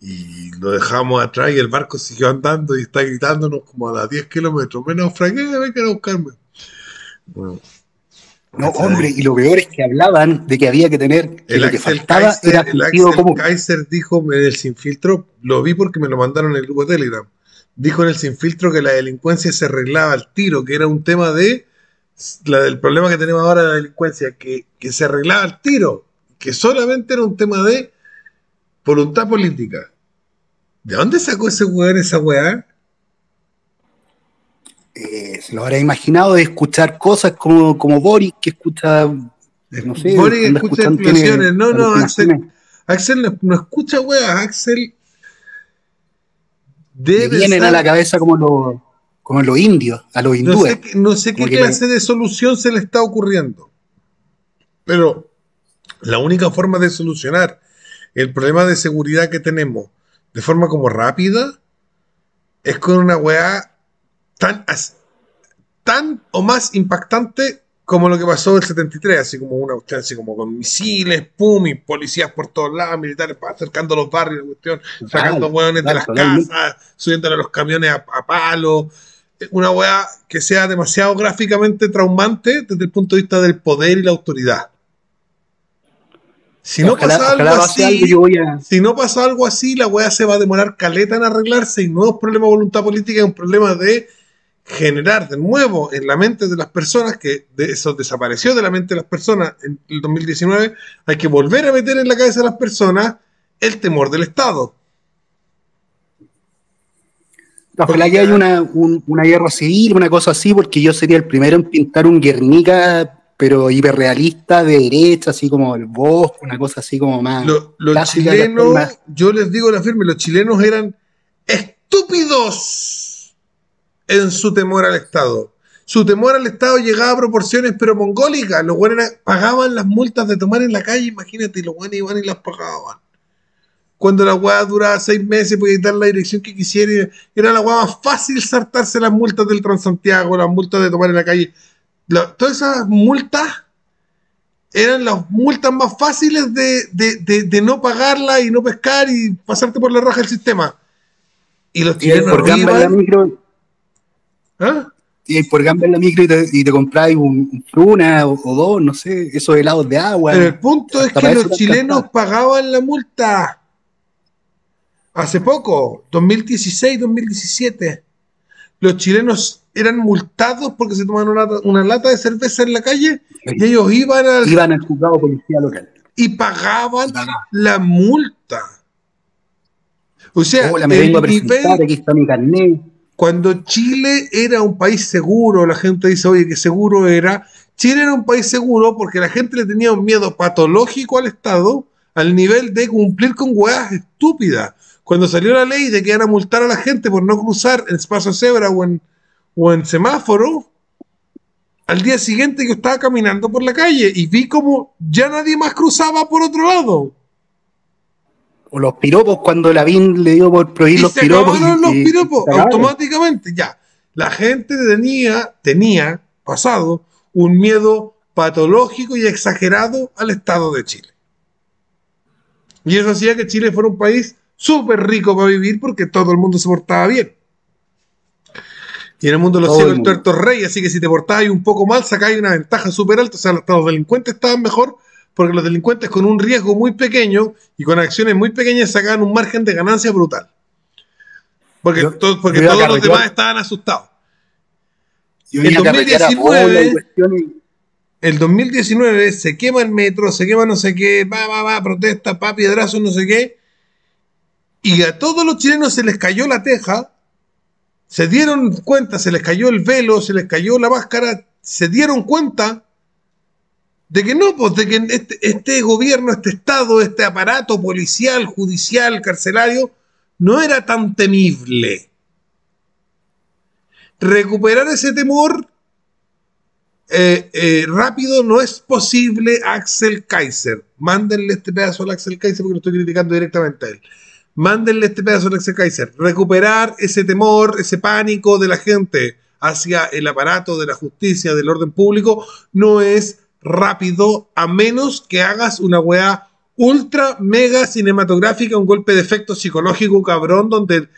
y lo dejamos atrás y el barco siguió andando y está gritándonos como a las 10 kilómetros. Menos franqueza, vengan a buscarme. Bueno, no, hombre, y lo peor es que hablaban de que había que tener... Que el Axel Kaiser dijo en el Sin Filtro, lo vi porque me lo mandaron en el grupo de Telegram, dijo en el Sin Filtro que la delincuencia se arreglaba al tiro, que era un tema de... el problema que tenemos ahora de la delincuencia, que se arreglaba al tiro, que solamente era un tema de voluntad política, ¿De dónde sacó ese weón esa weá? Se lo habrá imaginado de escuchar cosas como Boris, que escucha, no sé, Boris escucha explosiones. No, Axel no escucha weas. Axel debe vienen a la cabeza como los indios, a los hindúes. No sé qué clase de solución se le está ocurriendo, pero la única forma de solucionar el problema de seguridad que tenemos de forma como rápida es con una weá tan o más impactante como lo que pasó en el 73, así como una cuestión así como con misiles, pum, y policías por todos lados, militares acercando los barrios, cuestión, sacando hueones de las casas, subiéndole a los camiones a palo. Una hueá que sea demasiado gráficamente traumante desde el punto de vista del poder y la autoridad. Si no pasa algo así, la hueá se va a demorar caleta en arreglarse, y no es un problema de voluntad política, es un problema de generar de nuevo en la mente de las personas, que de eso desapareció de la mente de las personas en el 2019, hay que volver a meter en la cabeza de las personas el temor del Estado. Ojalá que haya una guerra civil, una cosa así, porque yo sería el primero en pintar un Guernica, pero hiperrealista, de derecha, así como el bosque, una cosa así como más... Los chilenos, yo les digo la firme, los chilenos eran estúpidos en su temor al Estado. Su temor al Estado llegaba a proporciones pero mongólicas. Los buenos pagaban las multas de tomar en la calle, imagínate, y los buenos iban y las pagaban. Cuando la weá duraba 6 meses, podía dar la dirección que quisiera, era la weá más fácil saltarse las multas del Transantiago, las multas de tomar en la calle. Todas esas multas eran las multas más fáciles de no pagarla y no pescar y pasarte por la raja del sistema. Y los chilenos y por gamba en la micro y te compráis un fruna o dos, no sé, esos helados de agua. Pero el punto es que los chilenos pagaban la multa. Hace poco, 2016, 2017, los chilenos eran multados porque se tomaron una lata de cerveza en la calle, sí, y ellos iban al juzgado policía local y pagaban la multa. O sea, hola, me vengo a presentar, aquí está mi carnet. Cuando Chile era un país seguro, la gente dice, oye, qué seguro era. Chile era un país seguro porque la gente le tenía un miedo patológico al Estado, al nivel de cumplir con hueás estúpidas. Cuando salió la ley de que iban a multar a la gente por no cruzar en espacio cebra o en semáforo, al día siguiente yo estaba caminando por la calle y vi como ya nadie más cruzaba por otro lado. O los piropos, cuando Lavín le dio por prohibir los piropos. Acabaron los piropos automáticamente, ya. La gente tenía pasado un miedo patológico y exagerado al Estado de Chile. Y eso hacía que Chile fuera un país súper rico para vivir porque todo el mundo se portaba bien. Y en el mundo de los cielos el tuerto es rey, así que si te portabas un poco mal, sacabas una ventaja súper alta. O sea, los delincuentes estaban mejor, porque los delincuentes con un riesgo muy pequeño y con acciones muy pequeñas sacaban un margen de ganancia brutal. Porque, porque todos los demás estaban asustados. Y en 2019 se quema el metro, se quema no sé qué, va, protesta, piedrazo, no sé qué. Y a todos los chilenos se les cayó la teja, se dieron cuenta, se les cayó el velo, se les cayó la máscara, se dieron cuenta de que no, pues, de que este gobierno, este Estado, este aparato policial, judicial, carcelario, no era tan temible. Recuperar ese temor rápido no es posible, Axel Kaiser. Mándenle este pedazo al Axel Kaiser porque lo estoy criticando directamente a él. Mándenle este pedazo al Axel Kaiser. Recuperar ese temor, ese pánico de la gente hacia el aparato de la justicia, del orden público, no es rápido, a menos que hagas una weá ultra mega cinematográfica, un golpe de efecto psicológico cabrón, donde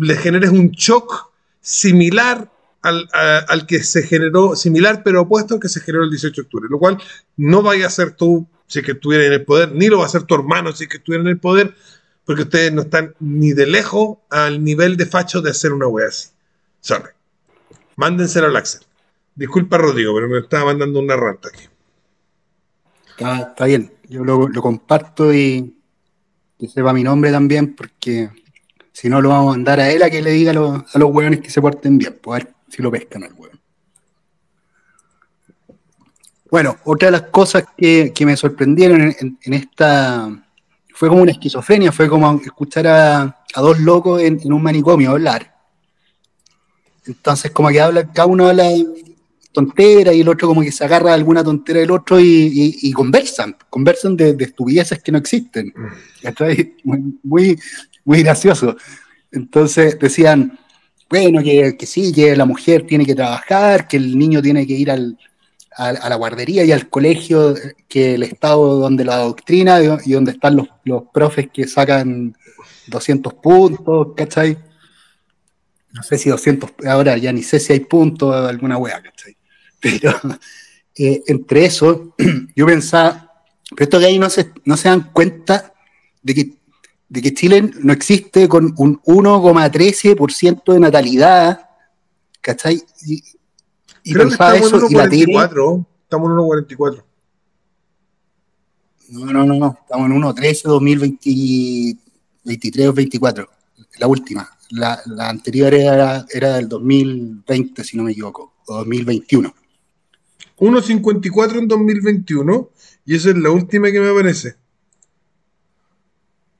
le generes un shock similar al que se generó, similar pero opuesto al que se generó el 18 de octubre, lo cual no vaya a ser tú si es que estuviera en el poder, ni lo va a hacer tu hermano si es que estuviera en el poder, porque ustedes no están ni de lejos al nivel de facho de hacer una weá así. Sorry, mándenselo al Axel. Disculpa, Rodrigo, pero me estaba mandando una ranta aquí. Está bien, yo lo comparto y que sepa mi nombre también, porque Si no, lo vamos a mandar a él a que le diga a los hueones que se porten bien, pues a ver si lo pescan al hueón. Bueno, otra de las cosas que me sorprendieron en esta... Fue como una esquizofrenia, fue como escuchar a dos locos en un manicomio hablar. Entonces como que habla, cada uno habla tontera y el otro como que se agarra alguna tontera del otro y conversan de estupideces que no existen. Muy, muy gracioso. Entonces decían, bueno, que sí, que la mujer tiene que trabajar, que el niño tiene que ir a la guardería y al colegio, que el Estado donde la doctrina y donde están los profes que sacan 200 puntos, ¿cachai? No sé si 200, ahora ya ni sé si hay puntos, alguna wea, ¿cachai? Pero entre eso, yo pensaba, pero esto que ahí no se dan cuenta de que Chile no existe con un 1,13% de natalidad, ¿cachai? Y creo que estamos en 1,44. Estamos en 1,44. No. Estamos en 1,13, 2023 o 2024. La última. La anterior era del 2020, si no me equivoco. O 2021. 1,54 en 2021. Y esa es la última que me aparece.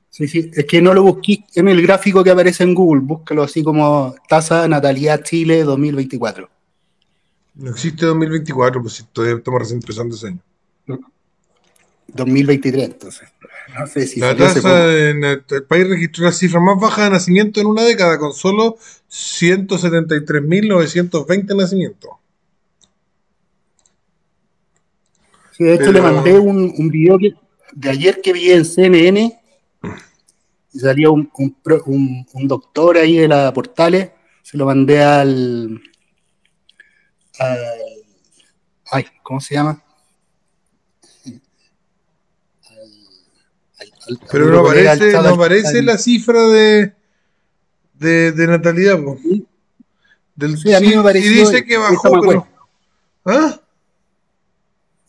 Sí. Es que no lo busqué en el gráfico que aparece en Google. Búscalo así como tasa natalidad Chile 2024. No existe 2024, pues todavía estamos recién empezando ese año. 2023, entonces. No sé si la tasa en el país registró la cifra más baja de nacimiento en una década, con solo 173.920 nacimientos. Sí, de hecho, pero... le mandé un video de ayer que vi en CNN. Y salía un doctor ahí de la Portales. Se lo mandé al... ¿cómo se llama? Pero no aparece la cifra de natalidad, ¿no? Sí. A mí me pareció, y dice que bajó, pero... ¿Ah?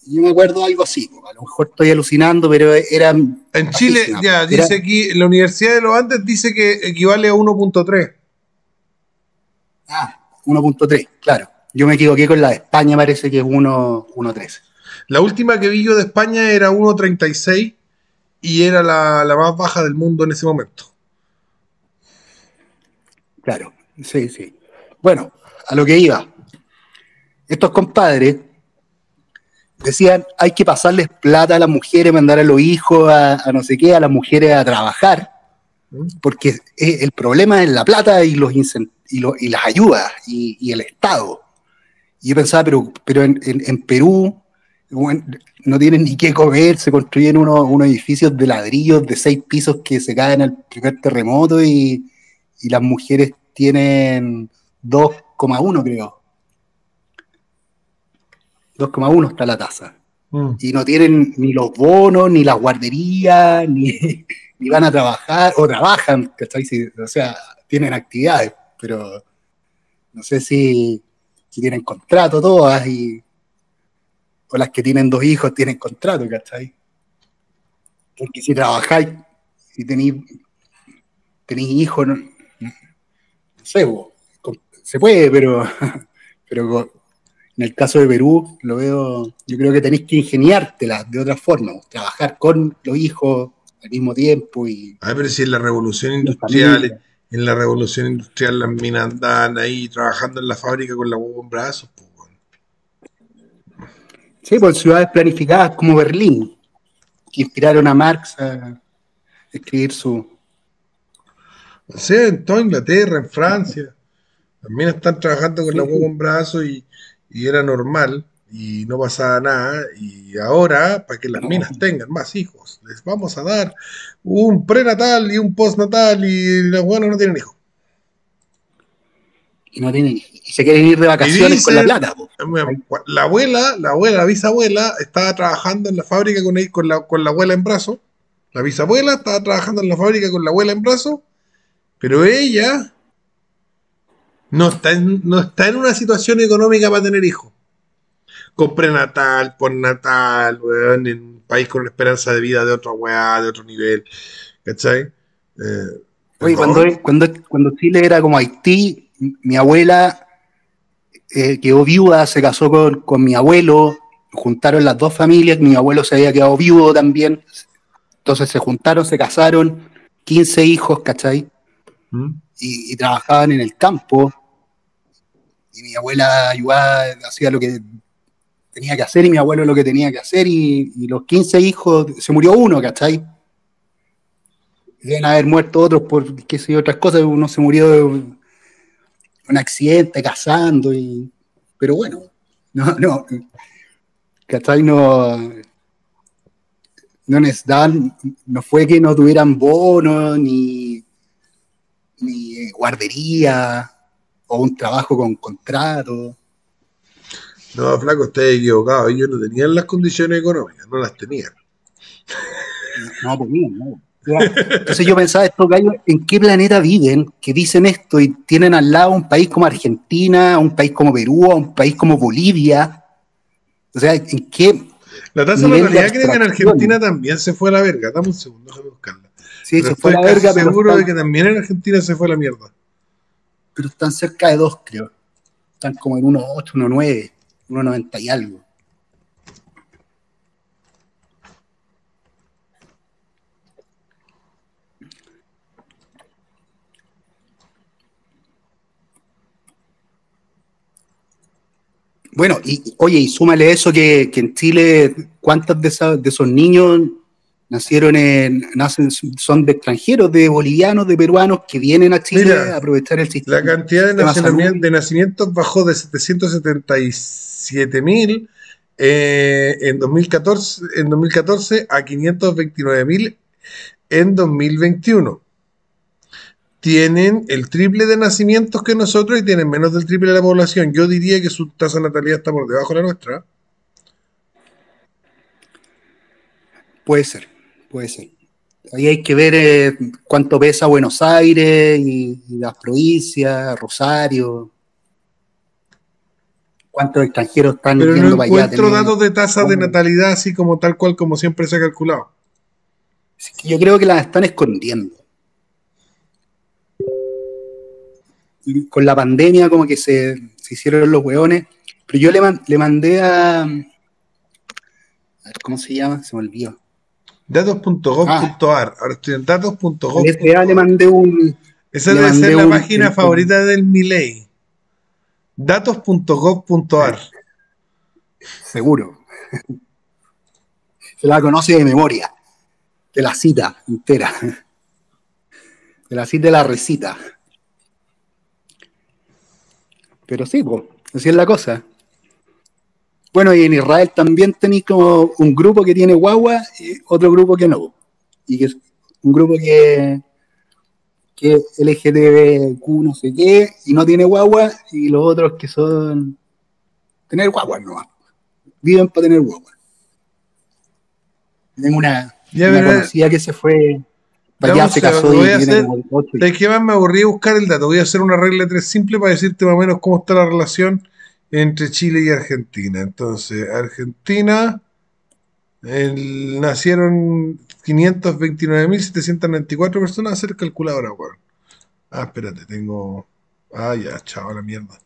Yo me acuerdo algo así, a lo mejor estoy alucinando, pero era... En Chile, ya, dice aquí, la Universidad de los Andes dice que equivale a 1,3. 1,3, claro. Yo me equivoqué con la de España, parece que es 1.13. La última que vi yo de España era 1.36 y era la más baja del mundo en ese momento. Claro, sí. Bueno, a lo que iba. Estos compadres decían, hay que pasarles plata a las mujeres, mandar a los hijos, a no sé qué, a las mujeres a trabajar, porque el problema es la plata y los incentivos y las ayudas y el Estado. Y yo pensaba, pero en Perú, bueno, no tienen ni qué comer, se construyen unos edificios de ladrillos de 6 pisos que se caen al primer terremoto y las mujeres tienen 2,1 creo. 2,1 está la tasa. Y no tienen ni los bonos, ni las guarderías, ni van a trabajar, o trabajan, ¿cachai? O sea, tienen actividades, pero no sé si tienen contrato todas, o las que tienen 2 hijos tienen contrato, ¿cachai? Porque si trabajáis, si tenéis hijos, no sé, se puede, pero en el caso de Perú lo veo, yo creo que tenéis que ingeniártela de otra forma, trabajar con los hijos al mismo tiempo. Pero si en la revolución industrial... En la revolución industrial las minas andan ahí trabajando en la fábrica con la huevo en brazos. Sí, por ciudades planificadas como Berlín, que inspiraron a Marx a escribir su... Sí, en toda Inglaterra, en Francia. Las minas están trabajando con la huevo en brazos y era normal y no pasaba nada. Y ahora, para que las minas tengan más hijos, les vamos a dar un prenatal y un postnatal, y los buenos no tienen hijos. Y se quieren ir de vacaciones, dicen, con la plata. La bisabuela, estaba trabajando en la fábrica con la abuela en brazo. La bisabuela estaba trabajando en la fábrica con la abuela en brazo, pero ella no está en una situación económica para tener hijos. Con prenatal, postnatal, weón, en un país con una esperanza de vida de otro nivel, ¿cachai? Oye, cuando Chile era como Haití, mi abuela quedó viuda, se casó con mi abuelo, juntaron las dos familias, mi abuelo se había quedado viudo también, entonces se juntaron, se casaron, 15 hijos, ¿cachai? ¿Mm? Y trabajaban en el campo, y mi abuela ayudaba, hacía lo que tenía que hacer, y mi abuelo lo que tenía que hacer, y los 15 hijos, se murió uno, ¿cachai? Deben haber muerto otros por qué sé yo, otras cosas, uno se murió de un accidente, cazando, y, pero bueno, no, ¿cachai? No necesitaban, no fue que no tuvieran bonos, ni guardería, o un trabajo con contrato. No, flaco, estás equivocado, ellos no tenían las condiciones económicas, no las tenían. No, pues bien, no. Entonces yo pensaba, estos gallos, ¿en qué planeta viven? Que dicen esto y tienen al lado un país como Argentina, un país como Perú, un país como Bolivia. O sea, ¿en qué? La tasa de natalidad creo que en Argentina también se fue a la verga. Dame un segundo, déjame buscarla. Sí, pero se fue a la verga. Seguro de que también en Argentina se fue a la mierda. Pero están cerca de 2, creo. Están como en 1.8, 1.9, 1.90 y algo. Bueno, y oye, y súmale eso que en Chile, ¿cuántos de esos niños son de extranjeros, de bolivianos, de peruanos que vienen a Chile? Mira, a aprovechar el sistema. La cantidad de nacimientos bajó de 777.000 en 2014 a 529.000 en 2021. Tienen el triple de nacimientos que nosotros y tienen menos del triple de la población. Yo diría que su tasa de natalidad está por debajo de la nuestra. Puede ser, puede ser. Ahí hay que ver cuánto pesa Buenos Aires y las provincias, Rosario. ¿Cuántos extranjeros están yendo para allá? Pero no encuentro datos de tasa de natalidad así como tal cual como siempre se ha calculado. Es que yo creo que las están escondiendo. Con la pandemia como que se hicieron los hueones, pero yo le mandé a ver, ¿cómo se llama? Se me olvidó. Datos.gov.ar. Ahora estoy en datos.gov.ar. Le mandé un... Esa debe ser la página favorita del Milei. Datos.gov.ar. Seguro. Se la conoce de memoria. De la cita entera. De la cita y la recita. Pero sí, pues, así es la cosa. Bueno, y en Israel también tenéis como un grupo que tiene guagua y otro grupo que no. Y que es un grupo que es LGTBQ no sé qué y no tiene guagua, y los otros que son tener guagua nomás. Viven para tener guagua. Tengo una conocida que se fue para allá, se casó y tiene 8. Es que más me aburrí buscar el dato. Voy a hacer una regla de 3 simple para decirte más o menos cómo está la relación entre Chile y Argentina. Entonces, Argentina, nacieron 529.794 personas, hacer calculadora, weón. Ah, espérate, tengo... Ah, ya, chao, la mierda.